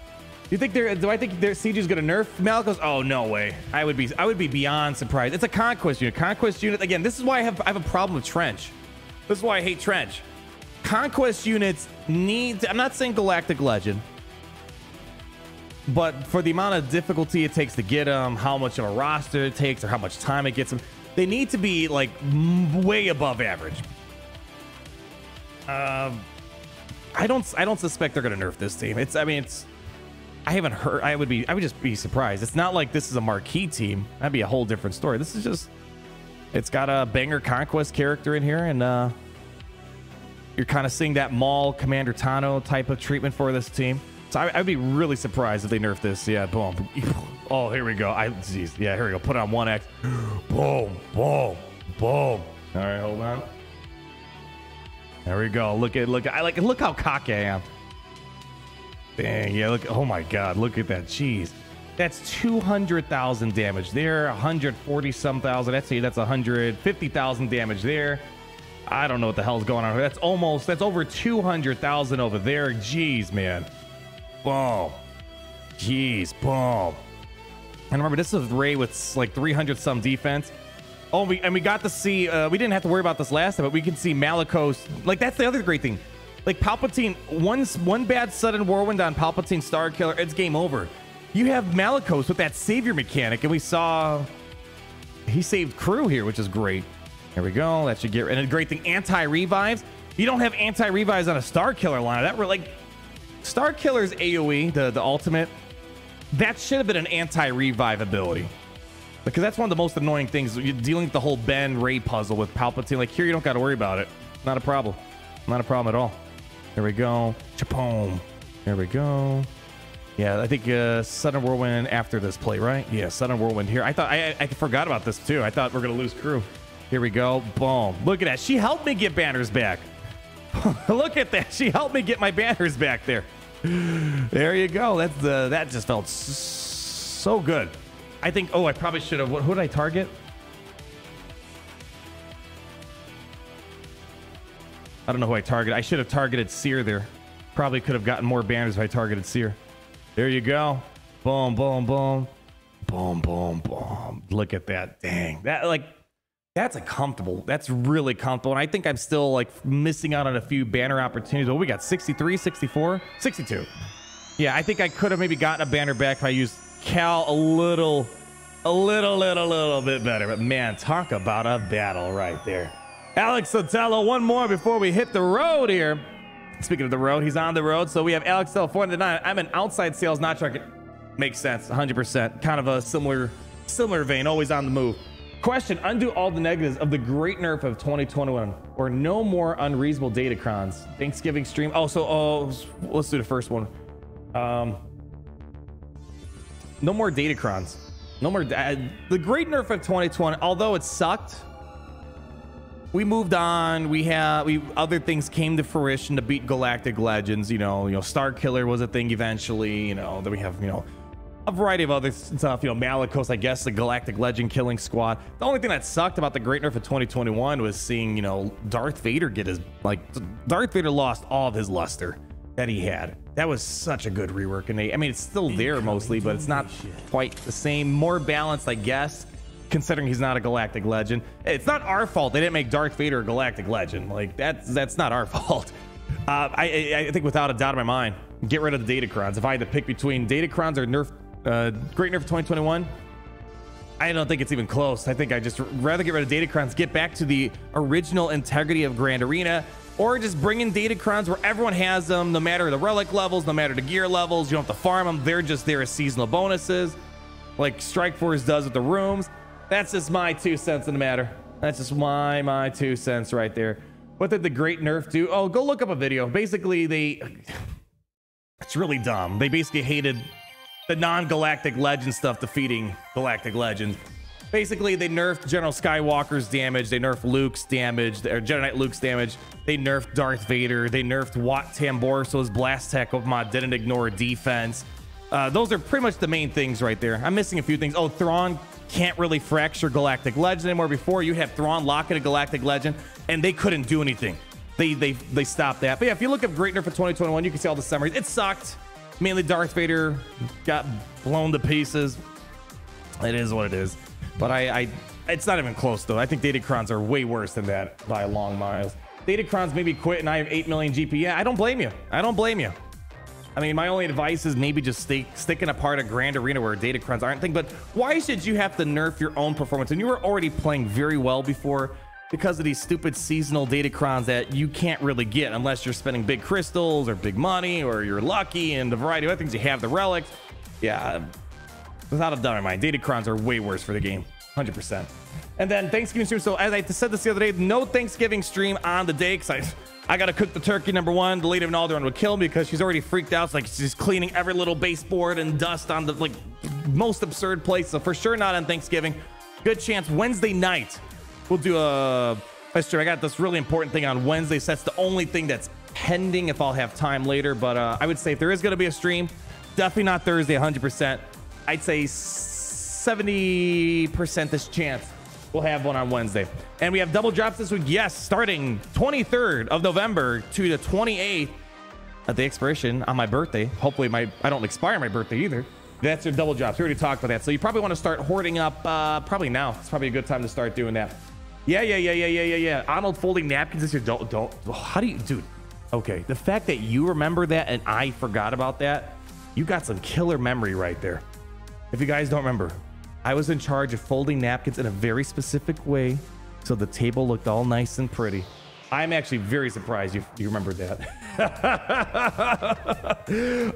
Do I think their CG is gonna nerf Malicos? Oh, no way. I would be beyond surprised. It's a conquest unit. Again, this is why I have a problem with trench. This is why I hate trench. Conquest units need to, I'm not saying Galactic Legend, but for the amount of difficulty it takes to get them, how much of a roster it takes, or how much time it gets them, they need to be like way above average. I don't suspect they're gonna nerf this team. I haven't heard. I would just be surprised. It's not like this is a marquee team. That'd be a whole different story. This is just. It's got a banger conquest character in here, and you're kind of seeing that Maul, Commander Tano type of treatment for this team. So I'd be really surprised if they nerf this. Yeah, boom. Oh, here we go. Jeez. Yeah, here we go. Put it on 1X. Boom, boom, boom. All right, hold on. There we go. Look how cocky I am. Dang. Yeah. Look. Oh my God. Look at that. Jeez. That's 200,000 damage there, 140-some thousand. That's 150,000 damage there. I don't know what the hell's going on here. That's over 200,000 over there. Jeez, man. Boom. Jeez, boom. And remember, this is Rey with like 300-some defense. Oh, we got to see, we didn't have to worry about this last time, but we can see Malicos. Like, that's the other great thing. Like, Palpatine, one bad sudden whirlwind on Palpatine Star Killer, it's game over. You have Malicos with that savior mechanic, and we saw he saved crew here, which is great. There we go. That should get, and a great thing, anti-revives. You don't have anti-revives on a Star Killer line. That were like Star Killer's AoE, the ultimate. That should have been an anti-revive ability, because that's one of the most annoying things. You're dealing with the whole Ben Rey puzzle with Palpatine. Like, here, you don't got to worry about it. Not a problem. Not a problem at all. There we go. Chapom. There we go. Yeah, I think sudden whirlwind after this play, right? Yeah, sudden whirlwind here. I thought I forgot about this too. I thought we're gonna lose crew. Here we go. Boom. Look at that. She helped me get banners back. Look at that. She helped me get my banners back there. There you go. That's that just felt so good. I think. Oh, I probably should have. Who did I target? I don't know who I targeted. I should have targeted Seer there. Probably could have gotten more banners if I targeted Seer. There you go. Boom, boom, boom. Boom, boom, boom. Look at that. Dang. That, like, that's a comfortable. That's really comfortable. And I think I'm still, like, missing out on a few banner opportunities. Oh, we got 63, 64, 62. Yeah, I think I could have maybe gotten a banner back if I used Cal a little bit better. But, man, talk about a battle right there. Alex Sotelo, one more before we hit the road here. Speaking of the road, he's on the road. So we have Alex Sotelo, 409. I'm an outside sales, not trucking. Makes sense, 100%. Kind of a similar vein, always on the move. Question, undo all the negatives of the great nerf of 2021 or no more unreasonable datacrons. Thanksgiving stream. Oh, so let's do the first one. No more datacrons. No more. The great nerf of 2020, although it sucked, we moved on. We other things came to fruition to beat Galactic Legends. You know, Star Killer was a thing eventually. Then we have a variety of other stuff. Malicos, I guess, the Galactic Legend Killing Squad. The only thing that sucked about the Great Nerf of 2021 was seeing Darth Vader get his Darth Vader lost all of his luster that he had. That was such a good rework, and I mean it's still there mostly, but it's not quite the same. More balanced, I guess. Considering he's not a Galactic Legend, it's not our fault they didn't make Darth Vader a Galactic Legend. Like that's not our fault. I think without a doubt in my mind, get rid of the Datacrons. If I had to pick between Datacrons or Nerf, Great Nerf 2021, I don't think it's even close. I think I just rather get rid of Datacrons, get back to the original integrity of Grand Arena, or just bring in Datacrons where everyone has them, no matter the relic levels, no matter the gear levels. You don't have to farm them; they're just there as seasonal bonuses, like Strike Force does with the rooms. That's just my 2 cents in the matter. That's just my 2 cents right there. What did the Great Nerf do? Oh, go look up a video. Basically, it's really dumb. They basically hated the non-Galactic Legend stuff defeating Galactic Legend. Basically, they nerfed General Skywalker's damage. They nerfed Luke's damage, or Jedi Knight Luke's damage. They nerfed Darth Vader. They nerfed Wat Tambor, so his blast tech mod didn't ignore defense. Those are pretty much the main things right there. I'm missing a few things. Oh, Thrawn can't really fracture Galactic Legend anymore. Before, you had Thrawn lock it a Galactic Legend, and they couldn't do anything. They stopped that. But yeah, if you look up Great Nerf for 2021, you can see all the summaries. It sucked. Mainly Darth Vader got blown to pieces. It is what it is. But it's not even close, though. I think Datacrons are way worse than that by long miles. Datacrons maybe quit, and I have 8 million GP. Yeah, I don't blame you. I don't blame you. I mean, my only advice is maybe just sticking apart a Grand Arena where Datacrons aren't thing. But why should you have to nerf your own performance? And you were already playing very well before because of these stupid seasonal Datacrons that you can't really get unless you're spending big crystals or big money or you're lucky and the variety of other things you have, the relics. Yeah, without a doubt in mind, Datacrons are way worse for the game, 100%. And then Thanksgiving stream. So as I said this the other day, no Thanksgiving stream on the day because I got to cook the turkey, number one. The lady of Alderaan would kill me because she's already freaked out. It's like she's cleaning every little baseboard and dust on the most absurd place. So for sure not on Thanksgiving. Good chance Wednesday night we'll do a stream. I got this really important thing on Wednesday. So that's the only thing that's pending if I'll have time later. But I would say if there is going to be a stream, definitely not Thursday, 100%. I'd say 70% this chance we'll have one on Wednesday. And we have double drops this week. Yes, starting 23rd of November to the 28th at the expiration on my birthday. Hopefully I don't expire my birthday either. That's your double drops. We already talked about that. So you probably want to start hoarding up probably now. It's probably a good time to start doing that. Yeah. Arnold folding napkins this year. Don't. How do you, dude? Okay. The fact that you remember that and I forgot about that, you got some killer memory right there. If you guys don't remember, I was in charge of folding napkins in a very specific way so the table looked all nice and pretty. I'm actually very surprised you remember that.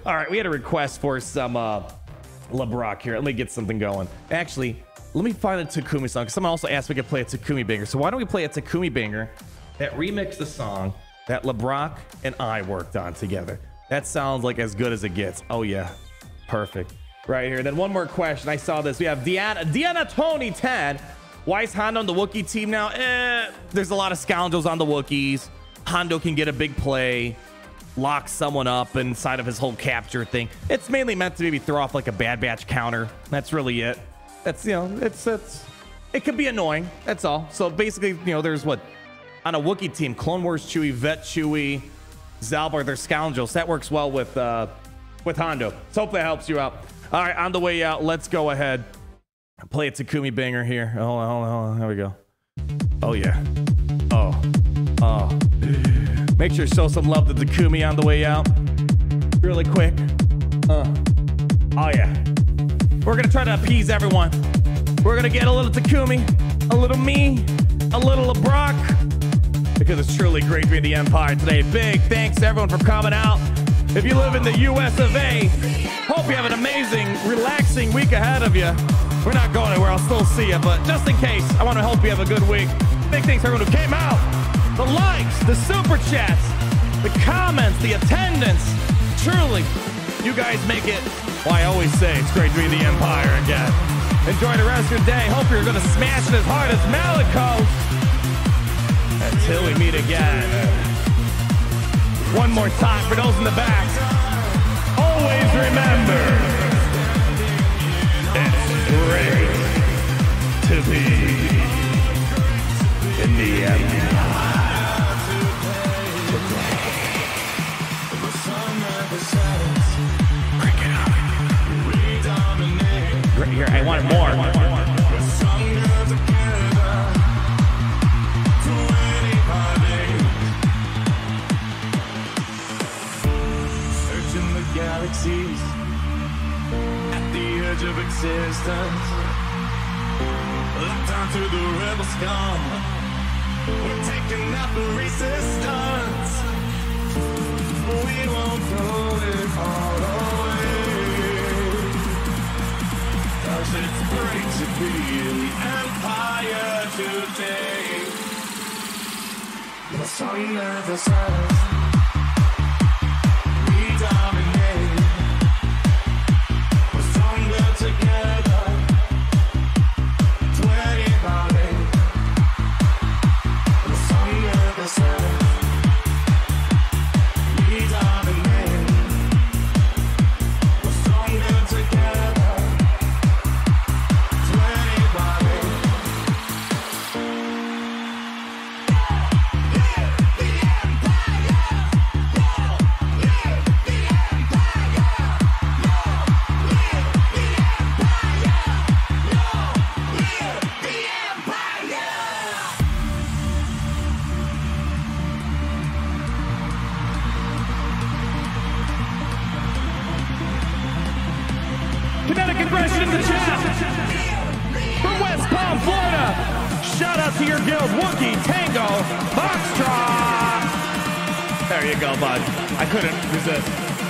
All right, we had a request for some LeBrock here. Let me get something going. Actually, let me find a Takumi song. Someone also asked if we could play a Takumi banger. So why don't we play a Takumi banger that remixed the song that LeBrock and I worked on together? That sounds like as good as it gets. Oh, yeah. Perfect. Right here. Then one more question. I saw this. We have Deanna Tony 10. Why is Hondo on the Wookiee team now? There's a lot of scoundrels on the Wookiees. Hondo can get a big play, lock someone up inside of his whole capture thing. It's mainly meant to maybe throw off like a Bad Batch counter. That's really it. That's, it could be annoying. That's all. So basically, there's what? On a Wookiee team, Clone Wars Chewie, Vet Chewie, Zalbar, they're scoundrels. That works well with Hondo. So hopefully that helps you out. All right, on the way out, let's go ahead Play a Takumi banger here. Hold on, hold on, hold on. There we go. Oh, yeah. Oh. Oh. Make sure to show some love to Takumi on the way out. Really quick. Oh, yeah. We're going to try to appease everyone. We're going to get a little Takumi, a little me, a little of Brock. Because it's truly great to be in the Empire today. Big thanks to everyone for coming out. If you live in the US of A, hope you have an amazing, relaxing week ahead of you. We're not going anywhere, I'll still see you, but just in case, I want to hope you have a good week. Big thanks to everyone who came out. The likes, the super chats, the comments, the attendance. Truly, you guys make it, well, I always say, it's great to be in the Empire again. Enjoy the rest of your day. Hope you're gonna smash it as hard as Malicos. Until we meet again. One more time for those in the back. Always remember. Great to be in the Empire today. Right here, I want it more. Searching the galaxies. Edge of existence, locked onto the rebel scum. We're taking out the resistance. We won't throw it all away. 'Cause it's great to be in the Empire today. The sun never sets. We dominate. Together, 20 body, the sun never sets. We dominate. We're stronger together, 20 body. Live the Empire! Live the Empire! Kinetic aggression in the chat from West Palm, Florida. Shout out to your guild, Wookiee, Tango, Foxtrot. There you go, bud. I couldn't resist.